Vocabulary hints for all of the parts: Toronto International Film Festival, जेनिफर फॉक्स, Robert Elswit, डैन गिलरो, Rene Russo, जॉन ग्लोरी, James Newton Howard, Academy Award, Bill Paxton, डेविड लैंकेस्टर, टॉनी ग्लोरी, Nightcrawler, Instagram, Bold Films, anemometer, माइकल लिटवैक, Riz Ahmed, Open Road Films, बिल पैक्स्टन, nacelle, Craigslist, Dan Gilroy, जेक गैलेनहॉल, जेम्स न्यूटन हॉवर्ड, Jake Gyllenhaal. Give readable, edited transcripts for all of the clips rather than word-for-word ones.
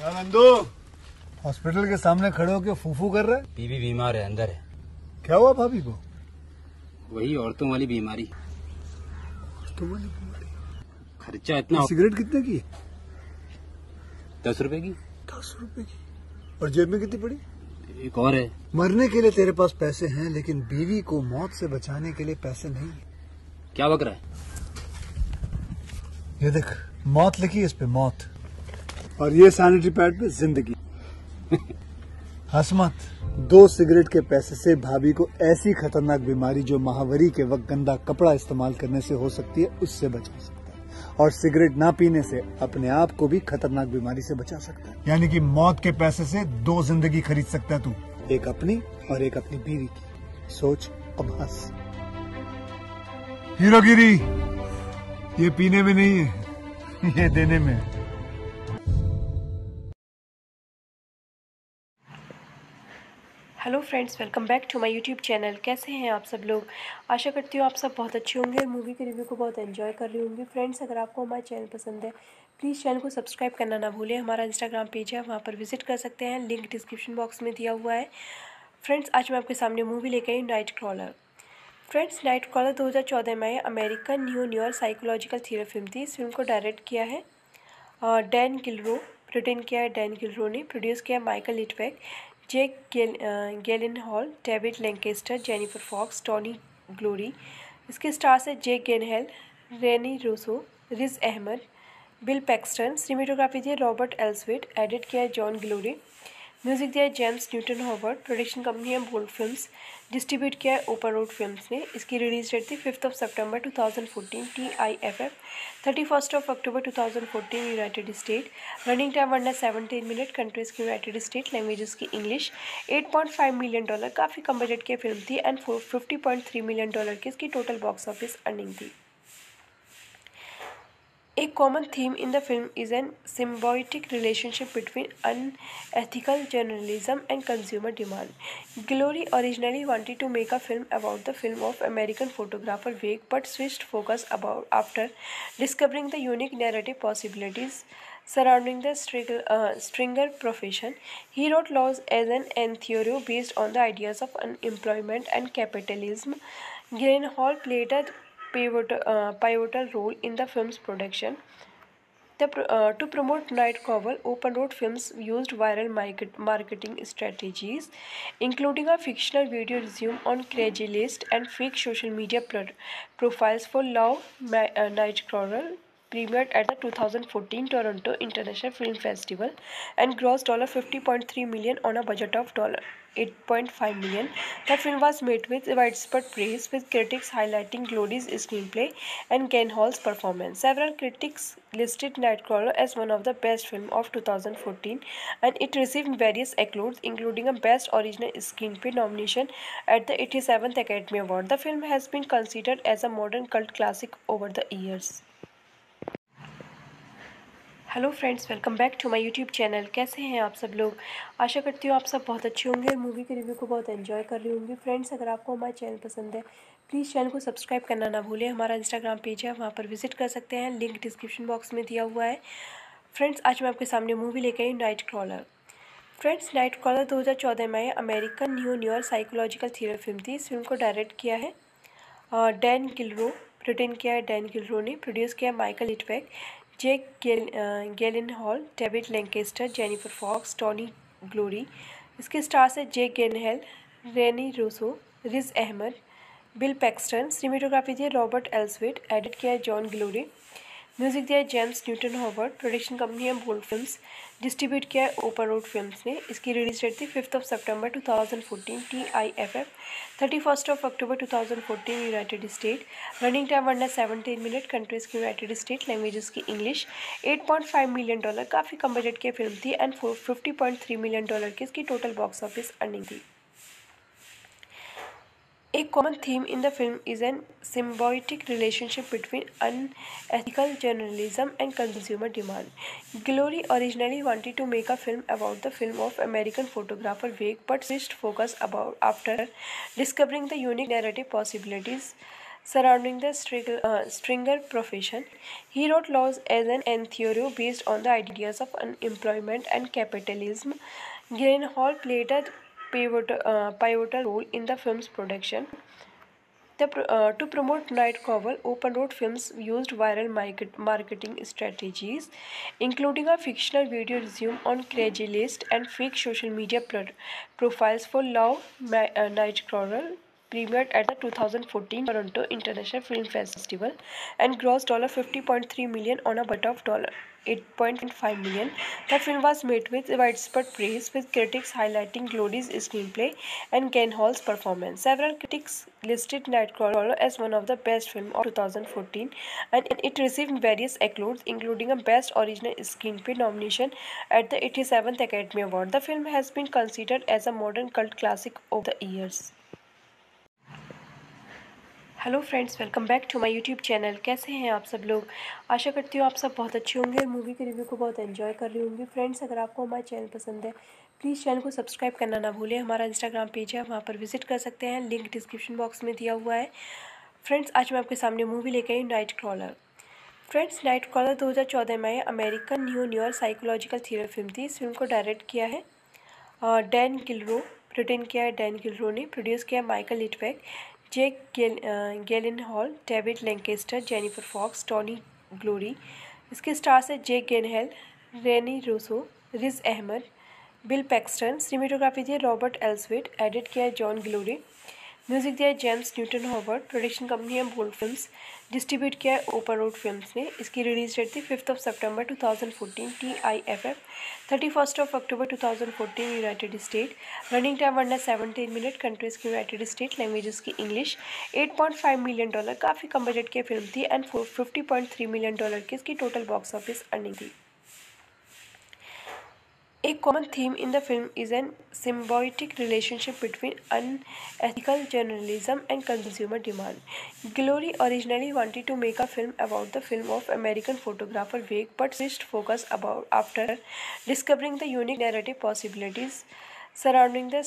Nandu hospital के सामने खड़े होके फूफू कर रहे। बीवी बीमार है, अंदर है। क्या हुआ भाभी को? वही औरतों वाली बीमारी। खर्चा इतना। सिगरेट कितने की? 10 रुपए की। 10 रुपए की। और जेब में कितनी पड़ी? एक और है। मरने के लिए तेरे पास पैसे हैं, लेकिन बीवी को मौत से बचाने के लिए पैसे नहीं। क्या बक रहा है? ये देख, मौत लिखी इस पे, मौत, और ये सैनिटरी पैड पे जिंदगी। हंस मत। 2 सिगरेट के पैसे से भाभी को ऐसी खतरनाक बीमारी जो महावरी के वक्त गंदा कपड़ा इस्तेमाल करने से हो सकती है, उससे बचा सकता है। और सिगरेट ना पीने से अपने आप को भी खतरनाक बीमारी से बचा सकता है। यानी कि मौत के पैसे से 2 जिंदगी खरीद सकता है तू, एक अपनी और एक अपनी बीवी की। सोच अब हंस। हीरोगिरी ये पीने में नहीं है, ये देने में है। Hello friends, welcome back to my YouTube channel. कैसे हैं आप सब लोग? आशा करती हूँ आप सब बहुत अच्छे होंगे और मूवी के रिव्यू को बहुत एंजॉय कर रही होंगी। फ्रेंड्स, अगर आपको हमारा चैनल पसंद है, प्लीज़ चैनल को सब्सक्राइब करना ना भूलें। हमारा इंस्टाग्राम पेज है, वहाँ पर विजिट कर सकते हैं, लिंक डिस्क्रिप्शन बॉक्स में दिया हुआ है। फ्रेंड्स, आज मैं आपके सामने मूवी लेकर आई नाइटक्रॉलर। फ्रेंड्स, नाइटक्रॉलर 2014 में American new psychological thriller film थी। इस फिल्म को डायरेक्ट किया है डैन गिलरो, रिटन किया है डैन गिलरो ने, प्रोड्यूस किया माइकल लिटवैक, जेक गैलेनहॉल, डेविड लैंकेस्टर, जेनिफर फॉक्स, टॉनी ग्लोरी। इसके स्टार्स हैं जेक गैलेनहॉल, Rene Russo, ridge Ahmad, बिल पैक्स्टन। Cinematography दिया रॉबर्ट एल्सविट, एडिट किया है जॉन ग्लोरी, म्यूजिक दिया है जेम्स न्यूटन हॉवर्ड। Production company है Bold films, distribute किया है ओपन रोड फिल्म्स ने। इसकी रिलीज डेट थी 5 सितंबर 2014 TIFF, 31 अक्टूबर 2014 United state. Running time 117 minute, countries की यूनाइटेड स्टेट, लैंग्वेजेस की इंग्लिश। $8.5 मिलियन, काफ़ी कम बजट की फिल्म थी, एंड $50.3 मिलियन की इसकी टोटल बॉक्स ऑफिस अर्निंग थी। A common theme in the film is an symbiotic relationship between unethical journalism and consumer demand. Glory originally wanted to make a film about the film of American photographer Wake, but switched focus after discovering the unique narrative possibilities surrounding the stringer profession. He wrote Laws as an theory based on the ideas of unemployment and capitalism. Gyllenhaal played a pivotal role in the film's production. To promote Nightcrawler, Open Road Films used viral marketing strategies, including a fictional video resume on Craigslist and fake social media profiles for Love Nightcrawler. Premiered at the 2014 Toronto International Film Festival and grossed $50.3 million on a budget of $8.5 million. The film was met with widespread praise, with critics highlighting Glory's screenplay and Gyllenhaal's performance. Several critics listed Nightcrawler as one of the best films of 2014, and it received various accolades, including a Best Original Screenplay nomination at the 87th Academy Award. The film has been considered as a modern cult classic over the years. Hello friends, welcome back to my YouTube channel. कैसे हैं आप सब लोग? आशा करती हूँ आप सब बहुत अच्छे होंगे और मूवी के रिव्यू को बहुत एंजॉय कर रही होंगी। फ्रेंड्स, अगर आपको हमारा चैनल पसंद है, प्लीज़ चैनल को सब्सक्राइब करना ना भूलें। हमारा इंस्टाग्राम पेज है, वहाँ पर विजिट कर सकते हैं, लिंक डिस्क्रिप्शन बॉक्स में दिया हुआ है। फ्रेंड्स, आज मैं आपके सामने मूवी लेकर आई नाइटक्रॉलर। फ्रेंड्स, नाइटक्रॉलर 2014 में American new psychological thriller film थी। इस फिल्म को डायरेक्ट किया है डैन गिलरो, रिटन किया है डैन गिलरो ने, प्रोड्यूस किया माइकल लिटवैक, जेक गैलेनहॉल, डेविड लैंकेस्टर, जेनिफर फॉक्स, टॉनी ग्लोरी। इसके स्टार्स हैं जेक गैलेनहॉल, Rene Russo, ridge Ahmad, बिल पैक्स्टन। Cinematography दिया रॉबर्ट एल्सविट, एडिट किया है जॉन ग्लोरी, म्यूजिक दिया है जेम्स न्यूटन हॉवर्ड। Production company है Bold films, distribute किया है ओपन रोड फिल्म्स ने। इसकी रिलीज डेट थी 5 सितंबर 2014 TIFF, 31 अक्टूबर 2014 United state. Running time 117 minute, countries की यूनाइटेड स्टेट, लैंग्वेजेस की इंग्लिश। $8.5 मिलियन, काफ़ी कम बजट की फिल्म थी, एंड $50.3 मिलियन की इसकी टोटल बॉक्स ऑफिस अर्निंग थी। A common theme in the film is an symbiotic relationship between unethical journalism and consumer demand. Glory originally wanted to make a film about the film of American photographer Wake, but switched focus after discovering the unique narrative possibilities surrounding the stringer profession. He wrote Laws as an Theory based on the ideas of unemployment and capitalism. Gyllenhaal played a pivotal role in the film's production. To promote Nightcrawler, Open Road Films used viral marketing strategies, including a fictional video resume on Craigslist and fake social media profiles for Love Nightcrawler, premiered at the 2014 Toronto International Film Festival and grossed $50.3 million on a budget of $8.5 million. The film was met with widespread praise, with critics highlighting Glory's screenplay and Gyllenhaal's performance. Several critics listed Nightcrawler as one of the best films of 2014, and it received various accolades, including a Best Original Screenplay nomination at the 87th Academy Award. The film has been considered as a modern cult classic over the years. Hello friends, welcome back to my YouTube channel. कैसे हैं आप सब लोग? आशा करती हूँ आप सब बहुत अच्छे होंगे और मूवी के रिव्यू को बहुत एंजॉय कर रही होंगी। फ्रेंड्स, अगर आपको हमारा चैनल पसंद है, प्लीज़ चैनल को सब्सक्राइब करना ना भूलें। हमारा इंस्टाग्राम पेज है, वहाँ पर विजिट कर सकते हैं, लिंक डिस्क्रिप्शन बॉक्स में दिया हुआ है। फ्रेंड्स, आज मैं आपके सामने मूवी लेकर आई नाइटक्रॉलर। फ्रेंड्स, नाइटक्रॉलर 2014 में American new psychological thriller film थी। इस फिल्म को डायरेक्ट किया है डैन गिलरो, रिटन किया है डैन गिलरो ने, प्रोड्यूस किया है माइकल लिटवैक, जेक गैलेनहॉल, डेविड लैंकेस्टर, जेनिफर फॉक्स, टॉनी ग्लोरी। इसके स्टार्स हैं जेक गैलेनहॉल, Rene Russo, ridge Ahmad, बिल पैक्स्टन। Cinematography दिया रॉबर्ट एल्सविट, एडिट किया है जॉन ग्लोरी, म्यूजिक दिया है James Newton Howard. Production company है बोल्ड फिल्म्स, डिस्ट्रीब्यूट किया है ओपन रोड फिल्म्स ने। इसकी रिलीज डेट थी 5 सितंबर 2014 TIFF, 31 अक्टूबर 2014 United state. Running time 117 minute, countries की यूनाइटेड स्टेट, लैंग्वेजेस की इंग्लिश। $8.5 मिलियन, काफ़ी कम बजट की फिल्म थी एंड $50.3 मिलियन की इसकी टोटल बॉक्स ऑफिस अर्निंग थी। A common theme in the film is an symbiotic relationship between unethical journalism and consumer demand. Glory originally wanted to make a film about the film of American photographer Wake, but switched focus after discovering the unique narrative possibilities surrounding the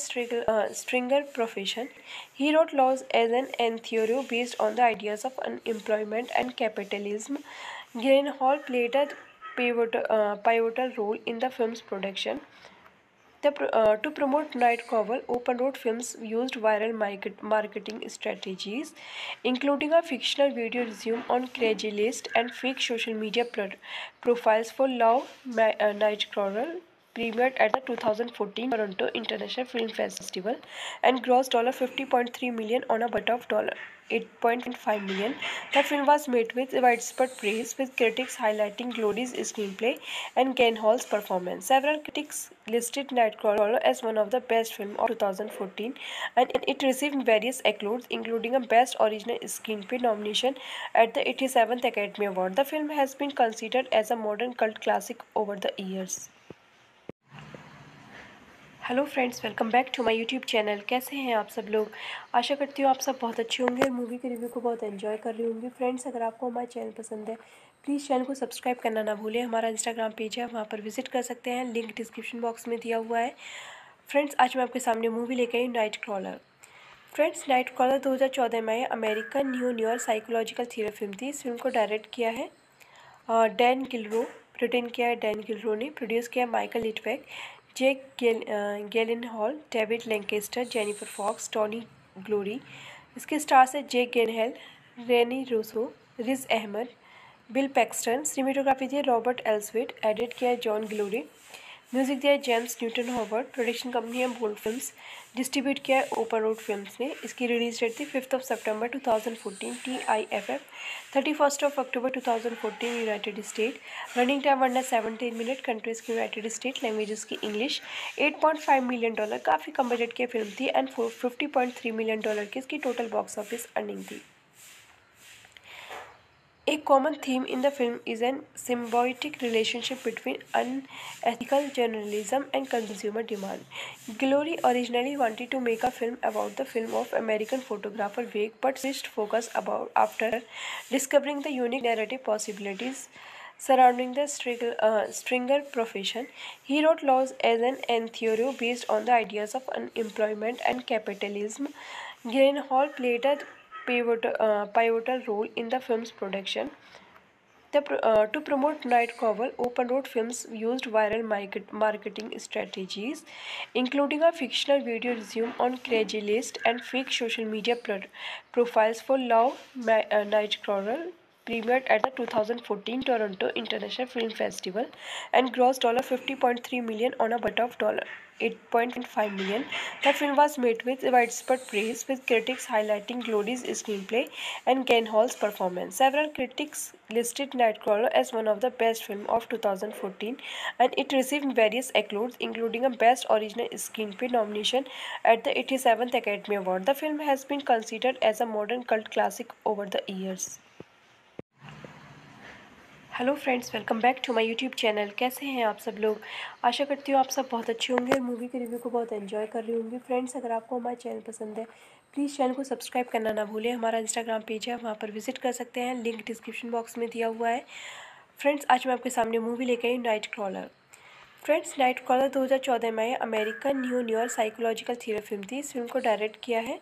stringer profession. He wrote Laws as an Theory based on the ideas of unemployment and capitalism. Gyllenhaal played a pivotal role in the film's production. To promote Nightcrawler, Open Road Films used viral marketing strategies, including a fictional video resume on Craigslist and fake social media profiles for Love Nightcrawler, premiered at the 2014 Toronto International Film Festival and grossed $50.3 million on a budget of $8.5 million. The film was met with widespread praise, with critics highlighting Glory's screenplay and Gyllenhaal's performance. Several critics listed Nightcrawler as one of the best films of 2014, and it received various accolades, including a Best Original Screenplay nomination at the 87th Academy Award. The film has been considered as a modern cult classic over the years. Hello friends, welcome back to my YouTube channel. कैसे हैं आप सब लोग? आशा करती हूँ आप सब बहुत अच्छे होंगे और मूवी के रिव्यू को बहुत एंजॉय कर रही होंगी। फ्रेंड्स, अगर आपको हमारा चैनल पसंद है, प्लीज़ चैनल को सब्सक्राइब करना ना भूलें। हमारा इंस्टाग्राम पेज है, वहाँ पर विजिट कर सकते हैं, लिंक डिस्क्रिप्शन बॉक्स में दिया हुआ है। फ्रेंड्स, आज मैं आपके सामने मूवी लेकर आई नाइटक्रॉलर। फ्रेंड्स, नाइटक्रॉलर 2014 में American new psychological thriller film थी। इस फिल्म को डायरेक्ट किया है डैन गिलरो, रिटन किया है डैन गिलरो ने, प्रोड्यूस किया है माइकल लिटवैक, जेक गैलेनहॉल, डेविड लैंकेस्टर, जेनिफर फॉक्स, टॉनी ग्लोरी। इसके स्टार्स हैं जेक गैलेनहॉल, Rene Russo, ridge Ahmad, बिल पैक्स्टन। Cinematography दिया रॉबर्ट एल्सविट, एडिट किया है जॉन ग्लोरी, म्यूजिक दिया है James Newton Howard. Production company है बोल्ड फिल्म्स, डिस्ट्रीब्यूट किया है ओपन रोड फिल्म्स ने। इसकी रिलीज डेट थी 5 सितंबर 2014 TIFF, 31 अक्टूबर 2014 United state. Running time 117 minute, countries की यूनाइटेड स्टेट, लैंग्वेजेस की इंग्लिश। $8.5 मिलियन, काफ़ी कम बजट की फिल्म थी एंड $50.3 मिलियन की इसकी टोटल बॉक्स ऑफिस अर्निंग थी। A common theme in the film is an symbiotic relationship between unethical journalism and consumer demand. Glory originally wanted to make a film about the film of American photographer Wake, but switched focus after discovering the unique narrative possibilities surrounding the stringer profession. He wrote Laws as an Theory based on the ideas of unemployment and capitalism. Gyllenhaal played a pivotal role in the film's production. To promote Nightcrawler, Open Road Films used viral marketing strategies, including a fictional video resume on Craigslist and fake social media profiles for Love Nightcrawler, premiered at the 2014 Toronto International Film Festival and grossed $50.3 million on a budget of $8.5 million. The film was met with widespread praise, with critics highlighting Glory's screenplay and Gyllenhaal's performance. Several critics listed Nightcrawler as one of the best films of 2014, and it received various accolades, including a Best Original Screenplay nomination at the 87th Academy Award. The film has been considered as a modern cult classic over the years. Hello friends, welcome back to my YouTube channel. कैसे हैं आप सब लोग? आशा करती हूँ आप सब बहुत अच्छे होंगे और मूवी के रिव्यू को बहुत एंजॉय कर रही होंगी। फ्रेंड्स, अगर आपको हमारा चैनल पसंद है, प्लीज़ चैनल को सब्सक्राइब करना ना भूलें। हमारा इंस्टाग्राम पेज है, वहाँ पर विजिट कर सकते हैं, लिंक डिस्क्रिप्शन बॉक्स में दिया हुआ है। फ्रेंड्स, आज मैं आपके सामने मूवी लेकर आई नाइटक्रॉलर। फ्रेंड्स, नाइटक्रॉलर 2014 में American new psychological thriller film थी। इस फिल्म को डायरेक्ट किया है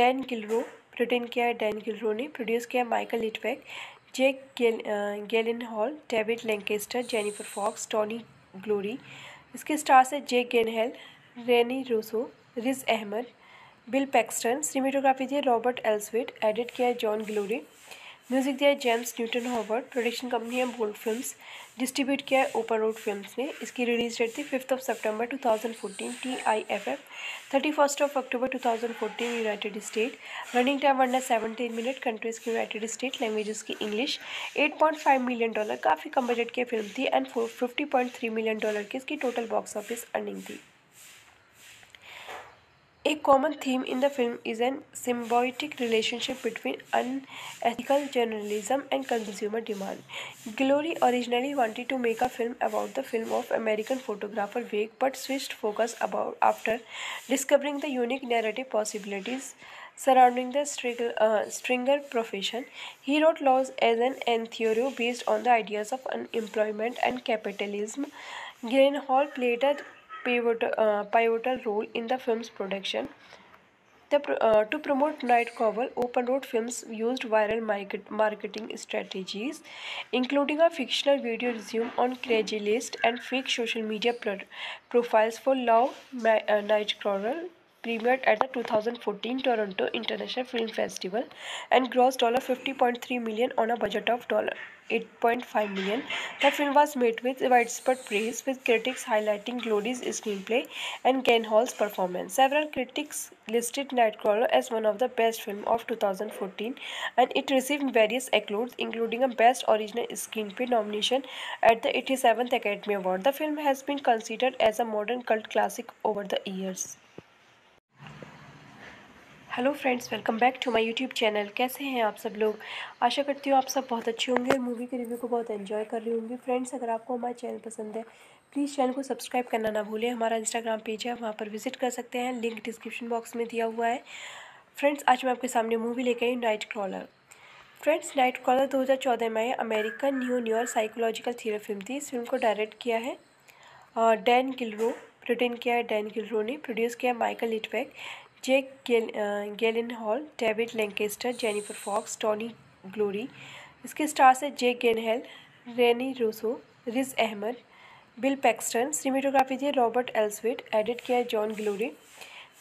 डैन गिलरो, रिटन किया है डैन गिलरो ने, प्रोड्यूस किया माइकल लिटवैक, जेक गैलेनहॉल, डेविड लैंकेस्टर, जेनिफर फॉक्स, टॉनी ग्लोरी। इसके स्टार्स हैं जेक गैलेनहॉल, Rene Russo, ridge Ahmad, बिल पैक्स्टन। Cinematography दिया रॉबर्ट एल्सविट, एडिट किया जॉन ग्लोरी, म्यूजिक दिया जेम्स न्यूटन हॉवर्ड। Production company है Bold films, distribute किया है Open Road films ने। इसकी रिलीज डेट थी 5 सितंबर 2014 TIFF, 31 अक्टूबर 2014 United state. Running time 117 minute, countries की यूनाइटेड स्टेट, लैंग्वेजेस की इंग्लिश। $8.5 मिलियन, काफ़ी कम बजट की फिल्म थी एंड $50.3 मिलियन की इसकी टोटल बॉक्स ऑफिस अर्निंग थी। A common theme in the film is an symbiotic relationship between unethical journalism and consumer demand. Glory originally wanted to make a film about the film of American photographer Wake, but switched focus after discovering the unique narrative possibilities surrounding the stringer profession. He wrote Laws as an theory based on the ideas of unemployment and capitalism. Gyllenhaal played a pivotal role in the film's production. To promote Nightcrawler, Open Road Films used viral marketing strategies, including a fictional video resume on Craigslist and fake social media profiles for Love Nightcrawler, premiered at the 2014 Toronto International Film Festival and grossed $50.3 million on a budget of $8.5 million. The film was met with widespread praise, with critics highlighting Glory's screenplay and Gyllenhaal's performance. Several critics listed Nightcrawler as one of the best films of 2014, and it received various accolades, including a Best Original Screenplay nomination at the 87th Academy Award. The film has been considered as a modern cult classic over the years. Hello friends, welcome back to my YouTube channel. कैसे हैं आप सब लोग? आशा करती हूँ आप सब बहुत अच्छे होंगे और मूवी के रिव्यू को बहुत एंजॉय कर रही होंगी। फ्रेंड्स, अगर आपको हमारा चैनल पसंद है, प्लीज़ चैनल को सब्सक्राइब करना ना भूलें। हमारा इंस्टाग्राम पेज है, वहाँ पर विजिट कर सकते हैं, लिंक डिस्क्रिप्शन बॉक्स में दिया हुआ है। फ्रेंड्स, आज मैं आपके सामने मूवी लेकर आई नाइटक्रॉलर। फ्रेंड्स, नाइटक्रॉलर 2014 में American new psychological thriller film थी। इस फिल्म को डायरेक्ट किया है डैन गिलरो, रिटन किया है डैन गिलरो ने, प्रोड्यूस किया माइकल लिटवैक, जेक गैलेनहॉल, डेविड लैंकेस्टर, जेनिफर फॉक्स, टॉनी ग्लोरी। इसके स्टार्स हैं जेक गैलेनहॉल, Rene Russo, ridge Ahmad, बिल पैक्स्टन। Cinematography दिया रॉबर्ट एल्सविट, एडिट किया जॉन ग्लोरी,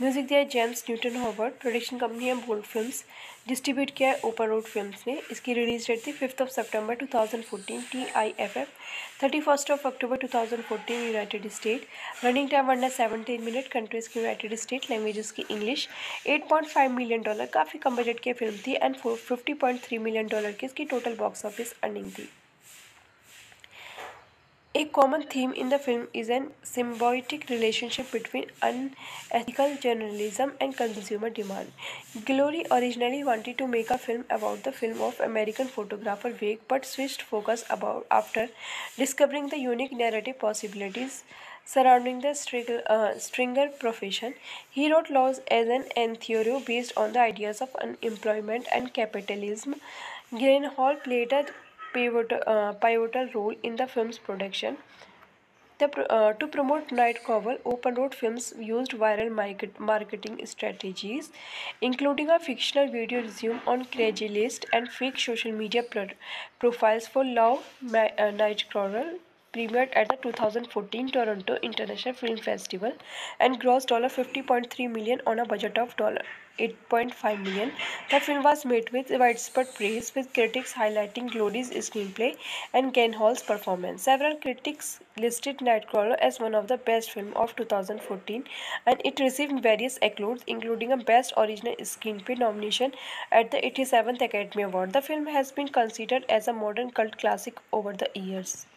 म्यूजिक दिया जेम्स न्यूटन हॉवर्ड। Production company है Bold films, distribute किया है Open Road films ने। इसकी रिलीज डेट थी 5 सितंबर 2014 TIFF, 31 अक्टूबर 2014 United state. Running time 117 minute, countries की यूनाइटेड स्टेट, लैंग्वेजेस की इंग्लिश। $8.5 मिलियन, काफ़ी कम बजट की फिल्म थी एंड $50.3 मिलियन की इसकी टोटल बॉक्स ऑफिस अर्निंग थी। A common theme in the film is an symbiotic relationship between unethical journalism and consumer demand. Glory originally wanted to make a film about the film of American photographer Wake, but switched focus after discovering the unique narrative possibilities surrounding the stringer profession. He wrote Laws as an theory based on the ideas of unemployment and capitalism. Gyllenhaal played a pivotal role in the film's production. To promote Nightcrawler, Open Road Films used viral marketing strategies, including a fictional video resume on Craigslist and fake social media profiles for Love Nightcrawler, premiered at the 2014 Toronto International Film Festival and grossed $50.3 million on a budget of $8.5 million. The film was met with widespread praise, with critics highlighting Glory's screenplay and Gyllenhaal's performance. Several critics listed Nightcrawler as one of the best films of 2014, and it received various accolades, including a Best Original Screenplay nomination at the 87th Academy Award. The film has been considered as a modern cult classic over the years.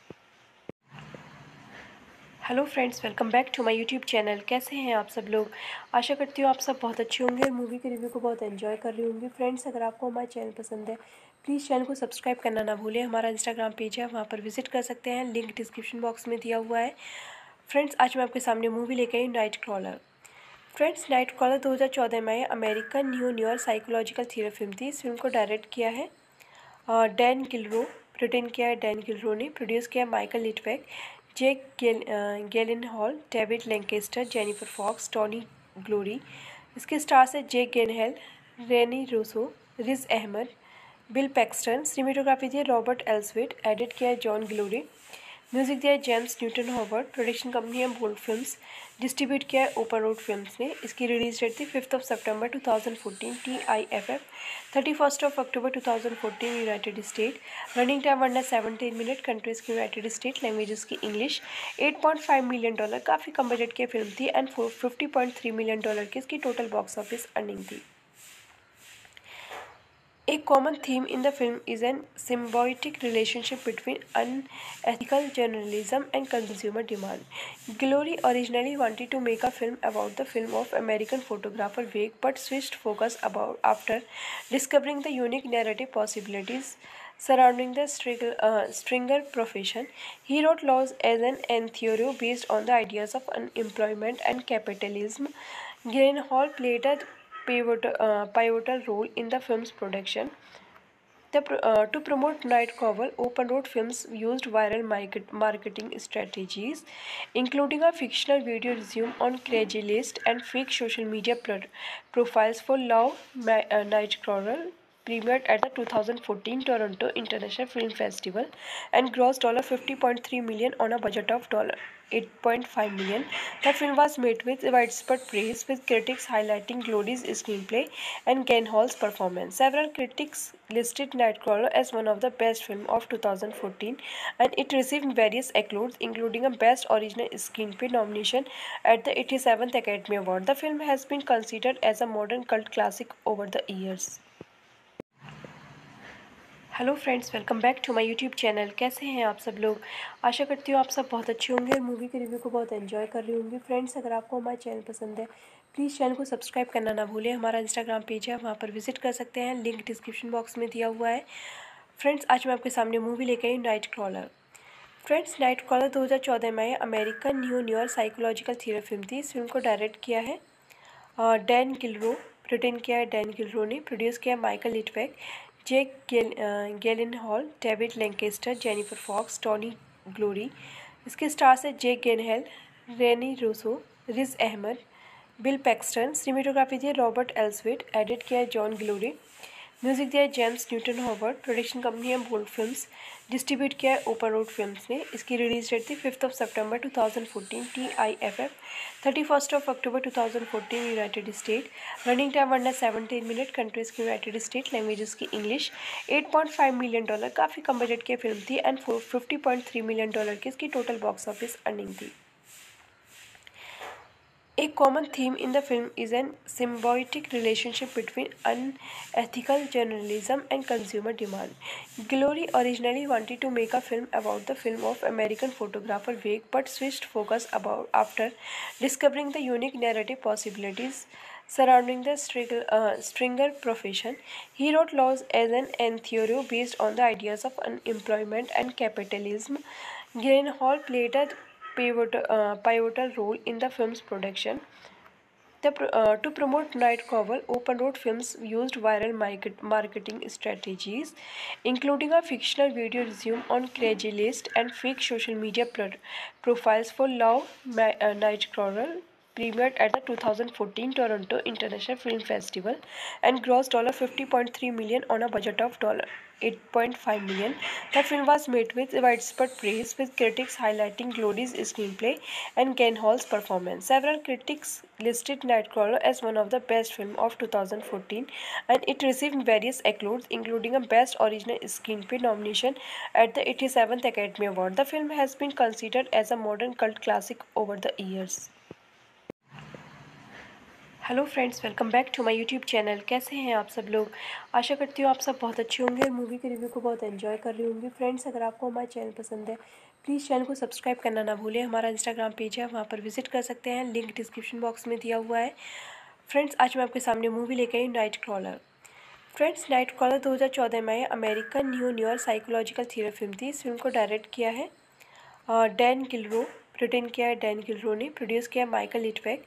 Hello friends, welcome back to my YouTube channel. कैसे हैं आप सब लोग? आशा करती हूँ आप सब बहुत अच्छे होंगे और मूवी के रिव्यू को बहुत एंजॉय कर रही होंगी। फ्रेंड्स, अगर आपको हमारा चैनल पसंद है, प्लीज़ चैनल को सब्सक्राइब करना ना भूलें। हमारा इंस्टाग्राम पेज है, वहाँ पर विजिट कर सकते हैं, लिंक डिस्क्रिप्शन बॉक्स में दिया हुआ है। फ्रेंड्स, आज मैं आपके सामने मूवी लेकर आई नाइटक्रॉलर। फ्रेंड्स, नाइटक्रॉलर 2014 में American new psychological thriller film थी। इस फिल्म को डायरेक्ट किया है डैन गिलरो, रिटन किया है डैन गिलरो ने, प्रोड्यूस किया माइकल लिटवैक, जेक गैलेनहॉल, डेविड लैंकेस्टर, जेनिफर फॉक्स, टॉनी ग्लोरी। इसके स्टार्स हैं जेक गैलेनहॉल, Rene Russo, ridge Ahmad, बिल पैक्स्टन। Cinematography दिया रॉबर्ट एल्सविट, एडिट किया जॉन ग्लोरी, म्यूजिक दिया जेम्स न्यूटन हॉवर्ड। Production company है Bold films, distribute किया है Open Road films ने। इसकी रिलीज डेट थी 5 सितंबर 2014 TIFF, 31 अक्टूबर 2014 United state. Running time 117 minute, countries की यूनाइटेड स्टेट, लैंग्वेजेस की इंग्लिश। $8.5 मिलियन, काफ़ी कम बजट की फिल्म थी एंड $50.3 मिलियन की इसकी टोटल बॉक्स ऑफिस अर्निंग थी। A common theme in the film is an symbiotic relationship between unethical journalism and consumer demand. Glory originally wanted to make a film about the film of American photographer Wake, but switched focus after discovering the unique narrative possibilities surrounding the stringer profession. He wrote Laws as an theory based on the ideas of unemployment and capitalism. Gyllenhaal played a pivotal role in the film's production. To promote Nightcrawler, Open Road Films used viral marketing strategies, including a fictional video resume on Craigslist and fake social media profiles for Love Nightcrawler, premiered at the 2014 Toronto International Film Festival and grossed $50.3 million on a budget of $8.5 million. The film was met with widespread praise, with critics highlighting Glory's screenplay and Gyllenhaal's performance. Several critics listed Nightcrawler as one of the best films of 2014, and it received various accolades, including a Best Original Screenplay nomination at the 87th Academy Award. The film has been considered as a modern cult classic over the years. Hello friends, welcome back to my YouTube channel. कैसे हैं आप सब लोग? आशा करती हूँ आप सब बहुत अच्छे होंगे और मूवी के रिव्यू को बहुत एंजॉय कर रही होंगी। फ्रेंड्स, अगर आपको हमारा चैनल पसंद है, प्लीज़ चैनल को सब्सक्राइब करना ना भूलें। हमारा इंस्टाग्राम पेज है, वहाँ पर विजिट कर सकते हैं, लिंक डिस्क्रिप्शन बॉक्स में दिया हुआ है। फ्रेंड्स, आज मैं आपके सामने मूवी लेकर आई नाइटक्रॉलर। फ्रेंड्स, नाइटक्रॉलर 2014 में American new psychological thriller film थी। इस फिल्म को डायरेक्ट किया है डैन गिलरो, रिटन किया है डैन गिलरो ने, प्रोड्यूस किया माइकल लिटवैक, जेक गैलेनहॉल, डेविड लैंकेस्टर, जेनिफर फॉक्स, टॉनी ग्लोरी। इसके स्टार्स हैं जेक गैलेनहॉल, Rene Russo, ridge Ahmad, बिल पैक्स्टन। Cinematography दिया रॉबर्ट एल्सविट, एडिट किया जॉन ग्लोरी, म्यूजिक दिया जेम्स न्यूटन हॉवर्ड। Production company है Bold films, distribute किया है Open Road films ने। इसकी रिलीज डेट थी 5 सितंबर 2014 TIFF, 31 अक्टूबर 2014 United state. Running time 117 minute, countries की यूनाइटेड स्टेट, लैंग्वेजेस की इंग्लिश। $8.5 मिलियन, काफ़ी कम बजट की फिल्म थी एंड $50.3 मिलियन की इसकी टोटल बॉक्स ऑफिस अर्निंग थी। A common theme in the film is an symbiotic relationship between unethical journalism and consumer demand. Glory originally wanted to make a film about the film of American photographer Wake, but switched focus after discovering the unique narrative possibilities surrounding the stringer profession. He wrote Laws as an theory based on the ideas of unemployment and capitalism. Gyllenhaal played a pivotal role in the film's production. To promote Nightcrawler, Open Road Films used viral marketing strategies, including a fictional video resume on Craigslist and fake social media profiles for Love Nightcrawler, premiered at the 2014 Toronto International Film Festival and grossed $50.3 million on a budget of $8.5 million. The film was met with widespread praise, with critics highlighting Glory's screenplay and Gyllenhaal's performance. Several critics listed Nightcrawler as one of the best films of 2014, and it received various accolades, including a Best Original Screenplay nomination at the 87th Academy Award. The film has been considered as a modern cult classic over the years. Hello friends, welcome back to my YouTube channel. कैसे हैं आप सब लोग? आशा करती हूँ आप सब बहुत अच्छे होंगे और मूवी के रिव्यू को बहुत एंजॉय कर रही होंगी। फ्रेंड्स, अगर आपको हमारा चैनल पसंद है, प्लीज़ चैनल को सब्सक्राइब करना ना भूलें। हमारा इंस्टाग्राम पेज है, वहाँ पर विजिट कर सकते हैं, लिंक डिस्क्रिप्शन बॉक्स में दिया हुआ है। फ्रेंड्स, आज मैं आपके सामने मूवी लेकर आई नाइटक्रॉलर। फ्रेंड्स, नाइटक्रॉलर 2014 में American New York psychological thriller film थी। इस फिल्म को डायरेक्ट किया है डैन गिलरो, रिटन किया है डैन गिलरो ने, प्रोड्यूस किया माइकल लिटवैक,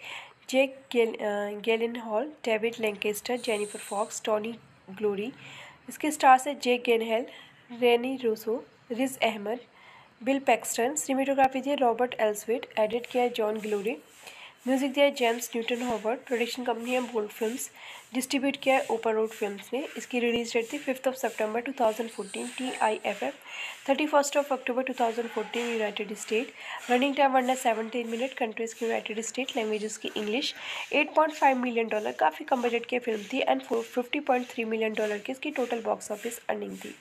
जेक गैलेनहॉल, डेविड लैंकेस्टर, जेनिफर फॉक्स, टॉनी ग्लोरी। इसके स्टार्स हैं जेक गैलेनहॉल, Rene Russo, ridge Ahmad, बिल पैक्स्टन। Cinematography दिया रॉबर्ट एल्सविट, एडिट किया जॉन ग्लोरी, म्यूजिक दिया जेम्स न्यूटन हॉवर्ड। Production company है Bold films, distribute किया है Open Road films ने। इसकी रिलीज डेट थी 5 सितंबर 2014 TIFF, 31 अक्टूबर 2014 United state. Running time 117 minute, countries की यूनाइटेड स्टेट, लैंग्वेजेस की इंग्लिश। $8.5 मिलियन, काफ़ी कम बजट की फिल्म थी एंड $50.3 मिलियन की इसकी टोटल बॉक्स ऑफिस अर्निंग थी।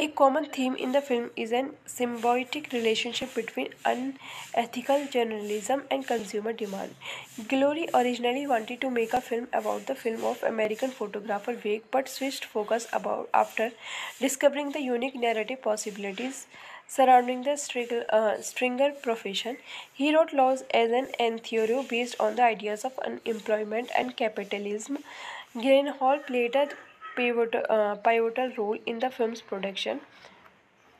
A common theme in the film is an symbiotic relationship between unethical journalism and consumer demand. Glory originally wanted to make a film about the film of American photographer Wake, but switched focus after discovering the unique narrative possibilities surrounding the stringer profession. He wrote Laws as an theory based on the ideas of unemployment and capitalism. Gyllenhaal played a pivotal role in the film's production.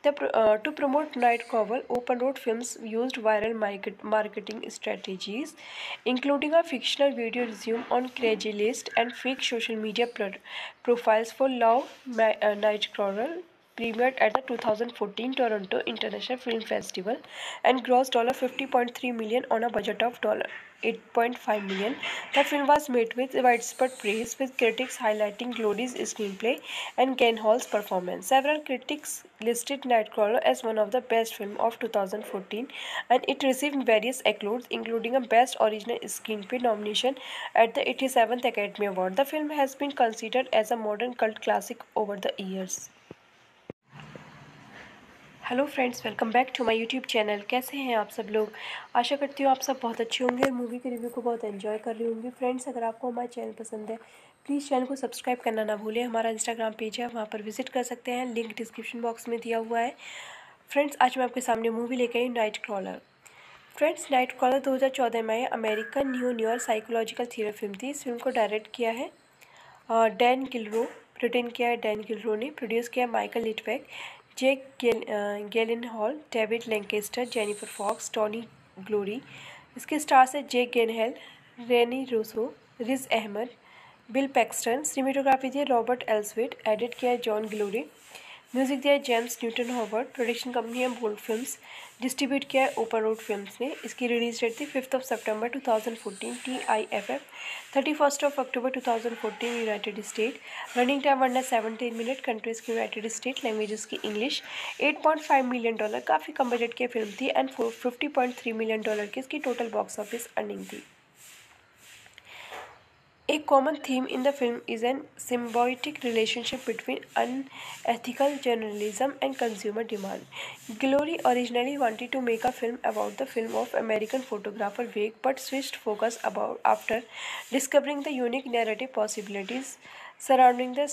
To promote Nightcrawler, Open Road Films used viral marketing strategies, including a fictional video resume on Craigslist and fake social media profiles for Love Nightcrawler, premiered at the 2014 Toronto International Film Festival and grossed $50.3 million on a budget of $8.5 million. The film was met with widespread praise, with critics highlighting Glory's screenplay and Gyllenhaal's performance. Several critics listed Nightcrawler as one of the best films of 2014, and it received various accolades, including a Best Original Screenplay nomination at the 87th Academy Award. The film has been considered as a modern cult classic over the years. Hello friends, welcome back to my YouTube channel. कैसे हैं आप सब लोग? आशा करती हूँ आप सब बहुत अच्छे होंगे और मूवी के रिव्यू को बहुत एंजॉय कर रही होंगी। फ्रेंड्स, अगर आपको हमारा चैनल पसंद है, प्लीज़ चैनल को सब्सक्राइब करना ना भूलें। हमारा इंस्टाग्राम पेज है, वहाँ पर विजिट कर सकते हैं, लिंक डिस्क्रिप्शन बॉक्स में दिया हुआ है। फ्रेंड्स, आज मैं आपके सामने मूवी लेकर आई नाइटक्रॉलर। फ्रेंड्स, नाइटक्रॉलर 2014 में American New York psychological thriller film थी। इस फिल्म को डायरेक्ट किया है डैन गिलरो, रिटन किया है डैन गिलरो ने, प्रोड्यूस किया माइकल लिटवैक, जेक गैलेनहॉल, डेविड लैंकेस्टर, जेनिफर फॉक्स, टॉनी ग्लोरी। इसके स्टार्स हैं जेक गैलेनहॉल, Rene Russo, ridge Ahmad, बिल पैक्स्टन। Cinematography दिया रॉबर्ट एल्सविट, एडिट किया जॉन ग्लोरी, म्यूजिक दिया जेम्स न्यूटन हॉवर्ड। Production company है Bold films, distribute किया है Open Road films ने। इसकी रिलीज डेट थी 5 सितंबर 2014 TIFF, 31 अक्टूबर 2014 United state. Running time 117 minute, countries की यूनाइटेड स्टेट, लैंग्वेजेस की इंग्लिश। $8.5 मिलियन, काफ़ी कम बजट की फिल्म थी एंड $50.3 मिलियन की इसकी टोटल बॉक्स ऑफिस अर्निंग थी। A common theme in the film is an symbiotic relationship between unethical journalism and consumer demand. Glory originally wanted to make a film about the film of American photographer Wake, but switched focus after discovering the unique narrative possibilities surrounding the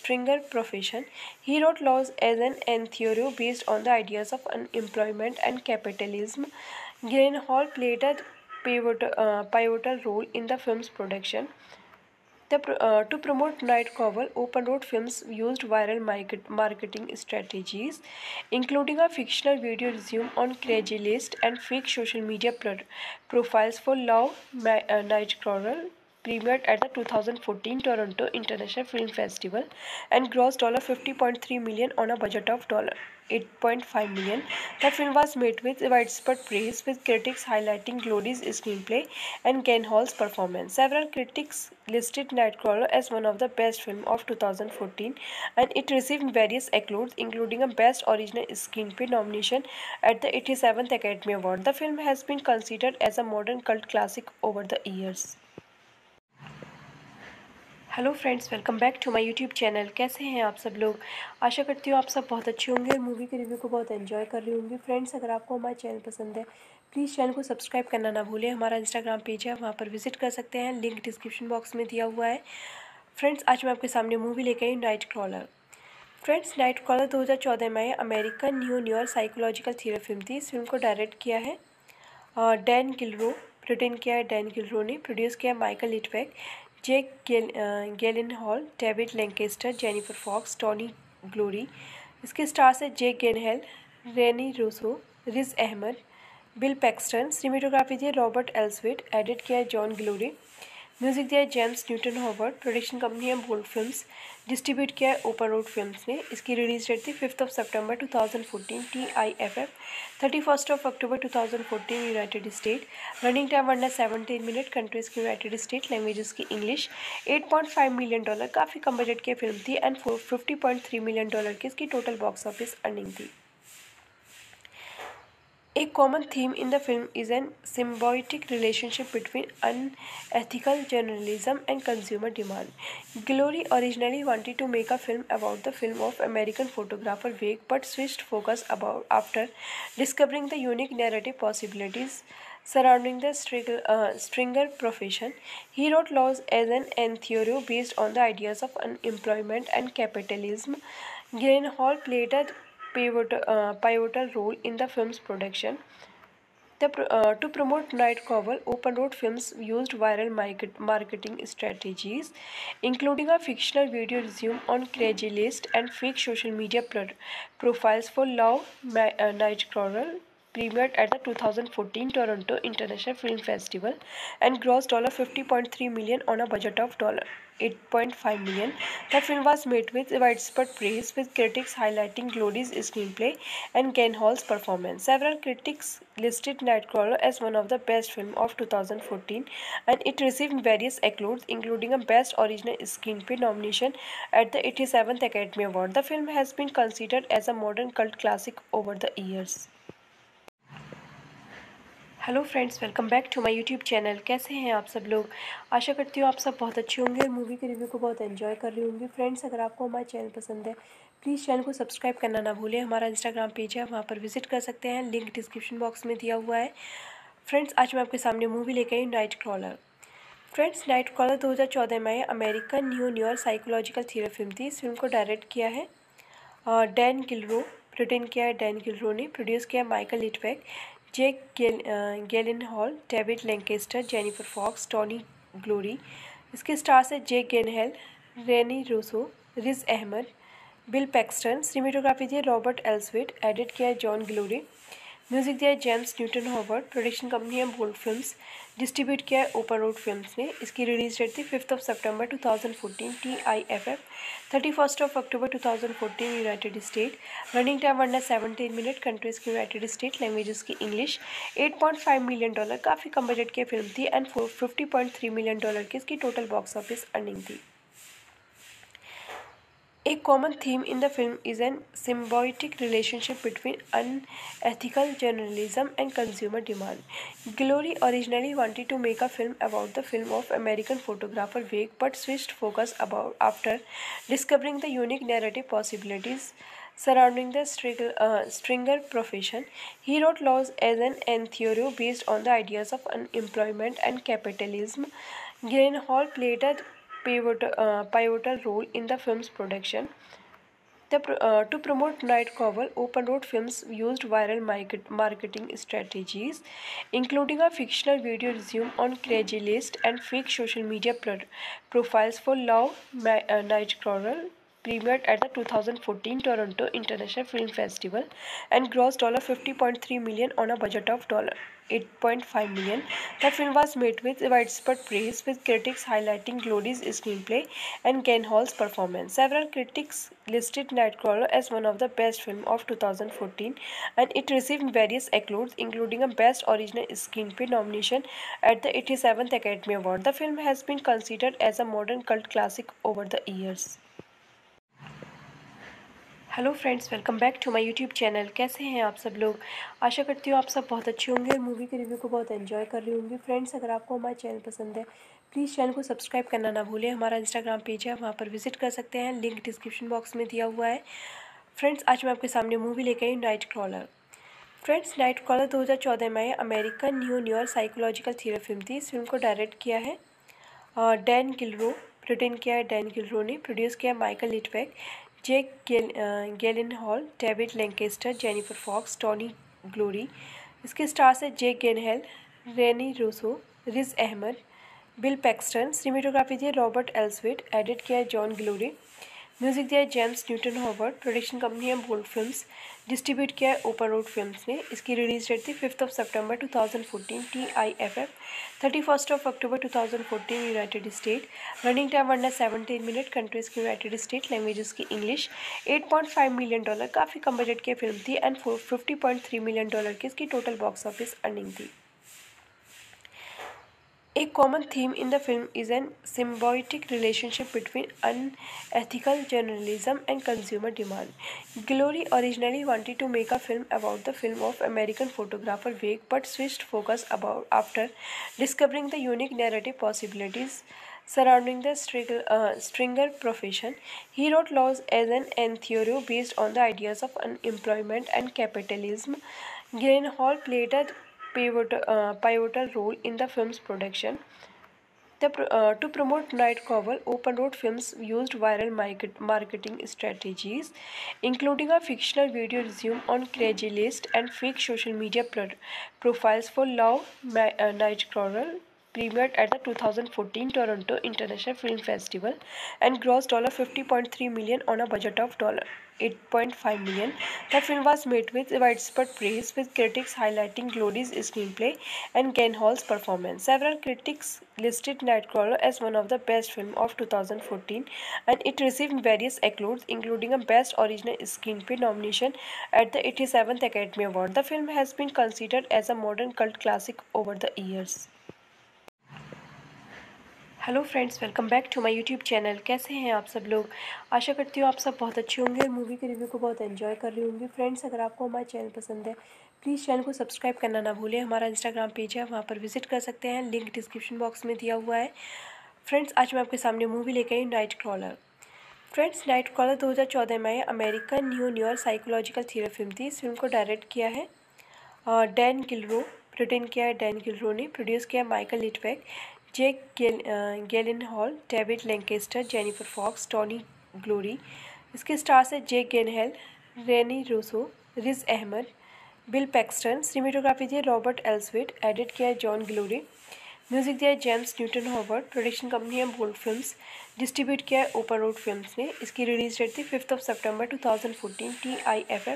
stringer profession. He wrote Laws as an theory based on the ideas of unemployment and capitalism. Gyllenhaal played a pivotal role in the film's production. To promote Nightcrawler, Open Road Films used viral marketing strategies, including a fictional video resume on Craigslist and fake social media profiles for Love Nightcrawler, premiered at the 2014 Toronto International Film Festival and grossed $50.3 million on a budget of $8.5 million. The film was met with widespread praise, with critics highlighting Glory's screenplay and Gyllenhaal's performance. Several critics listed Nightcrawler as one of the best films of 2014, and it received various accolades, including a Best Original Screenplay nomination at the 87th Academy Award. The film has been considered as a modern cult classic over the years. Hello friends, welcome back to my YouTube channel. कैसे हैं आप सब लोग? आशा करती हूँ आप सब बहुत अच्छे होंगे और मूवी के रिव्यू को बहुत एंजॉय कर रही होंगी। फ्रेंड्स, अगर आपको हमारा चैनल पसंद है, प्लीज़ चैनल को सब्सक्राइब करना ना भूलें। हमारा इंस्टाग्राम पेज है, वहाँ पर विजिट कर सकते हैं, लिंक डिस्क्रिप्शन बॉक्स में दिया हुआ है। फ्रेंड्स, आज मैं आपके सामने मूवी लेकर आई नाइटक्रॉलर। फ्रेंड्स, नाइटक्रॉलर 2014 में American new psychological thriller film थी। इस फिल्म को डायरेक्ट किया है डैन गिलरो, रिटन किया है डैन गिलरो ने, प्रोड्यूस किया है माइकल लिटवैक, जेक गैलेनहॉल, डेविड लैंकेस्टर, जेनिफर फॉक्स, टॉनी ग्लोरी। इसके स्टार्स हैं जेक गैलेनहॉल, Rene Russo, ridge Ahmad, बिल पैक्स्टन। Cinematography दिया रॉबर्ट एल्सविट, एडिट किया है जॉन ग्लोरी, म्यूजिक दिया है जेम्स न्यूटन हॉवर्ड। Production company है बोल्ड फिल्म्स, डिस्ट्रीब्यूट किया है ओपन रोड फिल्म्स ने। इसकी रिलीज डेट थी 5 सितंबर 2014 TIFF, 31 अक्टूबर 2014 United state. Running time 117 minute, countries की यूनाइटेड स्टेट, लैंग्वेजेस की इंग्लिश। $8.5 मिलियन, काफ़ी कम बजट की फिल्म थी एंड $50.3 मिलियन की इसकी टोटल बॉक्स ऑफिस अर्निंग थी। A common theme in the film is an symbiotic relationship between unethical journalism and consumer demand. Glory originally wanted to make a film about the film of American photographer Wake, but switched focus after discovering the unique narrative possibilities surrounding the stringer profession. He wrote Laws as an theory based on the ideas of unemployment and capitalism. Gyllenhaal played a pivotal role in the film's production. To promote Nightcrawler, Open Road Films used viral marketing strategies, including a fictional video resume on Craigslist and fake social media profiles for Love Nightcrawler, premiered at the 2014 Toronto International Film Festival and grossed $50.3 million on a budget of $8.5 million. The film was met with widespread praise, with critics highlighting Glory's screenplay and Gyllenhaal's performance. Several critics listed Nightcrawler as one of the best films of 2014, and it received various accolades, including a Best Original Screenplay nomination at the 87th Academy Award. The film has been considered as a modern cult classic over the years. Hello friends, welcome back to my YouTube channel. कैसे हैं आप सब लोग? आशा करती हूँ आप सब बहुत अच्छे होंगे और मूवी के रिव्यू को बहुत एंजॉय कर रही होंगी। फ्रेंड्स, अगर आपको हमारा चैनल पसंद है, प्लीज़ चैनल को सब्सक्राइब करना ना भूलें। हमारा इंस्टाग्राम पेज है, वहाँ पर विजिट कर सकते हैं, लिंक डिस्क्रिप्शन बॉक्स में दिया हुआ है। फ्रेंड्स, आज मैं आपके सामने मूवी लेकर आई नाइटक्रॉलर। फ्रेंड्स, नाइटक्रॉलर 2014 में American new psychological thriller film थी। इस फिल्म को डायरेक्ट किया है डैन गिलरो, रिटन किया है डैन गिलरो ने, प्रोड्यूस किया है माइकल लिटवैक, जेक गैलेनहॉल, डेविड लैंकेस्टर, जेनिफर फॉक्स, टॉनी ग्लोरी। इसके स्टार्स हैं जेक गैलेनहॉल, Rene Russo, ridge Ahmad, बिल पैक्स्टन। Cinematography दिया रॉबर्ट एल्सविट, एडिट किया है जॉन ग्लोरी, म्यूजिक दिया है जेम्स न्यूटन हॉवर्ड। Production company है बोल्ड फिल्म्स, डिस्ट्रीब्यूट किया है ओपन रोड फिल्म्स ने। इसकी रिलीज डेट थी 5 सितंबर 2014 TIFF, 31 अक्टूबर 2014 United state. Running time 117 minute, countries की यूनाइटेड स्टेट, लैंग्वेजेस की इंग्लिश। $8.5 मिलियन, काफ़ी कम बजट की फिल्म थी एंड $50.3 मिलियन की इसकी टोटल बॉक्स ऑफिस अर्निंग थी। A common theme in the film is an symbiotic relationship between unethical journalism and consumer demand. Glory originally wanted to make a film about the film of American photographer Wake, but switched focus after discovering the unique narrative possibilities surrounding the stringer profession. He wrote Laws as an theory based on the ideas of unemployment and capitalism. Gyllenhaal played a pivotal role in the film's production. To promote Nightcrawler, Open Road Films used viral marketing strategies, including a fictional video resume on Craigslist and fake social media profiles for Love Nightcrawler, premiered at the 2014 Toronto International Film Festival and grossed $50.3 million on a budget of $8.5 million. The film was met with widespread praise, with critics highlighting Glory's screenplay and Gyllenhaal's performance. Several critics listed Nightcrawler as one of the best films of 2014, and it received various accolades, including a Best Original Screenplay nomination at the 87th Academy Award. The film has been considered as a modern cult classic over the years. Hello friends, welcome back to my YouTube channel. कैसे हैं आप सब लोग? आशा करती हूँ आप सब बहुत अच्छे होंगे और मूवी के रिव्यू को बहुत एंजॉय कर रही होंगी। फ्रेंड्स, अगर आपको हमारा चैनल पसंद है, प्लीज़ चैनल को सब्सक्राइब करना ना भूलें। हमारा इंस्टाग्राम पेज है, वहाँ पर विजिट कर सकते हैं, लिंक डिस्क्रिप्शन बॉक्स में दिया हुआ है। फ्रेंड्स, आज मैं आपके सामने मूवी लेकर आई नाइटक्रॉलर। फ्रेंड्स, नाइटक्रॉलर 2014 में American new psychological thriller film थी। इस फिल्म को डायरेक्ट किया है डैन गिलरो, रिटन किया है डैन गिलरो ने, प्रोड्यूस किया माइकल लिटवैक, जेक गैलेनहॉल, डेविड लैंकेस्टर, जेनिफर फॉक्स, टॉनी ग्लोरी। इसके स्टार्स हैं जेक गैलेनहॉल, Rene Russo, ridge Ahmad, बिल पैक्स्टन। Cinematography दिया रॉबर्ट एल्सविट, एडिट किया जॉन ग्लोरी, म्यूजिक दिया जेम्स न्यूटन हॉवर्ड। Production company है Bold films, distribute किया है Open Road films ने। इसकी रिलीज डेट थी 5 सितंबर 2014 TIFF, 31 अक्टूबर 2014 United state. Running time 117 minute, countries की यूनाइटेड स्टेट, लैंग्वेजेस की इंग्लिश। $8.5 मिलियन, काफ़ी कम बजट की फिल्म थी एंड $50.3 मिलियन की इसकी टोटल बॉक्स ऑफिस अर्निंग थी। A common theme in the film is an symbiotic relationship between unethical journalism and consumer demand. Glory originally wanted to make a film about the film of American photographer Wake, but switched focus after discovering the unique narrative possibilities surrounding the stringer profession. He wrote Laws as an theory based on the ideas of unemployment and capitalism. Gyllenhaal played a pivotal role in the film's production. To promote Nightcrawler, Open Road Films used viral marketing strategies, including a fictional video resume on Craigslist and fake social media profiles for Love Nightcrawler, premiered at the 2014 Toronto International Film Festival and grossed $50.3 million on a budget of $8.5 million. The film was met with widespread praise, with critics highlighting Glory's screenplay and Gyllenhaal's performance. Several critics listed Nightcrawler as one of the best films of 2014, and it received various accolades, including a Best Original Screenplay nomination at the 87th Academy Award. The film has been considered as a modern cult classic over the years. Hello friends, welcome back to my YouTube channel. कैसे हैं आप सब लोग? आशा करती हूँ आप सब बहुत अच्छे होंगे और मूवी के रिव्यू को बहुत एंजॉय कर रही होंगी। फ्रेंड्स, अगर आपको हमारा चैनल पसंद है, प्लीज़ चैनल को सब्सक्राइब करना ना भूलें। हमारा इंस्टाग्राम पेज है, वहाँ पर विजिट कर सकते हैं, लिंक डिस्क्रिप्शन बॉक्स में दिया हुआ है। फ्रेंड्स, आज मैं आपके सामने मूवी लेकर आई नाइटक्रॉलर। फ्रेंड्स, नाइटक्रॉलर 2014 में American new psychological thriller film थी। इस फिल्म को डायरेक्ट किया है डैन गिलरो, रिटन किया है डैन गिलरो ने, प्रोड्यूस किया माइकल लिटवैक, जेक गैलेनहॉल, डेविड लैंकेस्टर, जेनिफर फॉक्स, टॉनी ग्लोरी। इसके स्टार्स हैं जेक गैलेनहॉल, Rene Russo, ridge Ahmad, बिल पैक्स्टन। Cinematography दिया रॉबर्ट एल्सविट, एडिट किया जॉन ग्लोरी, म्यूजिक दिया जेम्स न्यूटन हॉवर्ड। Production company है Bold films, distribute किया है Open Road films ने। इसकी रिलीज डेट थी 5 सितंबर 2014 TIFF,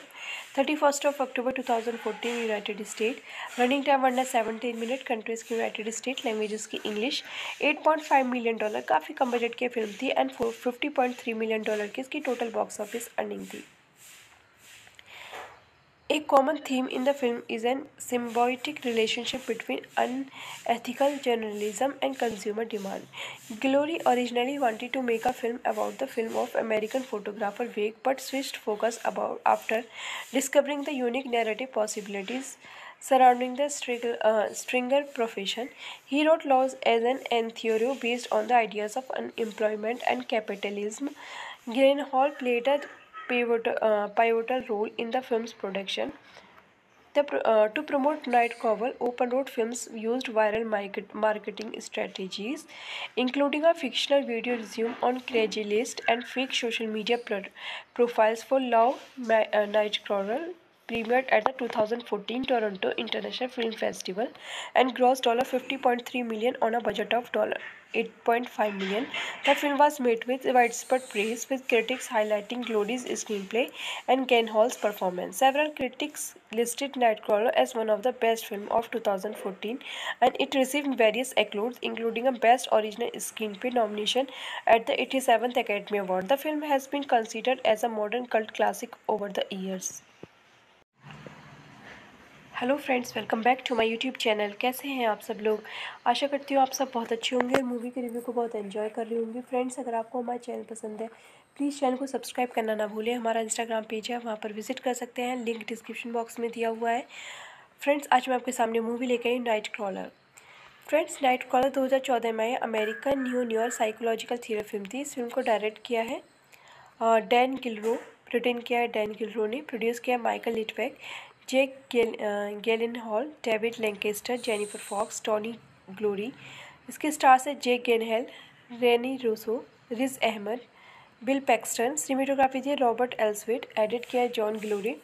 31 अक्टूबर 2014 United state. Running time 117 minute, countries की यूनाइटेड स्टेट, लैंग्वेजेस की इंग्लिश। $8.5 मिलियन, काफ़ी कम बजट की फिल्म थी एंड $50.3 मिलियन की इसकी टोटल बॉक्स ऑफिस अर्निंग थी। A common theme in the film is an symbiotic relationship between unethical journalism and consumer demand. Glory originally wanted to make a film about the film of American photographer Wake, but switched focus after discovering the unique narrative possibilities surrounding the stringer profession. He wrote Laws as an theory based on the ideas of unemployment and capitalism. Gyllenhaal played a pivotal role in the film's production. To promote Nightcrawler, Open Road Films used viral marketing strategies, including a fictional video resume on Craigslist and fake social media profiles for Love Nightcrawler, premiered at the 2014 Toronto International Film Festival and grossed $50.3 million on a budget of $8.5 million. The film was met with widespread praise, with critics highlighting Glory's screenplay and Gyllenhaal's performance. Several critics listed Nightcrawler as one of the best films of 2014, and it received various accolades, including a Best Original Screenplay nomination at the 87th Academy Award. The film has been considered as a modern cult classic over the years. Hello friends, welcome back to my YouTube channel. कैसे हैं आप सब लोग? आशा करती हूँ आप सब बहुत अच्छे होंगे और मूवी के रिव्यू को बहुत एंजॉय कर रही होंगी। फ्रेंड्स, अगर आपको हमारा चैनल पसंद है, प्लीज़ चैनल को सब्सक्राइब करना ना भूलें। हमारा इंस्टाग्राम पेज है, वहाँ पर विजिट कर सकते हैं, लिंक डिस्क्रिप्शन बॉक्स में दिया हुआ है। फ्रेंड्स, आज मैं आपके सामने मूवी लेकर आई नाइटक्रॉलर। फ्रेंड्स, नाइटक्रॉलर 2014 में American new psychological thriller film थी। इस फिल्म को डायरेक्ट किया है डैन गिलरो, रिटन किया है डैन गिलरो ने, प्रोड्यूस किया माइकल लिटवैक, जेक गैलेनहॉल, डेविड लैंकेस्टर, जेनिफर फॉक्स, टॉनी ग्लोरी। इसके स्टार्स हैं जेक गैलेनहॉल, Rene Russo, ridge Ahmad, बिल पैक्स्टन। Cinematography दिया रॉबर्ट एल्सविट, एडिट किया जॉन ग्लोरी,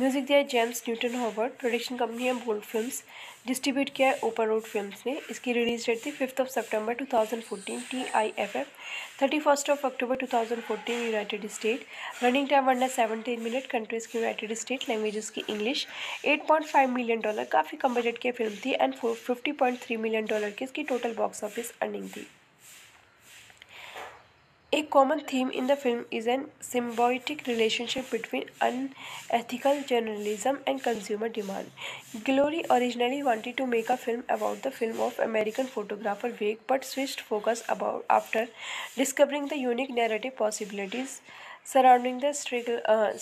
म्यूजिक दिया जेम्स न्यूटन हॉवर्ड। Production company है Bold films, distribute किया है Open Road films ने। इसकी रिलीज डेट थी 5 सितंबर 2014 TIFF, 31 अक्टूबर 2014 United state. Running time 117 minute, countries की यूनाइटेड स्टेट, लैंग्वेजेस की इंग्लिश। $8.5 मिलियन, काफ़ी कम बजट की फिल्म थी एंड $50.3 मिलियन की इसकी टोटल बॉक्स ऑफिस अर्निंग थी। A common theme in the film is an symbiotic relationship between unethical journalism and consumer demand. Glory originally wanted to make a film about the film of American photographer Wake, but switched focus after discovering the unique narrative possibilities surrounding the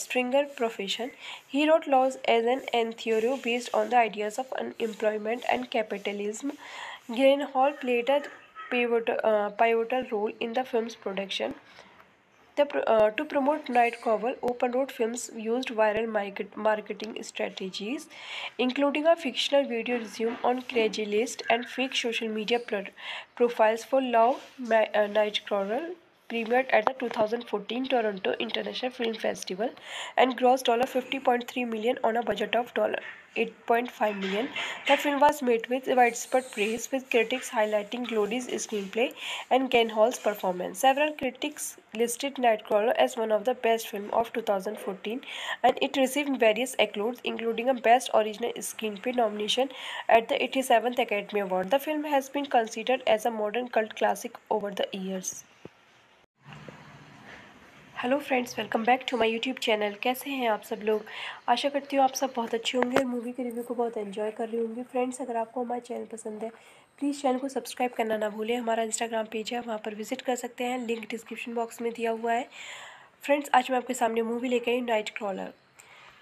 stringer profession. He wrote Laws as an theory based on the ideas of unemployment and capitalism. Gyllenhaal played a pivotal role in the film's production. To promote Nightcrawler, Open Road Films used viral marketing strategies, including a fictional video resume on Craigslist and fake social media profiles for Love Nightcrawler, premiered at the 2014 Toronto International Film Festival and grossed $50.3 million on a budget of $8.5 million. The film was met with widespread praise, with critics highlighting Glory's screenplay and Gyllenhaal's performance. Several critics listed Nightcrawler as one of the best films of 2014, and it received various accolades, including a Best Original Screenplay nomination at the 87th Academy Award. The film has been considered as a modern cult classic over the years. Hello friends, welcome back to my YouTube channel. कैसे हैं आप सब लोग? आशा करती हूँ आप सब बहुत अच्छे होंगे और मूवी के रिव्यू को बहुत एंजॉय कर रही होंगी। फ्रेंड्स, अगर आपको हमारा चैनल पसंद है, प्लीज़ चैनल को सब्सक्राइब करना ना भूलें। हमारा इंस्टाग्राम पेज है, वहाँ पर विजिट कर सकते हैं, लिंक डिस्क्रिप्शन बॉक्स में दिया हुआ है। फ्रेंड्स, आज मैं आपके सामने मूवी लेकर आई नाइटक्रॉलर।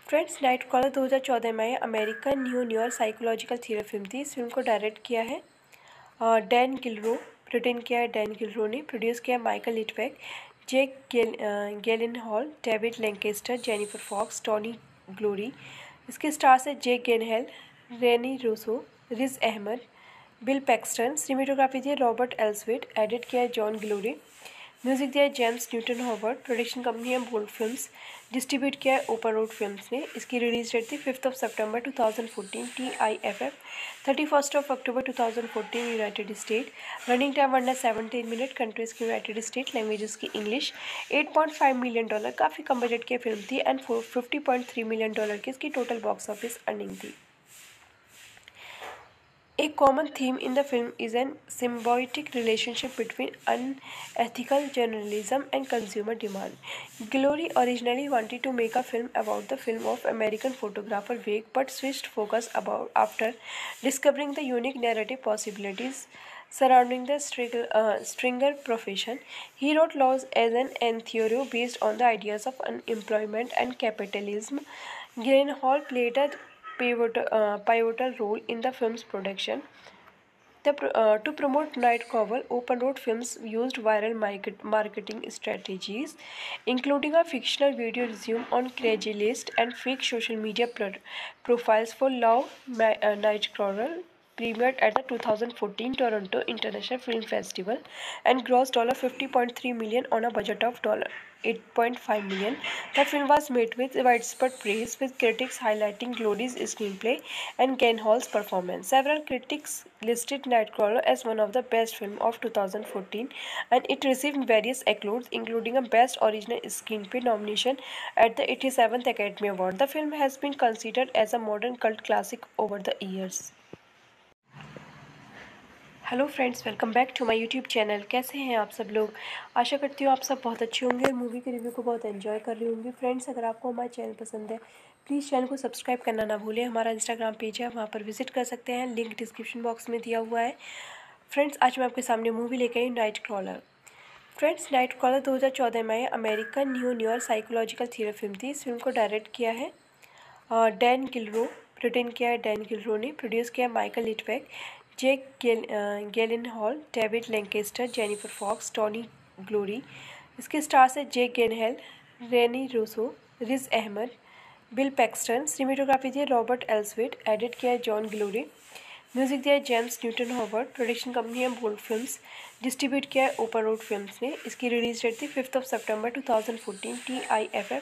फ्रेंड्स, नाइटक्रॉलर 2014 में American new psychological thriller film थी। इस फिल्म को डायरेक्ट किया है डैन गिलरो, रिटन किया है डैन गिलरो ने, प्रोड्यूस किया माइकल लिटवैक, जेक गैलेनहॉल, डेविड लैंकेस्टर, जेनिफर फॉक्स, टॉनी ग्लोरी। इसके स्टार्स हैं जेक गैलेनहॉल, Rene Russo, ridge Ahmad, बिल पैक्स्टन। Cinematography दिया रॉबर्ट एल्सविट, एडिट किया जॉन ग्लोरी, म्यूजिक दिया जेम्स न्यूटन हॉवर्ड। Production company है Bold films, distribute किया है Open Road films ने। इसकी रिलीज डेट थी 5 सितंबर 2014 TIFF, 31 अक्टूबर 2014 United state. Running time 117 minute, countries की यूनाइटेड स्टेट, लैंग्वेजेस की इंग्लिश। $8.5 मिलियन, काफ़ी कम बजट की फिल्म थी एंड $50.3 मिलियन की इसकी टोटल बॉक्स ऑफिस अर्निंग थी। A common theme in the film is an symbiotic relationship between unethical journalism and consumer demand. Glory originally wanted to make a film about the film of American photographer Wake, but switched focus after discovering the unique narrative possibilities surrounding the stringer profession. He wrote Laws as an theory based on the ideas of unemployment and capitalism. Gyllenhaal played a pivotal role in the film's production. To promote Nightcrawler, Open Road Films used viral marketing strategies, including a fictional video resume on Craigslist and fake social media profiles for Love Nightcrawler, premiered at the 2014 Toronto International Film Festival and grossed $50.3 million on a budget of $8.5 million. The film was met with widespread praise, with critics highlighting Glory's screenplay and Gyllenhaal's performance. Several critics listed Nightcrawler as one of the best films of 2014, and it received various accolades, including a Best Original Screenplay nomination at the 87th Academy Award. The film has been considered as a modern cult classic over the years. Hello friends, welcome back to my YouTube channel. कैसे हैं आप सब लोग? आशा करती हूँ आप सब बहुत अच्छे होंगे और मूवी के रिव्यू को बहुत एंजॉय कर रही होंगी। फ्रेंड्स, अगर आपको हमारा चैनल पसंद है, प्लीज़ चैनल को सब्सक्राइब करना ना भूलें। हमारा इंस्टाग्राम पेज है, वहाँ पर विजिट कर सकते हैं, लिंक डिस्क्रिप्शन बॉक्स में दिया हुआ है। फ्रेंड्स, आज मैं आपके सामने मूवी लेकर आई नाइटक्रॉलर। फ्रेंड्स, नाइटक्रॉलर 2014 में American new psychological thriller film थी। इस फिल्म को डायरेक्ट किया है डैन गिलरो, रिटन किया है डैन गिलरो ने, प्रोड्यूस किया है माइकल लिटवैक, जेक गैलेनहॉल, डेविड लैंकेस्टर, जेनिफर फॉक्स, टॉनी ग्लोरी। इसके स्टार्स हैं जेक गैलेनहॉल, Rene Russo, ridge Ahmad, बिल पैक्स्टन। Cinematography दिया रॉबर्ट एल्सविट, एडिट किया है जॉन ग्लोरी, म्यूजिक दिया है जेम्स न्यूटन हॉवर्ड। Production company है बोल्ड फिल्म्स, डिस्ट्रीब्यूट किया है ओपन रोड फिल्म्स ने। इसकी रिलीज डेट थी 5 सितंबर 2014 TIFF,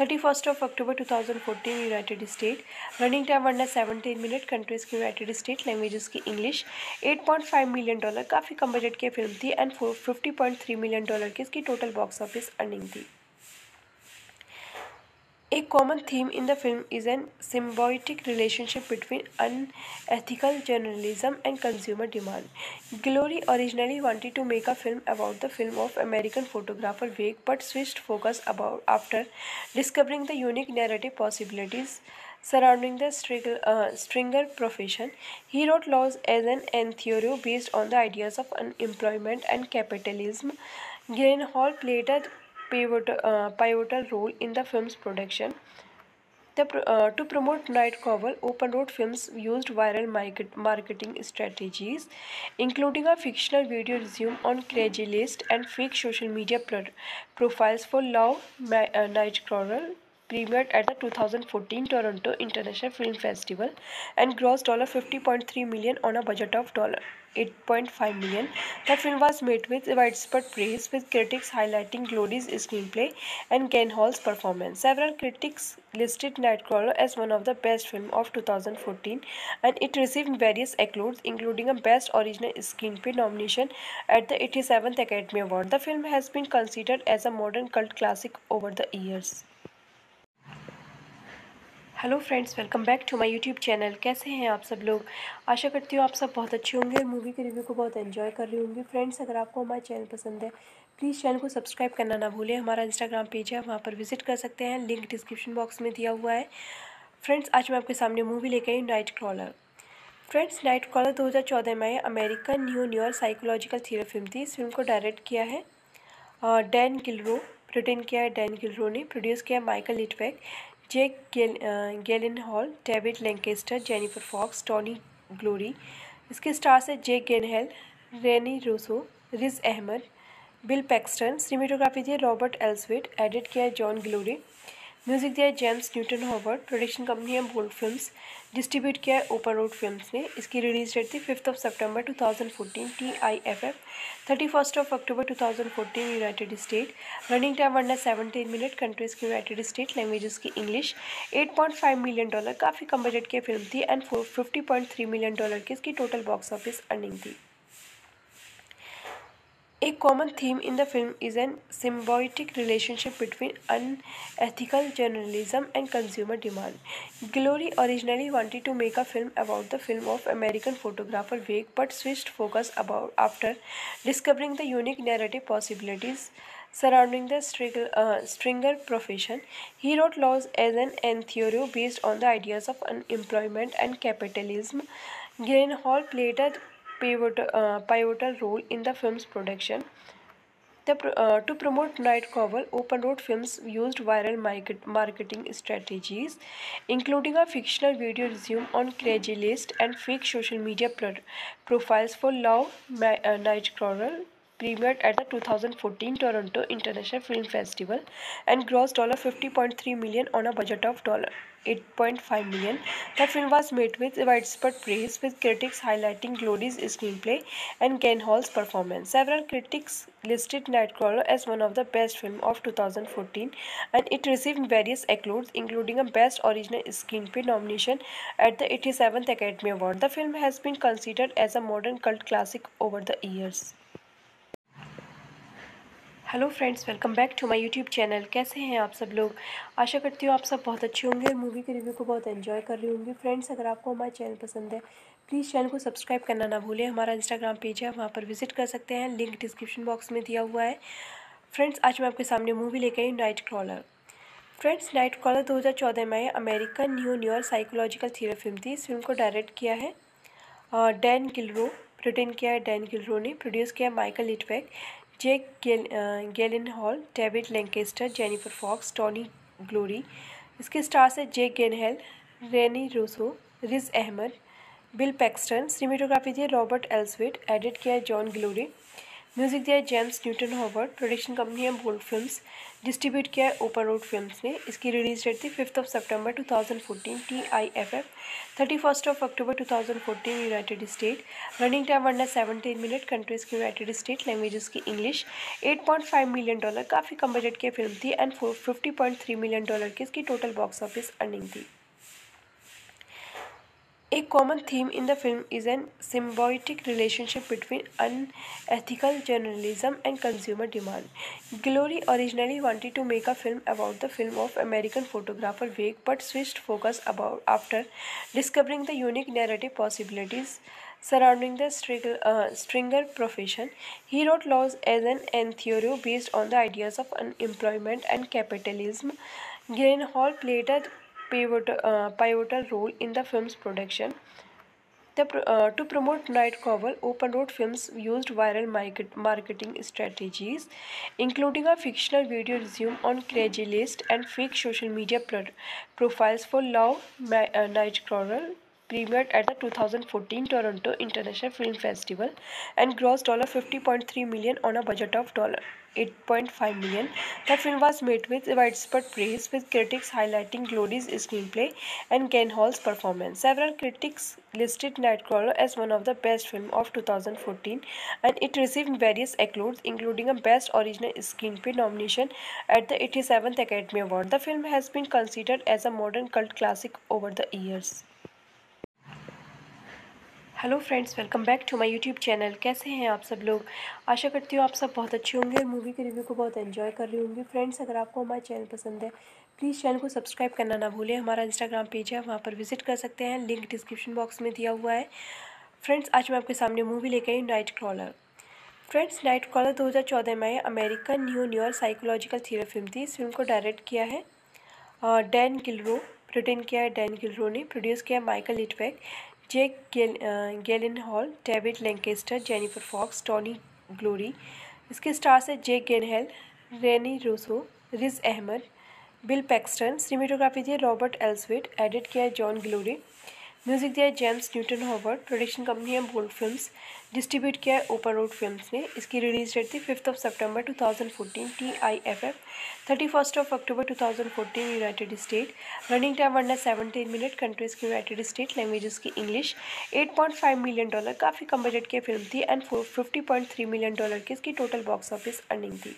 31 अक्टूबर 2014 United state. Running time 117 minute, countries की यूनाइटेड स्टेट, लैंग्वेजेस की इंग्लिश। $8.5 मिलियन, काफ़ी कम बजट की फिल्म थी एंड $50.3 मिलियन की इसकी टोटल बॉक्स ऑफिस अर्निंग थी। A common theme in the film is an symbiotic relationship between unethical journalism and consumer demand. Glory originally wanted to make a film about the film of American photographer Wake, but switched focus after discovering the unique narrative possibilities surrounding the stringer profession. He wrote Laws as an theory based on the ideas of unemployment and capitalism. Gyllenhaal played a pivotal role in the film's production. To promote Nightcrawler, Open Road Films used viral marketing strategies, including a fictional video resume on Craigslist and fake social media profiles for Love Nightcrawler, premiered at the 2014 Toronto International Film Festival and grossed $50.3 million on a budget of $8.5 million. The film was met with widespread praise, with critics highlighting Glory's screenplay and Gyllenhaal's performance. Several critics listed Nightcrawler as one of the best films of 2014, and it received various accolades, including a Best Original Screenplay nomination at the 87th Academy Award. The film has been considered as a modern cult classic over the years. Hello friends, welcome back to my YouTube channel. कैसे हैं आप सब लोग? आशा करती हूँ आप सब बहुत अच्छे होंगे और मूवी के रिव्यू को बहुत एंजॉय कर रही होंगी। फ्रेंड्स, अगर आपको हमारा चैनल पसंद है, प्लीज़ चैनल को सब्सक्राइब करना ना भूलें। हमारा इंस्टाग्राम पेज है, वहाँ पर विजिट कर सकते हैं, लिंक डिस्क्रिप्शन बॉक्स में दिया हुआ है। फ्रेंड्स, आज मैं आपके सामने मूवी लेकर आई नाइटक्रॉलर। फ्रेंड्स, नाइटक्रॉलर 2014 में American new psychological thriller film थी। इस फिल्म को डायरेक्ट किया है डैन गिलरो, रिटन किया है डैन गिलरो ने, प्रोड्यूस किया है माइकल लिटवैक, जेक गैलेनहॉल, डेविड लैंकेस्टर, जेनिफर फॉक्स, टॉनी ग्लोरी। इसके स्टार्स हैं जेक गैलेनहॉल, Rene Russo, ridge Ahmad, बिल पैक्स्टन। Cinematography दिया रॉबर्ट एल्सविट, एडिट किया है जॉन ग्लोरी, म्यूजिक दिया है जेम्स न्यूटन हॉवर्ड। Production company है बोल्ड फिल्म्स, डिस्ट्रीब्यूट किया है ओपन रोड फिल्म्स ने। इसकी रिलीज डेट थी 5 सितंबर 2014 TIFF, 31 अक्टूबर 2014 United state. Running time 117 minute, countries की यूनाइटेड स्टेट, लैंग्वेजेस की इंग्लिश। $8.5 मिलियन, काफ़ी कम बजट की फिल्म थी एंड $50.3 मिलियन की इसकी टोटल बॉक्स ऑफिस अर्निंग थी। A common theme in the film is an symbiotic relationship between unethical journalism and consumer demand. Glory originally wanted to make a film about the film of American photographer Wake, but switched focus after discovering the unique narrative possibilities surrounding the stringer profession. He wrote Laws as an theory based on the ideas of unemployment and capitalism. Gyllenhaal played a pivotal role in the film's production. To promote Nightcrawler, Open Road Films used viral marketing strategies, including a fictional video resume on Craigslist and fake social media profiles for Love Nightcrawler, premiered at the 2014 Toronto International Film Festival and grossed $50.3 million on a budget of $8.5 million. The film was met with widespread praise, with critics highlighting Glory's screenplay and Gyllenhaal's performance. Several critics listed Nightcrawler as one of the best films of 2014, and it received various accolades, including a Best Original Screenplay nomination at the 87th Academy Award. The film has been considered as a modern cult classic over the years. Hello friends, welcome back to my YouTube channel. कैसे हैं आप सब लोग? आशा करती हूँ आप सब बहुत अच्छे होंगे और मूवी के रिव्यू को बहुत एंजॉय कर रही होंगी। फ्रेंड्स, अगर आपको हमारा चैनल पसंद है, प्लीज़ चैनल को सब्सक्राइब करना ना भूलें। हमारा इंस्टाग्राम पेज है, वहाँ पर विजिट कर सकते हैं, लिंक डिस्क्रिप्शन बॉक्स में दिया हुआ है। फ्रेंड्स, आज मैं आपके सामने मूवी लेकर आई नाइटक्रॉलर। फ्रेंड्स, नाइटक्रॉलर 2014 में American new psychological thriller film थी। इस फिल्म को डायरेक्ट किया है डैन गिलरो, रिटन किया है डैन गिलरो ने, प्रोड्यूस किया माइकल लिटवैक, जेक गैलेनहॉल, डेविड लैंकेस्टर, जेनिफर फॉक्स, टॉनी ग्लोरी। इसके स्टार्स हैं जेक गैलेनहॉल, Rene Russo, ridge Ahmad, बिल पैक्स्टन। Cinematography दिया रॉबर्ट एल्सविट, एडिट किया जॉन ग्लोरी, म्यूजिक दिया जेम्स न्यूटन हॉवर्ड। Production company है Bold films, distribute किया है Open Road films ने। इसकी रिलीज डेट थी 5 सितंबर 2014 TIFF, 31 अक्टूबर 2014 United state. Running time 117 minute, countries की यूनाइटेड स्टेट, लैंग्वेजेस की इंग्लिश। $8.5 मिलियन, काफ़ी कम बजट की फिल्म थी एंड $50.3 मिलियन की इसकी टोटल बॉक्स ऑफिस अर्निंग थी। A common theme in the film is an symbiotic relationship between unethical journalism and consumer demand. Glory originally wanted to make a film about the film of American photographer Wake, but switched focus after discovering the unique narrative possibilities surrounding the stringer profession. He wrote Laws as an theory based on the ideas of unemployment and capitalism. Gyllenhaal played a pivotal role in the film's production. To promote Nightcrawler, Open Road Films used viral marketing strategies, including a fictional video resume on Craigslist and fake social media profiles for Love Nightcrawler, premiered at the 2014 Toronto International Film Festival and grossed $50.3 million on a budget of $8.5 million. The film was met with widespread praise, with critics highlighting Glory's screenplay and Gyllenhaal's performance. Several critics listed Nightcrawler as one of the best films of 2014, and it received various accolades, including a Best Original Screenplay nomination at the 87th Academy Award. The film has been considered as a modern cult classic over the years. Hello friends, welcome back to my YouTube channel. कैसे हैं आप सब लोग? आशा करती हूँ आप सब बहुत अच्छे होंगे और मूवी के रिव्यू को बहुत एंजॉय कर रही होंगी। फ्रेंड्स, अगर आपको हमारा चैनल पसंद है, प्लीज़ चैनल को सब्सक्राइब करना ना भूलें। हमारा इंस्टाग्राम पेज है, वहाँ पर विजिट कर सकते हैं, लिंक डिस्क्रिप्शन बॉक्स में दिया हुआ है। फ्रेंड्स, आज मैं आपके सामने मूवी लेकर आई नाइटक्रॉलर। फ्रेंड्स, नाइटक्रॉलर 2014 में American new psychological thriller film थी। इस फिल्म को डायरेक्ट किया है डैन गिलरो, रिटन किया है डैन गिलरो ने, प्रोड्यूस किया माइकल लिटवैक, जेक गैलेनहॉल, डेविड लैंकेस्टर, जेनिफर फॉक्स, टॉनी ग्लोरी। इसके स्टार्स हैं जेक गैलेनहॉल, Rene Russo, ridge Ahmad, बिल पैक्स्टन। Cinematography दिया रॉबर्ट एल्सविट, एडिट किया जॉन ग्लोरी, म्यूजिक दिया जेम्स न्यूटन हॉवर्ड। Production company है Bold films, distribute किया है Open Road films ने। इसकी रिलीज डेट थी 5 सितंबर 2014 TIFF, 31 अक्टूबर 2014 United state. Running time 117 minute, countries की यूनाइटेड स्टेट, लैंग्वेजेस की इंग्लिश। $8.5 मिलियन, काफ़ी कम बजट की फिल्म थी एंड $50.3 मिलियन की इसकी टोटल बॉक्स ऑफिस अर्निंग थी।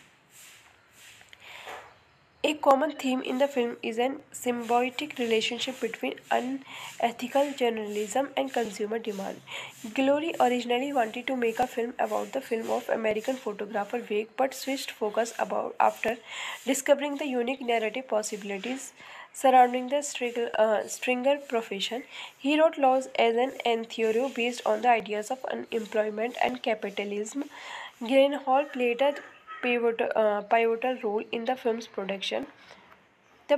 A common theme in the film is an symbiotic relationship between unethical journalism and consumer demand. Glory originally wanted to make a film about the film of American photographer Wake, but switched focus after discovering the unique narrative possibilities surrounding the stringer profession. He wrote Laws as an theory based on the ideas of unemployment and capitalism. Gyllenhaal played a pivotal role in the film's production. To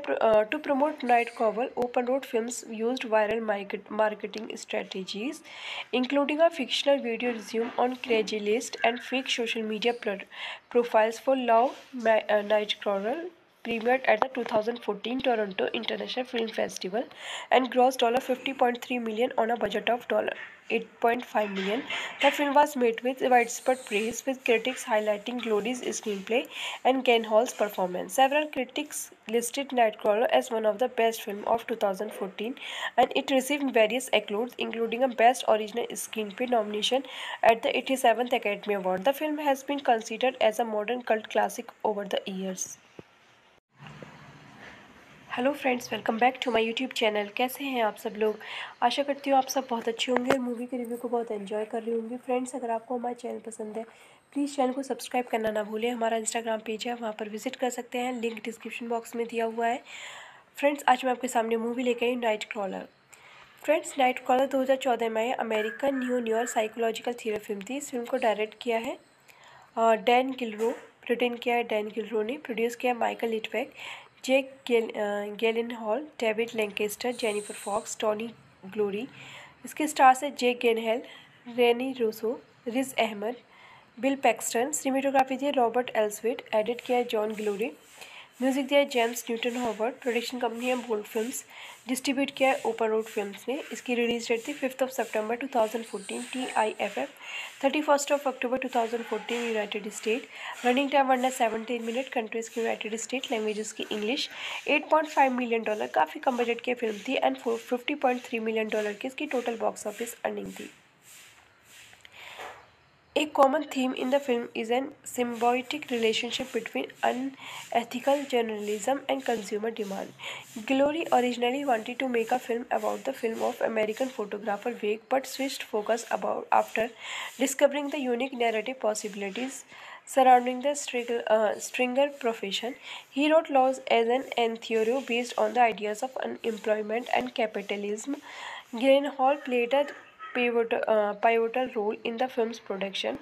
promote Nightcrawler, Open Road Films used viral marketing strategies, including a fictional video resume on Craigslist and fake social media profiles for Love Nightcrawler, premiered at the 2014 Toronto International Film Festival and grossed $50.3 million on a budget of $8.5 million. The film was met with widespread praise, with critics highlighting Glory's screenplay and Gyllenhaal's performance. Several critics listed Nightcrawler as one of the best films of 2014, and it received various accolades, including a Best Original Screenplay nomination at the 87th Academy Award. The film has been considered as a modern cult classic over the years. Hello friends, welcome back to my YouTube channel. कैसे हैं आप सब लोग? आशा करती हूँ आप सब बहुत अच्छे होंगे और मूवी के रिव्यू को बहुत एंजॉय कर रही होंगी। फ्रेंड्स, अगर आपको हमारा चैनल पसंद है, प्लीज़ चैनल को सब्सक्राइब करना ना भूलें। हमारा इंस्टाग्राम पेज है, वहाँ पर विजिट कर सकते हैं, लिंक डिस्क्रिप्शन बॉक्स में दिया हुआ है। फ्रेंड्स, आज मैं आपके सामने मूवी लेकर आई नाइटक्रॉलर। फ्रेंड्स, नाइटक्रॉलर 2014 में American new psychological thriller film थी। इस फिल्म को डायरेक्ट किया है डैन गिलरो, रिटन किया है डैन गिलरो ने, प्रोड्यूस किया माइकल लिटवैक, जेक गैलेनहॉल, डेविड लैंकेस्टर, जेनिफर फॉक्स, टॉनी ग्लोरी। इसके स्टार्स हैं जेक गैलेनहॉल, Rene Russo, ridge Ahmad, बिल पैक्स्टन। Cinematography दिया रॉबर्ट एल्सविट, एडिट किया जॉन ग्लोरी, म्यूजिक दिया जेम्स न्यूटन हॉवर्ड। Production company है Bold films, distribute किया है Open Road films ने। इसकी रिलीज डेट थी 5 सितंबर 2014 TIFF, 31 अक्टूबर 2014 United state. Running time 117 minute, countries की यूनाइटेड स्टेट, लैंग्वेजेस की इंग्लिश। $8.5 मिलियन, काफ़ी कम बजट की फिल्म थी एंड $50.3 मिलियन की इसकी टोटल बॉक्स ऑफिस अर्निंग थी। A common theme in the film is an symbiotic relationship between unethical journalism and consumer demand. Glory originally wanted to make a film about the film of American photographer Wake, but switched focus after discovering the unique narrative possibilities surrounding the stringer profession. He wrote Laws as an theory based on the ideas of unemployment and capitalism. Gyllenhaal played a pivotal role in the film's production.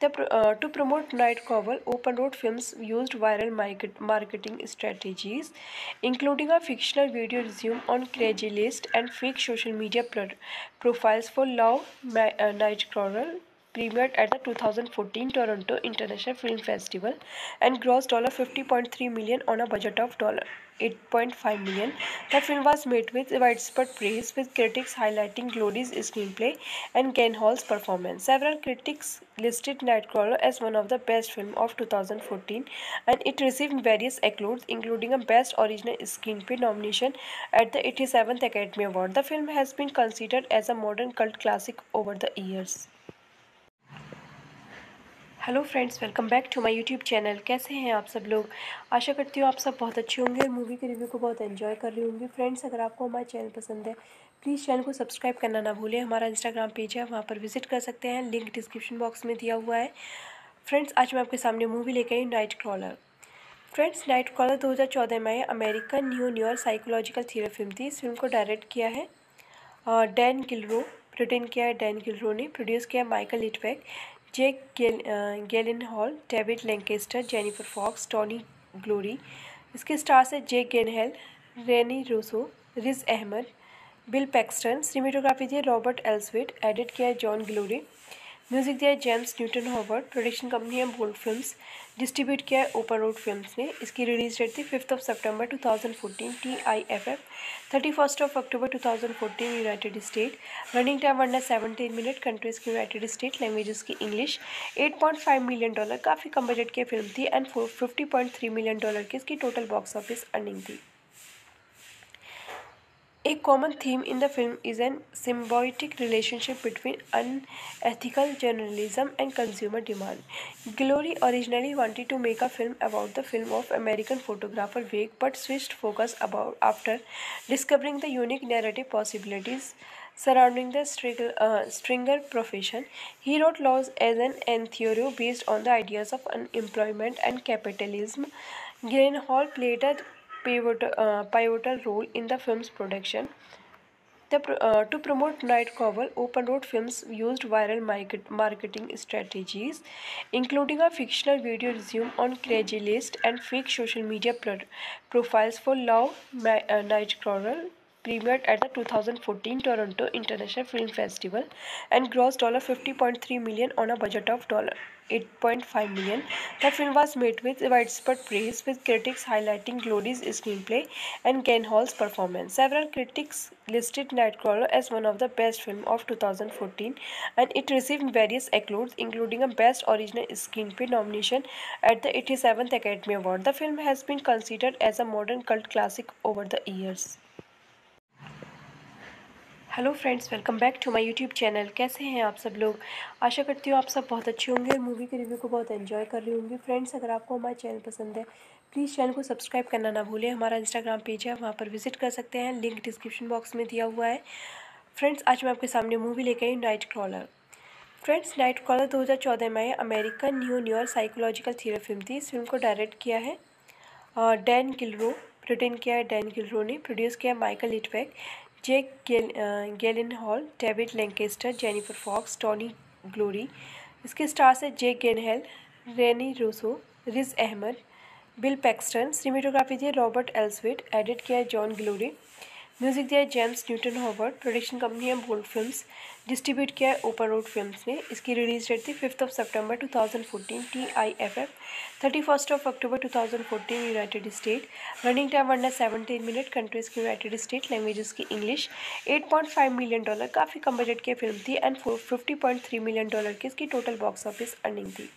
To promote Nightcrawler, Open Road Films used viral marketing strategies, including a fictional video resume on Craigslist and fake social media profiles for Love Nightcrawler, premiered at the 2014 Toronto International Film Festival and grossed $50.3 million on a budget of $8.5 million. The film was met with widespread praise, with critics highlighting Glory's screenplay and Gyllenhaal's performance. Several critics listed Nightcrawler as one of the best films of 2014, and it received various accolades, including a Best Original Screenplay nomination at the 87th Academy Award. The film has been considered as a modern cult classic over the years. Hello friends, welcome back to my YouTube channel. कैसे हैं आप सब लोग? आशा करती हूँ आप सब बहुत अच्छे होंगे और मूवी के रिव्यू को बहुत एंजॉय कर रही होंगी। फ्रेंड्स, अगर आपको हमारा चैनल पसंद है, प्लीज़ चैनल को सब्सक्राइब करना ना भूलें। हमारा इंस्टाग्राम पेज है, वहाँ पर विजिट कर सकते हैं, लिंक डिस्क्रिप्शन बॉक्स में दिया हुआ है। फ्रेंड्स, आज मैं आपके सामने मूवी लेकर आई नाइटक्रॉलर। फ्रेंड्स, नाइटक्रॉलर 2014 में American new psychological thriller film थी। इस फिल्म को डायरेक्ट किया है डैन गिलरो, रिटन किया है डैन गिलरो ने, प्रोड्यूस किया माइकल लिटवैक, जेक गैलेनहॉल, डेविड लैंकेस्टर, जेनिफर फॉक्स, टॉनी ग्लोरी। इसके स्टार्स हैं जेक गैलेनहॉल, Rene Russo, ridge Ahmad, बिल पैक्स्टन। Cinematography दिया रॉबर्ट एल्सविट, एडिट किया जॉन ग्लोरी, म्यूजिक दिया जेम्स न्यूटन हॉवर्ड। Production company है Bold films, distribute किया है Open Road films ने। इसकी रिलीज डेट थी 5 सितंबर 2014 TIFF, 31 अक्टूबर 2014 United state. Running time 117 minute, countries की यूनाइटेड स्टेट, लैंग्वेजेस की इंग्लिश। $8.5 मिलियन, काफ़ी कम बजट की फिल्म थी एंड $50.3 मिलियन की इसकी टोटल बॉक्स ऑफिस अर्निंग थी। A common theme in the film is an symbiotic relationship between unethical journalism and consumer demand. Glory originally wanted to make a film about the film of American photographer Wake, but switched focus after discovering the unique narrative possibilities surrounding the stringer profession. He wrote Laws as an theory based on the ideas of unemployment and capitalism. Gyllenhaal played a pivotal role in the film's production. To promote Nightcrawler, Open Road Films used viral marketing strategies, including a fictional video resume on Craigslist and fake social media profiles for Love Nightcrawler, premiered at the 2014 Toronto International Film Festival and grossed $50.3 million on a budget of $8.5 million. The film was met with widespread praise, with critics highlighting Glory's screenplay and Gyllenhaal's performance. Several critics listed Nightcrawler as one of the best films of 2014, and it received various accolades, including a Best Original Screenplay nomination at the 87th Academy Award. The film has been considered as a modern cult classic over the years. Hello friends, welcome back to my YouTube channel. कैसे हैं आप सब लोग? आशा करती हूँ आप सब बहुत अच्छे होंगे और मूवी के रिव्यू को बहुत एंजॉय कर रही होंगी। फ्रेंड्स, अगर आपको हमारा चैनल पसंद है, प्लीज़ चैनल को सब्सक्राइब करना ना भूलें। हमारा इंस्टाग्राम पेज है, वहाँ पर विजिट कर सकते हैं, लिंक डिस्क्रिप्शन बॉक्स में दिया हुआ है। फ्रेंड्स, आज मैं आपके सामने मूवी लेकर आई नाइटक्रॉलर। फ्रेंड्स, नाइटक्रॉलर 2014 में American new psychological thriller film थी। इस फिल्म को डायरेक्ट किया है डैन गिलरो, रिटन किया है डैन गिलरो ने, प्रोड्यूस किया माइकल लिटवैक, जेक गैलेनहॉल, डेविड लैंकेस्टर, जेनिफर फॉक्स, टॉनी ग्लोरी। इसके स्टार्स हैं जेक गैलेनहॉल, Rene Russo, ridge Ahmad, बिल पैक्स्टन। Cinematography दिया रॉबर्ट एल्सविट, एडिट किया जॉन ग्लोरी, म्यूजिक दिया जेम्स न्यूटन हॉवर्ड। Production company है Bold films, distribute किया है Open Road films ने। इसकी रिलीज डेट थी 5 सितंबर 2014 TIFF, 31 अक्टूबर 2014 United state. Running time 117 minute, countries की यूनाइटेड स्टेट, लैंग्वेजेस की इंग्लिश। $8.5 मिलियन, काफ़ी कम बजट की फिल्म थी एंड $50.3 मिलियन की इसकी टोटल बॉक्स ऑफिस अर्निंग थी।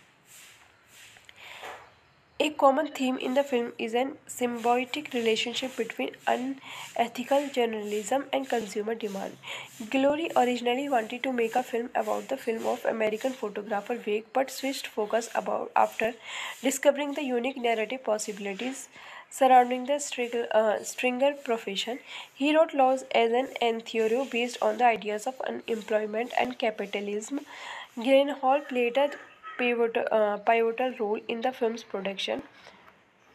A common theme in the film is an symbiotic relationship between unethical journalism and consumer demand. Glory originally wanted to make a film about the film of American photographer Wake, but switched focus after discovering the unique narrative possibilities surrounding the stringer profession. He wrote Laws as an theory based on the ideas of unemployment and capitalism. Gyllenhaal played a pivotal role in the film's production.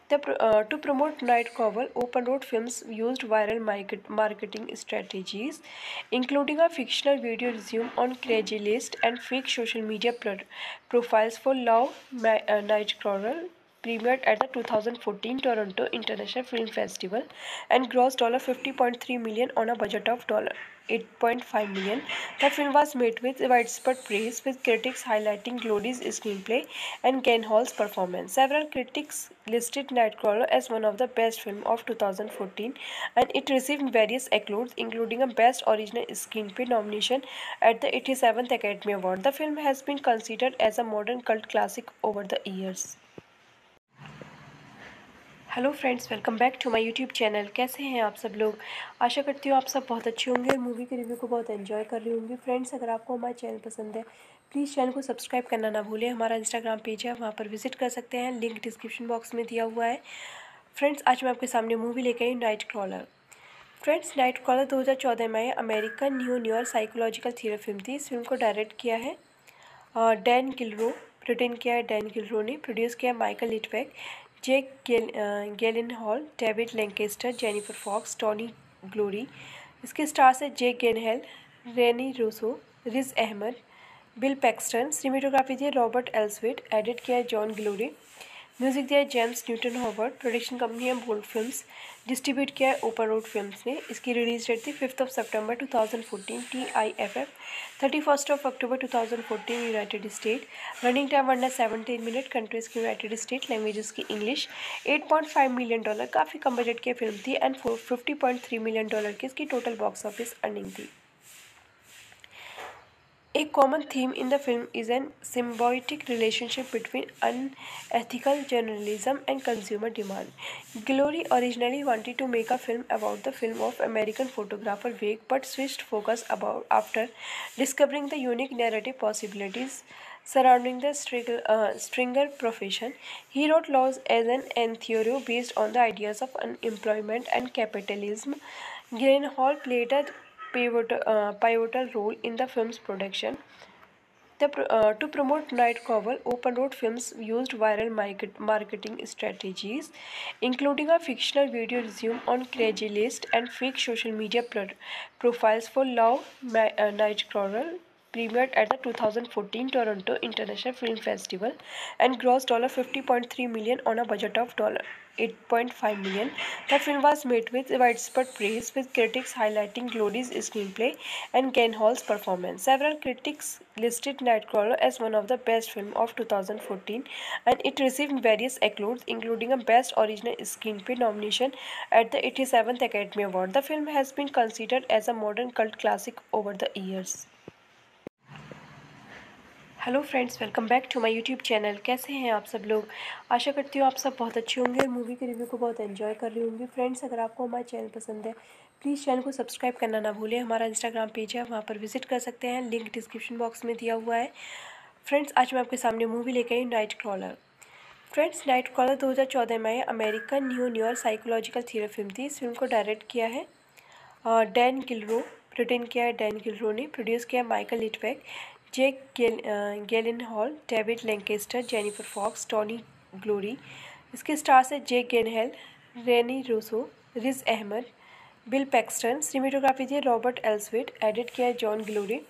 To promote Nightcrawler, Open Road Films used viral marketing strategies, including a fictional video resume on Craigslist and fake social media profiles for Love Nightcrawler, premiered at the 2014 Toronto International Film Festival and grossed $50.3 million on a budget of $8.5 million. The film was met with widespread praise, with critics highlighting Glory's screenplay and Gyllenhaal's performance. Several critics listed Nightcrawler as one of the best films of 2014, and it received various accolades, including a Best Original Screenplay nomination at the 87th Academy Award. The film has been considered as a modern cult classic over the years. Hello friends, welcome back to my YouTube channel. कैसे हैं आप सब लोग? आशा करती हूँ आप सब बहुत अच्छे होंगे और मूवी के रिव्यू को बहुत एंजॉय कर रही होंगी। फ्रेंड्स, अगर आपको हमारा चैनल पसंद है, प्लीज़ चैनल को सब्सक्राइब करना ना भूलें। हमारा इंस्टाग्राम पेज है, वहाँ पर विजिट कर सकते हैं, लिंक डिस्क्रिप्शन बॉक्स में दिया हुआ है। फ्रेंड्स, आज मैं आपके सामने मूवी लेकर आई नाइटक्रॉलर। फ्रेंड्स, नाइटक्रॉलर 2014 में American new psychological thriller film थी। इस फिल्म को डायरेक्ट किया है डैन गिलरो, रिटन किया है डैन गिलरो ने, प्रोड्यूस किया माइकल लिटवैक, जेक गैलेनहॉल, डेविड लैंकेस्टर, जेनिफर फॉक्स, टॉनी ग्लोरी। इसके स्टार्स हैं जेक गैलेनहॉल, Rene Russo, ridge Ahmad, बिल पैक्स्टन। Cinematography दिया रॉबर्ट एल्सविट, एडिट किया जॉन ग्लोरी, म्यूजिक दिया जेम्स न्यूटन हॉवर्ड। Production company है Bold films, distribute किया है Open Road films ने। इसकी रिलीज डेट थी 5 सितंबर 2014 TIFF, 31 अक्टूबर 2014 United state. Running time 117 minute, countries की यूनाइटेड स्टेट, लैंग्वेजेस की इंग्लिश। $8.5 मिलियन, काफ़ी कम बजट की फिल्म थी एंड $50.3 मिलियन की इसकी टोटल बॉक्स ऑफिस अर्निंग थी। A common theme in the film is an symbiotic relationship between unethical journalism and consumer demand. Glory originally wanted to make a film about the film of American photographer Wake, but switched focus after discovering the unique narrative possibilities surrounding the stringer profession. He wrote Laws as an theory based on the ideas of unemployment and capitalism. Gyllenhaal played a pivotal role in the film's production. To promote Nightcrawler, Open Road Films used viral marketing strategies, including a fictional video resume on Craigslist and fake social media profiles for Love Nightcrawler, premiered at the 2014 Toronto International Film Festival and grossed $50.3 million on a budget of $8.5 million. The film was met with widespread praise, with critics highlighting Glory's screenplay and Gyllenhaal's performance. Several critics listed Nightcrawler as one of the best films of 2014, and it received various accolades, including a Best Original Screenplay nomination at the 87th Academy Award. The film has been considered as a modern cult classic over the years. Hello friends, welcome back to my YouTube channel. कैसे हैं आप सब लोग? आशा करती हूँ आप सब बहुत अच्छे होंगे और मूवी के रिव्यू को बहुत एंजॉय कर रही होंगी। फ्रेंड्स, अगर आपको हमारा चैनल पसंद है, प्लीज़ चैनल को सब्सक्राइब करना ना भूलें। हमारा इंस्टाग्राम पेज है, वहाँ पर विजिट कर सकते हैं, लिंक डिस्क्रिप्शन बॉक्स में दिया हुआ है। फ्रेंड्स, आज मैं आपके सामने मूवी लेकर आई नाइटक्रॉलर। फ्रेंड्स, नाइटक्रॉलर 2014 में American new psychological thriller film थी। इस फिल्म को डायरेक्ट किया है डैन गिलरो, रिटन किया है डैन गिलरो ने, प्रोड्यूस किया है माइकल लिटवैक, जेक गैलेनहॉल, डेविड लैंकेस्टर, जेनिफर फॉक्स, टॉनी ग्लोरी। इसके स्टार्स हैं जेक गैलेनहॉल, Rene Russo, ridge Ahmad, बिल पैक्स्टन। Cinematography दिया रॉबर्ट एल्सविट, एडिट किया है जॉन ग्लोरी,